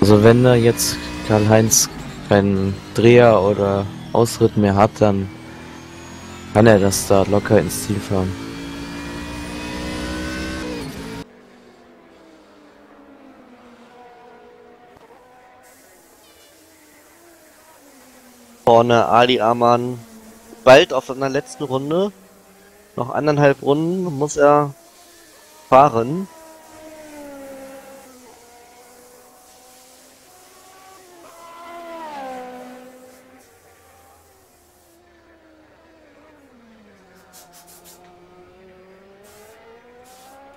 Also wenn da jetzt Karl-Heinz keinen Dreher oder Ausritt mehr hat, dann kann er das da locker ins Ziel fahren. Vorne Ali Amann bald auf seiner letzten Runde. Noch 1,5 Runden muss er fahren.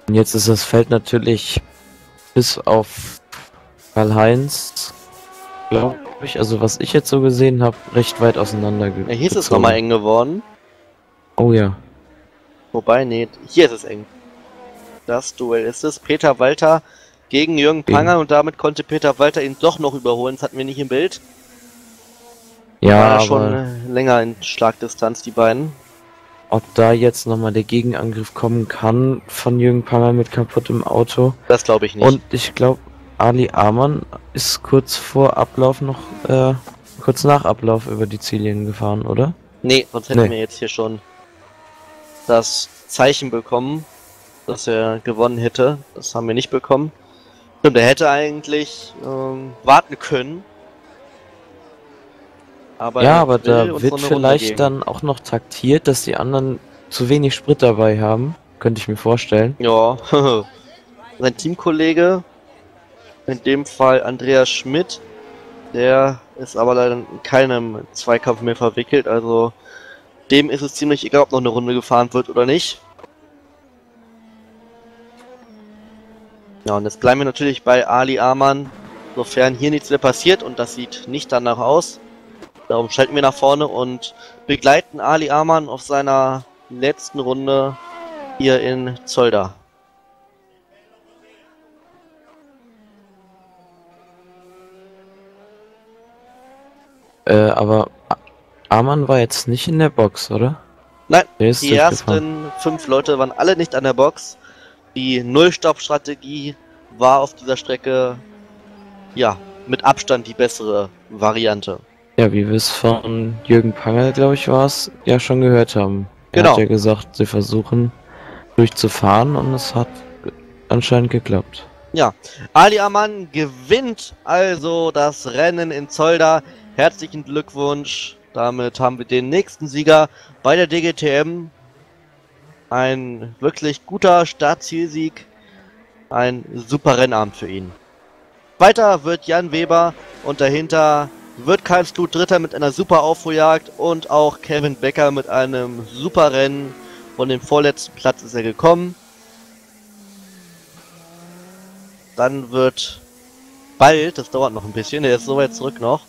Und jetzt ist das Feld natürlich bis auf Karl-Heinz, glaube ich, also was ich jetzt so gesehen habe, recht weit auseinander gezogen. Ja, hier ist es nochmal eng geworden. Oh ja. Wobei, nee, hier ist es eng. Das Duell ist es. Peter Walter gegen Jürgen Pangerl und damit konnte Peter Walter ihn doch noch überholen. Das hatten wir nicht im Bild. Ja, war aber schon länger in Schlagdistanz, die beiden. Ob da jetzt nochmal der Gegenangriff kommen kann von Jürgen Pangerl mit kaputtem Auto? Das glaube ich nicht. Und ich glaube, Ali Amann ist kurz vor Ablauf noch, kurz nach Ablauf über die Ziellinie gefahren, oder? Nee, sonst hätten wir jetzt hier schon das Zeichen bekommen, dass er gewonnen hätte. Das haben wir nicht bekommen. Stimmt, er hätte eigentlich warten können. Aber ja, aber da wird vielleicht dann auch noch taktiert, dass die anderen zu wenig Sprit dabei haben. Könnte ich mir vorstellen. Ja. Sein Teamkollege, in dem Fall Andreas Schmidt, der ist aber leider in keinem Zweikampf mehr verwickelt. Also dem ist es ziemlich egal, ob noch eine Runde gefahren wird oder nicht. Ja, und jetzt bleiben wir natürlich bei Ali Amann, sofern hier nichts mehr passiert, und das sieht nicht danach aus. Darum schalten wir nach vorne und begleiten Ali Amann auf seiner letzten Runde hier in Zolder. Aber Amann war jetzt nicht in der Box, oder? Nein, die ersten 5 Leute waren alle nicht an der Box. Die Nullstopp-Strategie war auf dieser Strecke, ja, mit Abstand die bessere Variante. Ja, wie wir es von Jürgen Pangerl, glaube ich, war es, ja schon gehört haben. Genau. Er hat ja gesagt, sie versuchen durchzufahren, und es hat anscheinend geklappt. Ja, Ali Amann gewinnt also das Rennen in Zolder. Herzlichen Glückwunsch, damit haben wir den nächsten Sieger bei der DGTM. Ein wirklich guter Startzielsieg, ein super Rennabend für ihn. Weiter wird Jan Weber und dahinter wird Karl-Heinz Kluth Dritter mit einer super Aufholjagd, und auch Kevin Becker mit einem super Rennen. Von dem vorletzten Platz ist er gekommen. Dann wird bald, das dauert noch ein bisschen, der ist so weit zurück noch,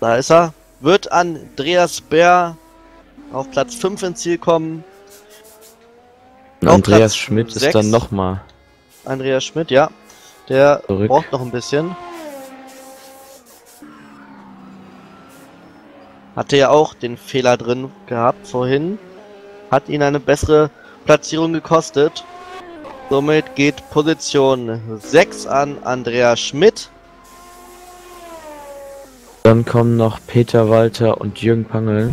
da ist er, wird Andreas Bär auf Platz 5 ins Ziel kommen. Andreas Schmidt ist dann nochmal. Andreas Schmidt, ja. Der braucht noch ein bisschen. Hatte ja auch den Fehler drin gehabt vorhin. Hat ihn eine bessere Platzierung gekostet. Somit geht Position 6 an Andreas Schmidt. Dann kommen noch Peter Walter und Jürgen Pangerl.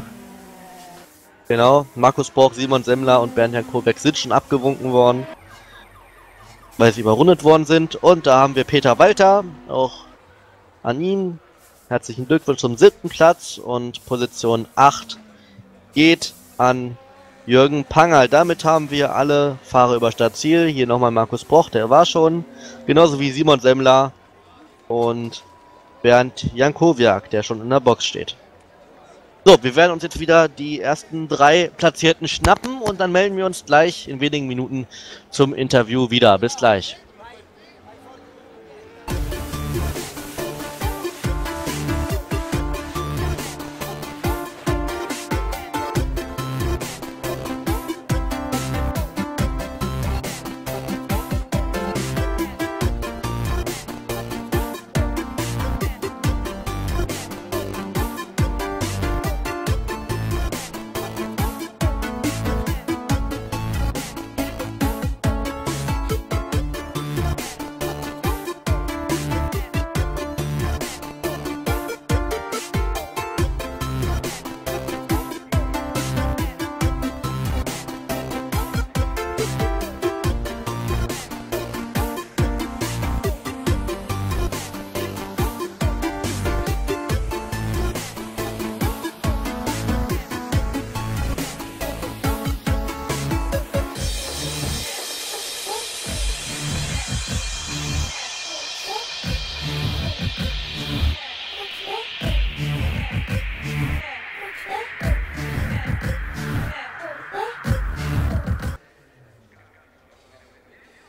Genau, Markus Broch, Simon Semmler und Bernd Jankowiak sind schon abgewunken worden, weil sie überrundet worden sind. Und da haben wir Peter Walter, auch an ihn. Herzlichen Glückwunsch zum 7. Platz, und Position 8 geht an Jürgen Pangerl. Damit haben wir alle Fahrer über Startziel. Hier nochmal Markus Broch, der war schon, genauso wie Simon Semmler und Bernd Jankowiak, der schon in der Box steht. So, wir werden uns jetzt wieder die ersten 3 Platzierten schnappen, und dann melden wir uns gleich in wenigen Minuten zum Interview wieder. Bis gleich.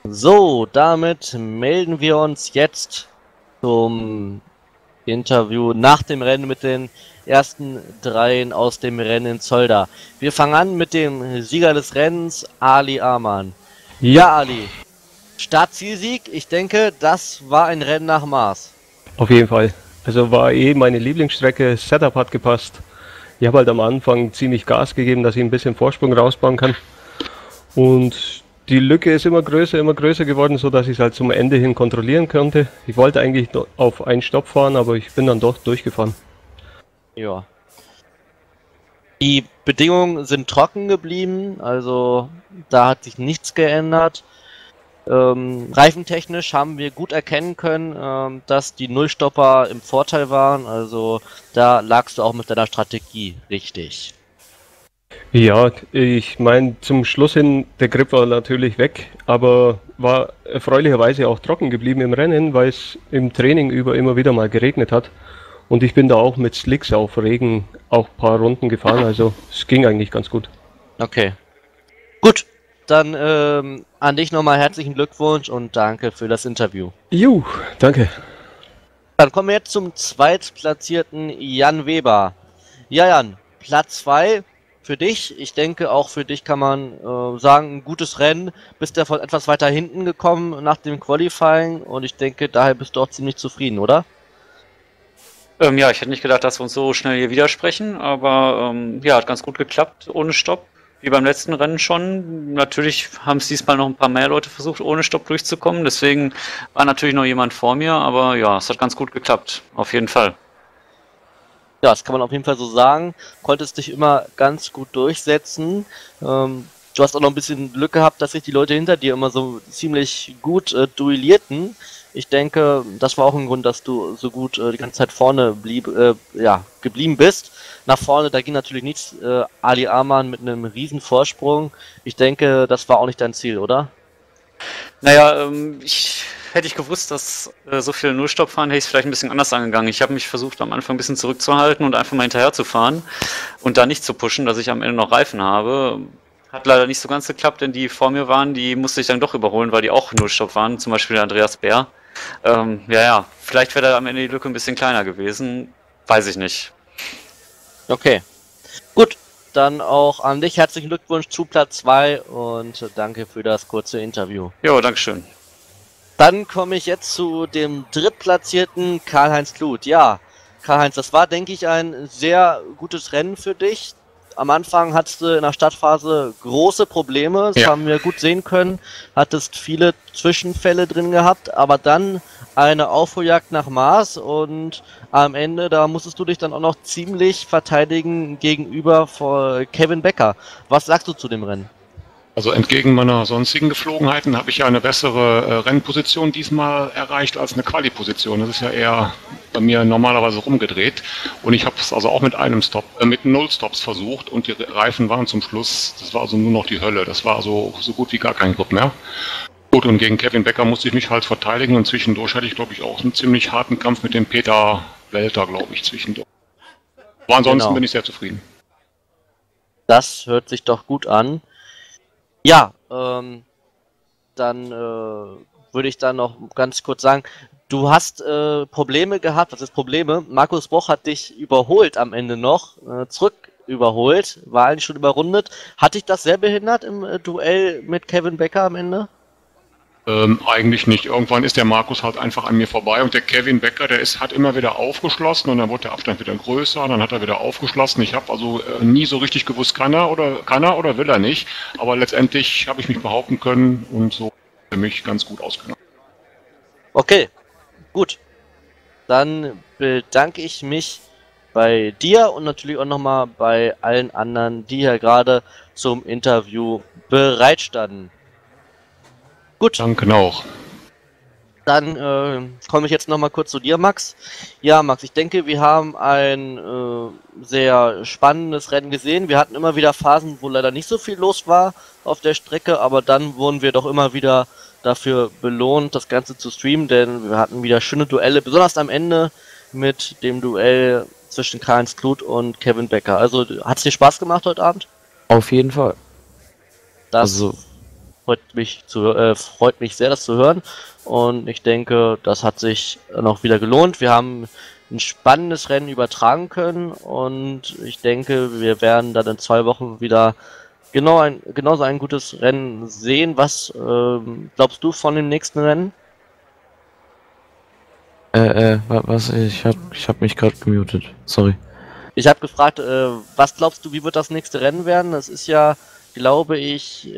So, damit melden wir uns jetzt zum Interview nach dem Rennen mit den ersten 3 aus dem Rennen in Zolder. Wir fangen an mit dem Sieger des Rennens, Ali Amann. Ja, Ali. Startzielsieg, ich denke, das war ein Rennen nach Maß. Auf jeden Fall. Also war eh meine Lieblingsstrecke, Setup hat gepasst. Ich habe halt am Anfang ziemlich Gas gegeben, dass ich ein bisschen Vorsprung rausbauen kann. Und die Lücke ist immer größer geworden, so dass ich es halt zum Ende hin kontrollieren konnte. Ich wollte eigentlich auf einen Stopp fahren, aber ich bin dann doch durchgefahren. Ja. Die Bedingungen sind trocken geblieben, also da hat sich nichts geändert. Reifentechnisch haben wir gut erkennen können, dass die Nullstopper im Vorteil waren, also da lagst du auch mit deiner Strategie richtig. Ja, ich meine, zum Schluss hin, der Grip war natürlich weg, aber war erfreulicherweise auch trocken geblieben im Rennen, weil es im Training über immer wieder mal geregnet hat. Und ich bin da auch mit Slicks auf Regen auch ein paar Runden gefahren, also es ging eigentlich ganz gut. Okay, gut, dann an dich nochmal herzlichen Glückwunsch und danke für das Interview. Juhu, danke. Dann kommen wir jetzt zum zweitplatzierten Jan Weber. Ja, Jan, Platz 2 für dich. Ich denke, auch für dich kann man sagen, ein gutes Rennen. Bist ja von etwas weiter hinten gekommen nach dem Qualifying und ich denke, daher bist du auch ziemlich zufrieden, oder? Ja, ich hätte nicht gedacht, dass wir uns so schnell hier widersprechen, aber ja, hat ganz gut geklappt ohne Stopp, wie beim letzten Rennen schon. Natürlich haben es diesmal noch ein paar mehr Leute versucht, ohne Stopp durchzukommen, deswegen war natürlich noch jemand vor mir, aber ja, es hat ganz gut geklappt, auf jeden Fall. Ja, das kann man auf jeden Fall so sagen, konntest dich immer ganz gut durchsetzen. Du hast auch noch ein bisschen Glück gehabt, dass sich die Leute hinter dir immer so ziemlich gut duellierten. Ich denke, das war auch ein Grund, dass du so gut die ganze Zeit vorne geblieben bist. Nach vorne, da ging natürlich nichts. Ali Amann mit einem riesen Vorsprung. Ich denke, das war auch nicht dein Ziel, oder? Naja, hätte ich gewusst, dass so viele Nullstopp fahren, hätte ich es vielleicht ein bisschen anders angegangen. Ich habe mich versucht, am Anfang ein bisschen zurückzuhalten und einfach mal hinterher zu fahren und da nicht zu pushen, dass ich am Ende noch Reifen habe. Hat leider nicht so ganz geklappt, denn die vor mir waren, die musste ich dann doch überholen, weil die auch Nullstopp waren, zum Beispiel Andreas Bär. Ja, vielleicht wäre da am Ende die Lücke ein bisschen kleiner gewesen, weiß ich nicht. Okay, gut, dann auch an dich herzlichen Glückwunsch zu Platz 2 und danke für das kurze Interview. Jo, dankeschön. Dann komme ich jetzt zu dem drittplatzierten Karl-Heinz Kluth. Ja, Karl-Heinz, das war, denke ich, ein sehr gutes Rennen für dich. Am Anfang hattest du in der Startphase große Probleme, das haben wir gut sehen können, hattest viele Zwischenfälle drin gehabt, aber dann eine Aufholjagd nach Maß und am Ende, da musstest du dich dann auch noch ziemlich verteidigen gegenüber Kevin Becker. Was sagst du zu dem Rennen? Also entgegen meiner sonstigen Geflogenheiten habe ich ja eine bessere Rennposition diesmal erreicht als eine Quali-Position. Das ist ja eher bei mir normalerweise rumgedreht. Und ich habe es also auch mit null Stops versucht und die Reifen waren zum Schluss, das war also nur noch die Hölle. Das war also so gut wie gar kein Grip mehr. Gut, und gegen Kevin Becker musste ich mich halt verteidigen und zwischendurch hatte ich, glaube ich, auch einen ziemlich harten Kampf mit dem Peter Walter, glaube ich, zwischendurch. Aber ansonsten bin ich sehr zufrieden. Das hört sich doch gut an. Ja, dann würde ich da noch ganz kurz sagen, du hast Probleme gehabt, was ist Probleme? Markus Broch hat dich überholt am Ende noch, zurück überholt, war eigentlich schon überrundet. Hat dich das sehr behindert im Duell mit Kevin Becker am Ende? Eigentlich nicht. Irgendwann ist der Markus halt einfach an mir vorbei und der Kevin Becker, der hat immer wieder aufgeschlossen und dann wurde der Abstand wieder größer, dann hat er wieder aufgeschlossen. Ich habe also nie so richtig gewusst, kann er oder will er nicht, aber letztendlich habe ich mich behaupten können und so für mich ganz gut ausgenommen. Okay, gut. Dann bedanke ich mich bei dir und natürlich auch nochmal bei allen anderen, die hier gerade zum Interview bereitstanden. Gut. Danke auch. Dann komme ich jetzt nochmal kurz zu dir, Max. Ja, Max, ich denke, wir haben ein sehr spannendes Rennen gesehen. Wir hatten immer wieder Phasen, wo leider nicht so viel los war auf der Strecke, aber dann wurden wir doch immer wieder dafür belohnt, das Ganze zu streamen, denn wir hatten wieder schöne Duelle, besonders am Ende mit dem Duell zwischen Karl-Heinz Kluth und Kevin Becker. Also, hat es dir Spaß gemacht heute Abend? Auf jeden Fall. Freut mich sehr, das zu hören und ich denke, das hat sich noch wieder gelohnt. Wir haben ein spannendes Rennen übertragen können und ich denke, wir werden dann in 2 Wochen wieder genauso ein gutes Rennen sehen. Was glaubst du von dem nächsten Rennen? Was? Ich hab mich gerade gemutet, sorry. Ich habe gefragt, was glaubst du, wie wird das nächste Rennen werden? Das ist ja, glaube ich,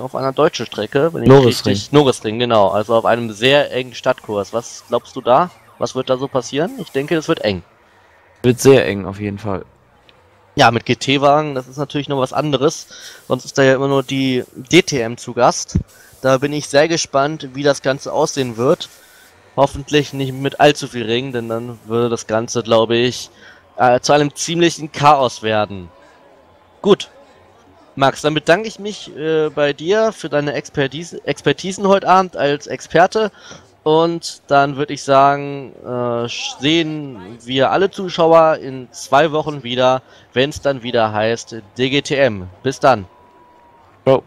auf einer deutschen Strecke. Norisring, genau. Also auf einem sehr engen Stadtkurs. Was glaubst du da? Was wird da so passieren? Ich denke, es wird eng. Wird sehr eng, auf jeden Fall. Ja, mit GT-Wagen, das ist natürlich noch was anderes. Sonst ist da ja immer nur die DTM zu Gast. Da bin ich sehr gespannt, wie das Ganze aussehen wird. Hoffentlich nicht mit allzu viel Regen, denn dann würde das Ganze, glaube ich, zu einem ziemlichen Chaos werden. Gut. Max, dann bedanke ich mich bei dir für deine Expertisen heute Abend als Experte. Und dann würde ich sagen, sehen wir alle Zuschauer in 2 Wochen wieder, wenn es dann wieder heißt DGTM. Bis dann. Ciao.